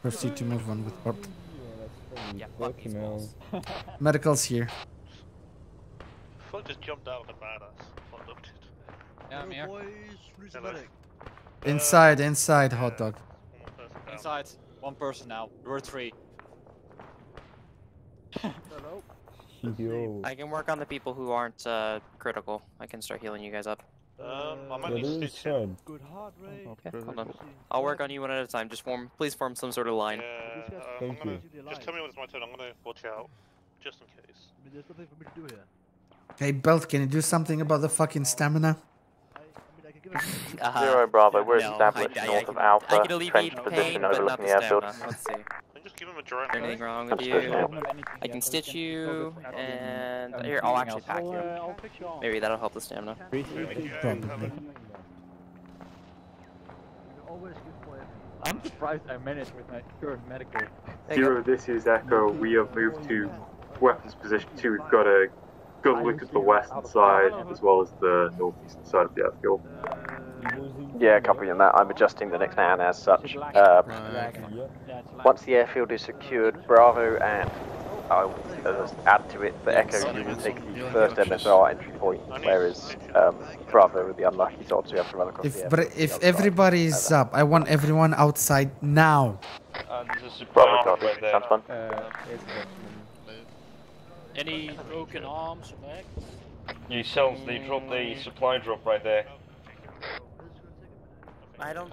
proceed to move on with Bob. Yeah, fucking hell. Medical's here. Fuck, just jumped out of the badass. Fuck, looked it. Yeah, I'm here. Hello. Inside, hot dog. Inside, one person now. We're three. Hello. Yo. I can work on the people who aren't critical. I can start healing you guys up. I might need to good heart rate. Okay, hold on. I'll work on you one at a time. Just please form some sort of line. Yeah, just tell me when it's my turn. I'm gonna watch out, just in case. There's nothing for me to do here. Hey, Belt, can you do something about the fucking stamina? Zero Bravo, we're established north of Alpha. Trench position overlooking the airfield. Let's see. Just give him a drone. Anything wrong with you? I can stitch you, and here I'll actually pack you. Maybe that'll help the stamina. I'm surprised I managed with my current medical. Zero, this is Echo. We have moved to weapons position 2. We've got a good look at the western side as well as the northeastern side of the airfield. Yeah, copy on that. I'm adjusting the next man as such. Once the airfield is secured, Bravo and I will add to it the Echo, you will take the first MSR entry point, whereas Bravo would be unlucky, so obviously we have to run across the airfield. If everybody is up, I want everyone outside now. Bravo, copy. Sounds fun. Any broken arms or legs? You cells, they dropped the supply drop right there. I don't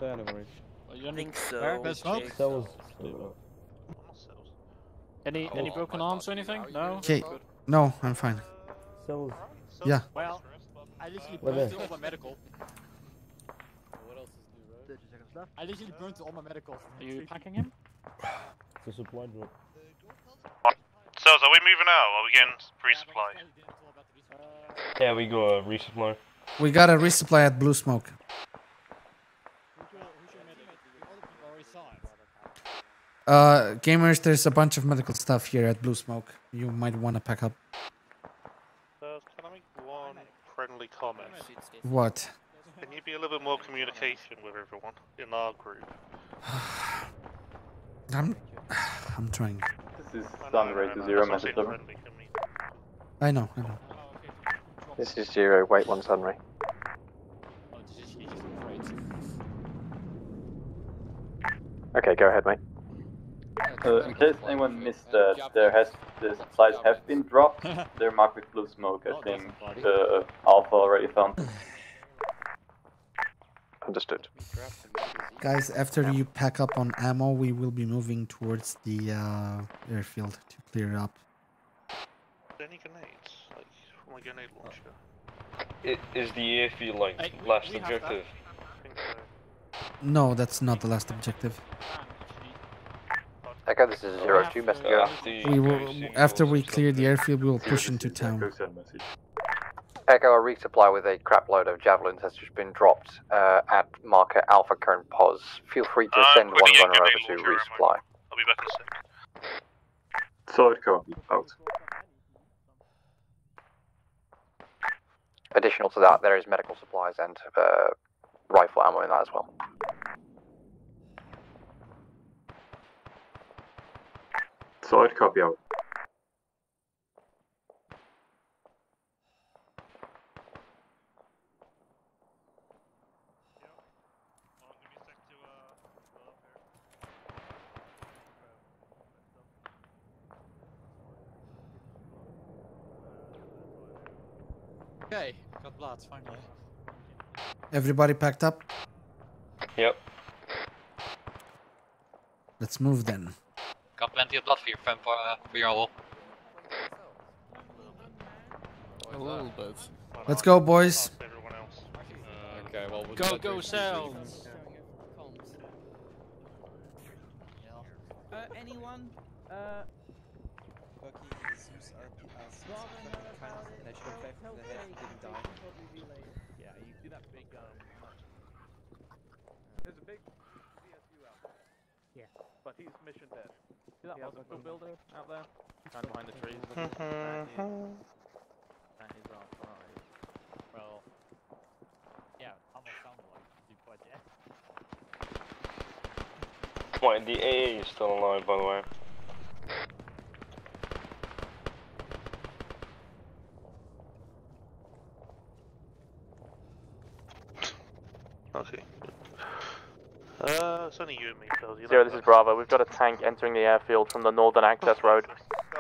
think so. Any broken arms or anything? No? Okay. No, I'm fine. Yeah. Well, I literally burned all my medical. What else is new, right? I literally burned all my medical. Are you packing him? It's a supply drop. So, are we moving out? Are we getting resupply? Yeah, we got a resupply. We got a resupply at Blue Smoke. Gamers, there's a bunch of medical stuff here at Blue Smoke. You might want to pack up. Can I make one friendly comment? What? Can you be a little bit more communication with everyone in our group? I'm trying. This is Sunray to Zero, message over. I know. This is Zero, wait one Sunray. Okay, go ahead, mate. In case anyone missed that, the supplies have been dropped. They're marked with blue smoke. I think Alpha already found. Understood. Guys, after you pack up on ammo, we will be moving towards the airfield to clear up. Any grenades? Like, my grenade launcher. It is the airfield like last objective? No, that's not the last objective. Echo, this is 02, best to go. We will, after we clear the airfield, we will push into town. Echo, a resupply with a crap load of javelins has just been dropped at marker Alpha current pause. Feel free to send one runner over to resupply. I'll be back in a sec. Solid copy, out. Additional to that, there is medical supplies and rifle ammo in that as well. Solid copy out. Okay, got bloods finally. Everybody packed up? Yep. Let's move then. Got plenty of blood for your friend for your wall. A little bit. Let's go, boys. Okay, well, we'll go, go, sounds. Anyone? Yeah, you do that big there's a big CSU out there. Yeah. But he's mission dead. See that hospital building out there? Kind of behind the trees. That is our prize. Well, yeah, I'm a soundboy. You're quite dead. Wait, the AA is still alive, by the way. Okay. It's only you and me, so you Zero, this is Bravo. We've got a tank entering the airfield from the northern access road. Oh,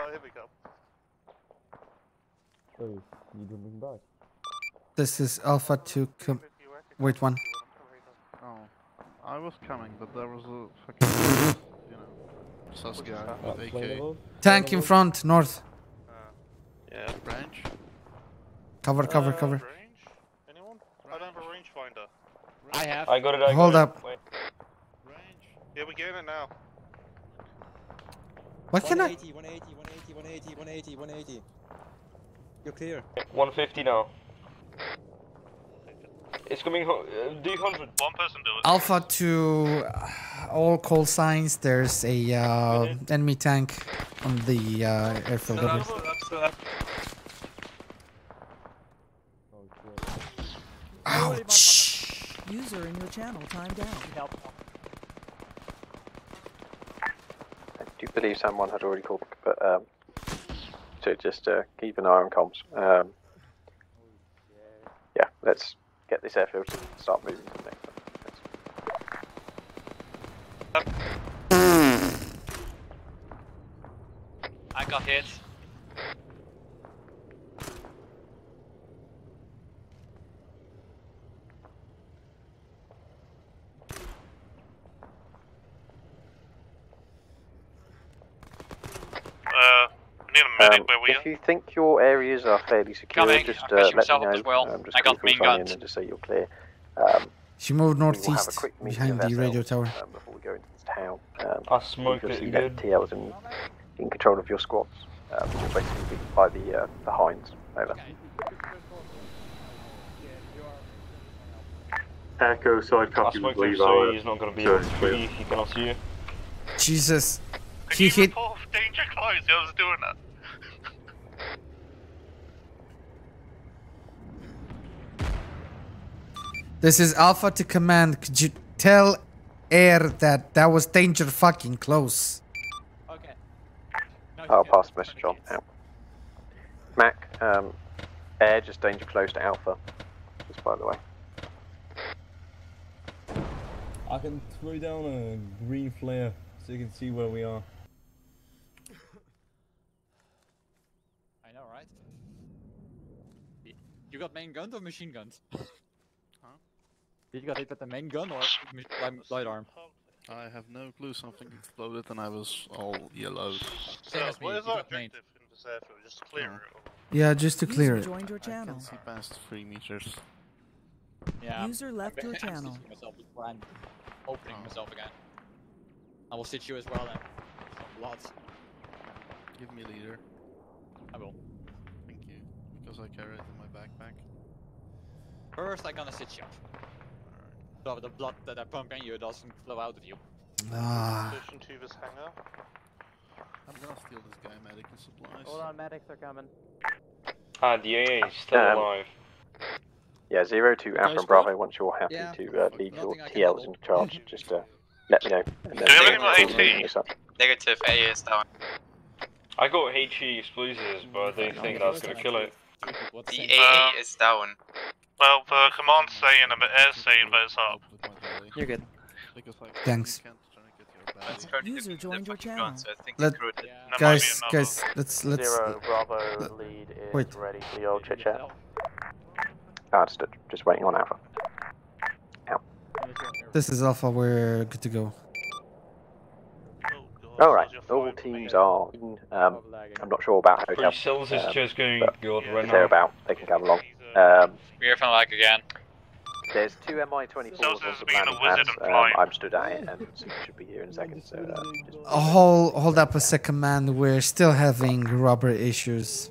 here we go. Hey, you didn't back. This is Alpha 2. Wait, one. Oh, I was coming, but there was a fucking, you know, sus guy with AK. Tank in front, north. Yeah, range. Cover, cover, cover. Range? Anyone? I don't have a rangefinder. I have. I got it. Hold up. Wait. Yeah, we're getting it now. What can I? 180, 180, 180, 180, 180, 180. You're clear. 150 now. It's coming D100. One person do it. Alpha to all call signs. There's a enemy tank on the airfield. Ouch. User in your channel timed out. Help. I do believe someone had already called, but so just keep an eye on comms. Yeah, let's get this airfield and start moving to the next one. I got hit. If you think your areas are fairly secure, just let me know. Well. Just I got main guns. Just so you're clear. She moved northeast behind the radio tower. Before we go into this town, I smoked it again. TL's in control of your squads. You're basically by the hinds. Over. Echo side copy. I believe so he's not going to be able to see. He cannot see you. Jesus. He hit. Danger close. I was doing that. This is Alpha to command. Could you tell Air that was danger fucking close? Okay. No, I'll pass the message on now. Mac, Air just danger close to Alpha. Just by the way. I can throw down a green flare so you can see where we are. I know, right? You got main guns or machine guns? Huh? Did you got hit with the main gun or light arm? I have no clue. Something exploded and I was all yellowed. So, what is our objective in this airfield? Just to clear it? Yeah, just to clear it. Joined your channel. I can see past 3 meters. Yeah. User left your channel. I'm opening myself again. I will sit you as well then. Lots. Give me a leader. I will. Thank you. Because I carry it in my backpack. First I'm gonna sit you. All right. So the blood that I pump in you doesn't flow out of you. Position to this hangar. I'm gonna steal this guy medical supplies. All our medics are coming. Ah, the AA is still alive. Yeah, 02 Alpha and Bravo, once you're happy to lead your TLs in charge, just let me know. Do you look at my AT? Negative, AA is down. I got HE explosives, but I don't think that's going to kill it. The AA is down. Well, the command's saying and the air's saying that it's up. You're good. Thanks. User joined your channel. Guys, let's... Zero Bravo lead is ready for your chit-chat. Ah, just waiting on Alpha. Ow. This is Alpha, we're good to go. Alright, all teams are in. I'm not sure about Hotel. Sills is just going good right now. They're about, they can come along. We're from lag again. There's two Mi-24s on the landing pads. I'm stood at it and should be here in a second. So, hold up a second, man. We're still having rubber issues.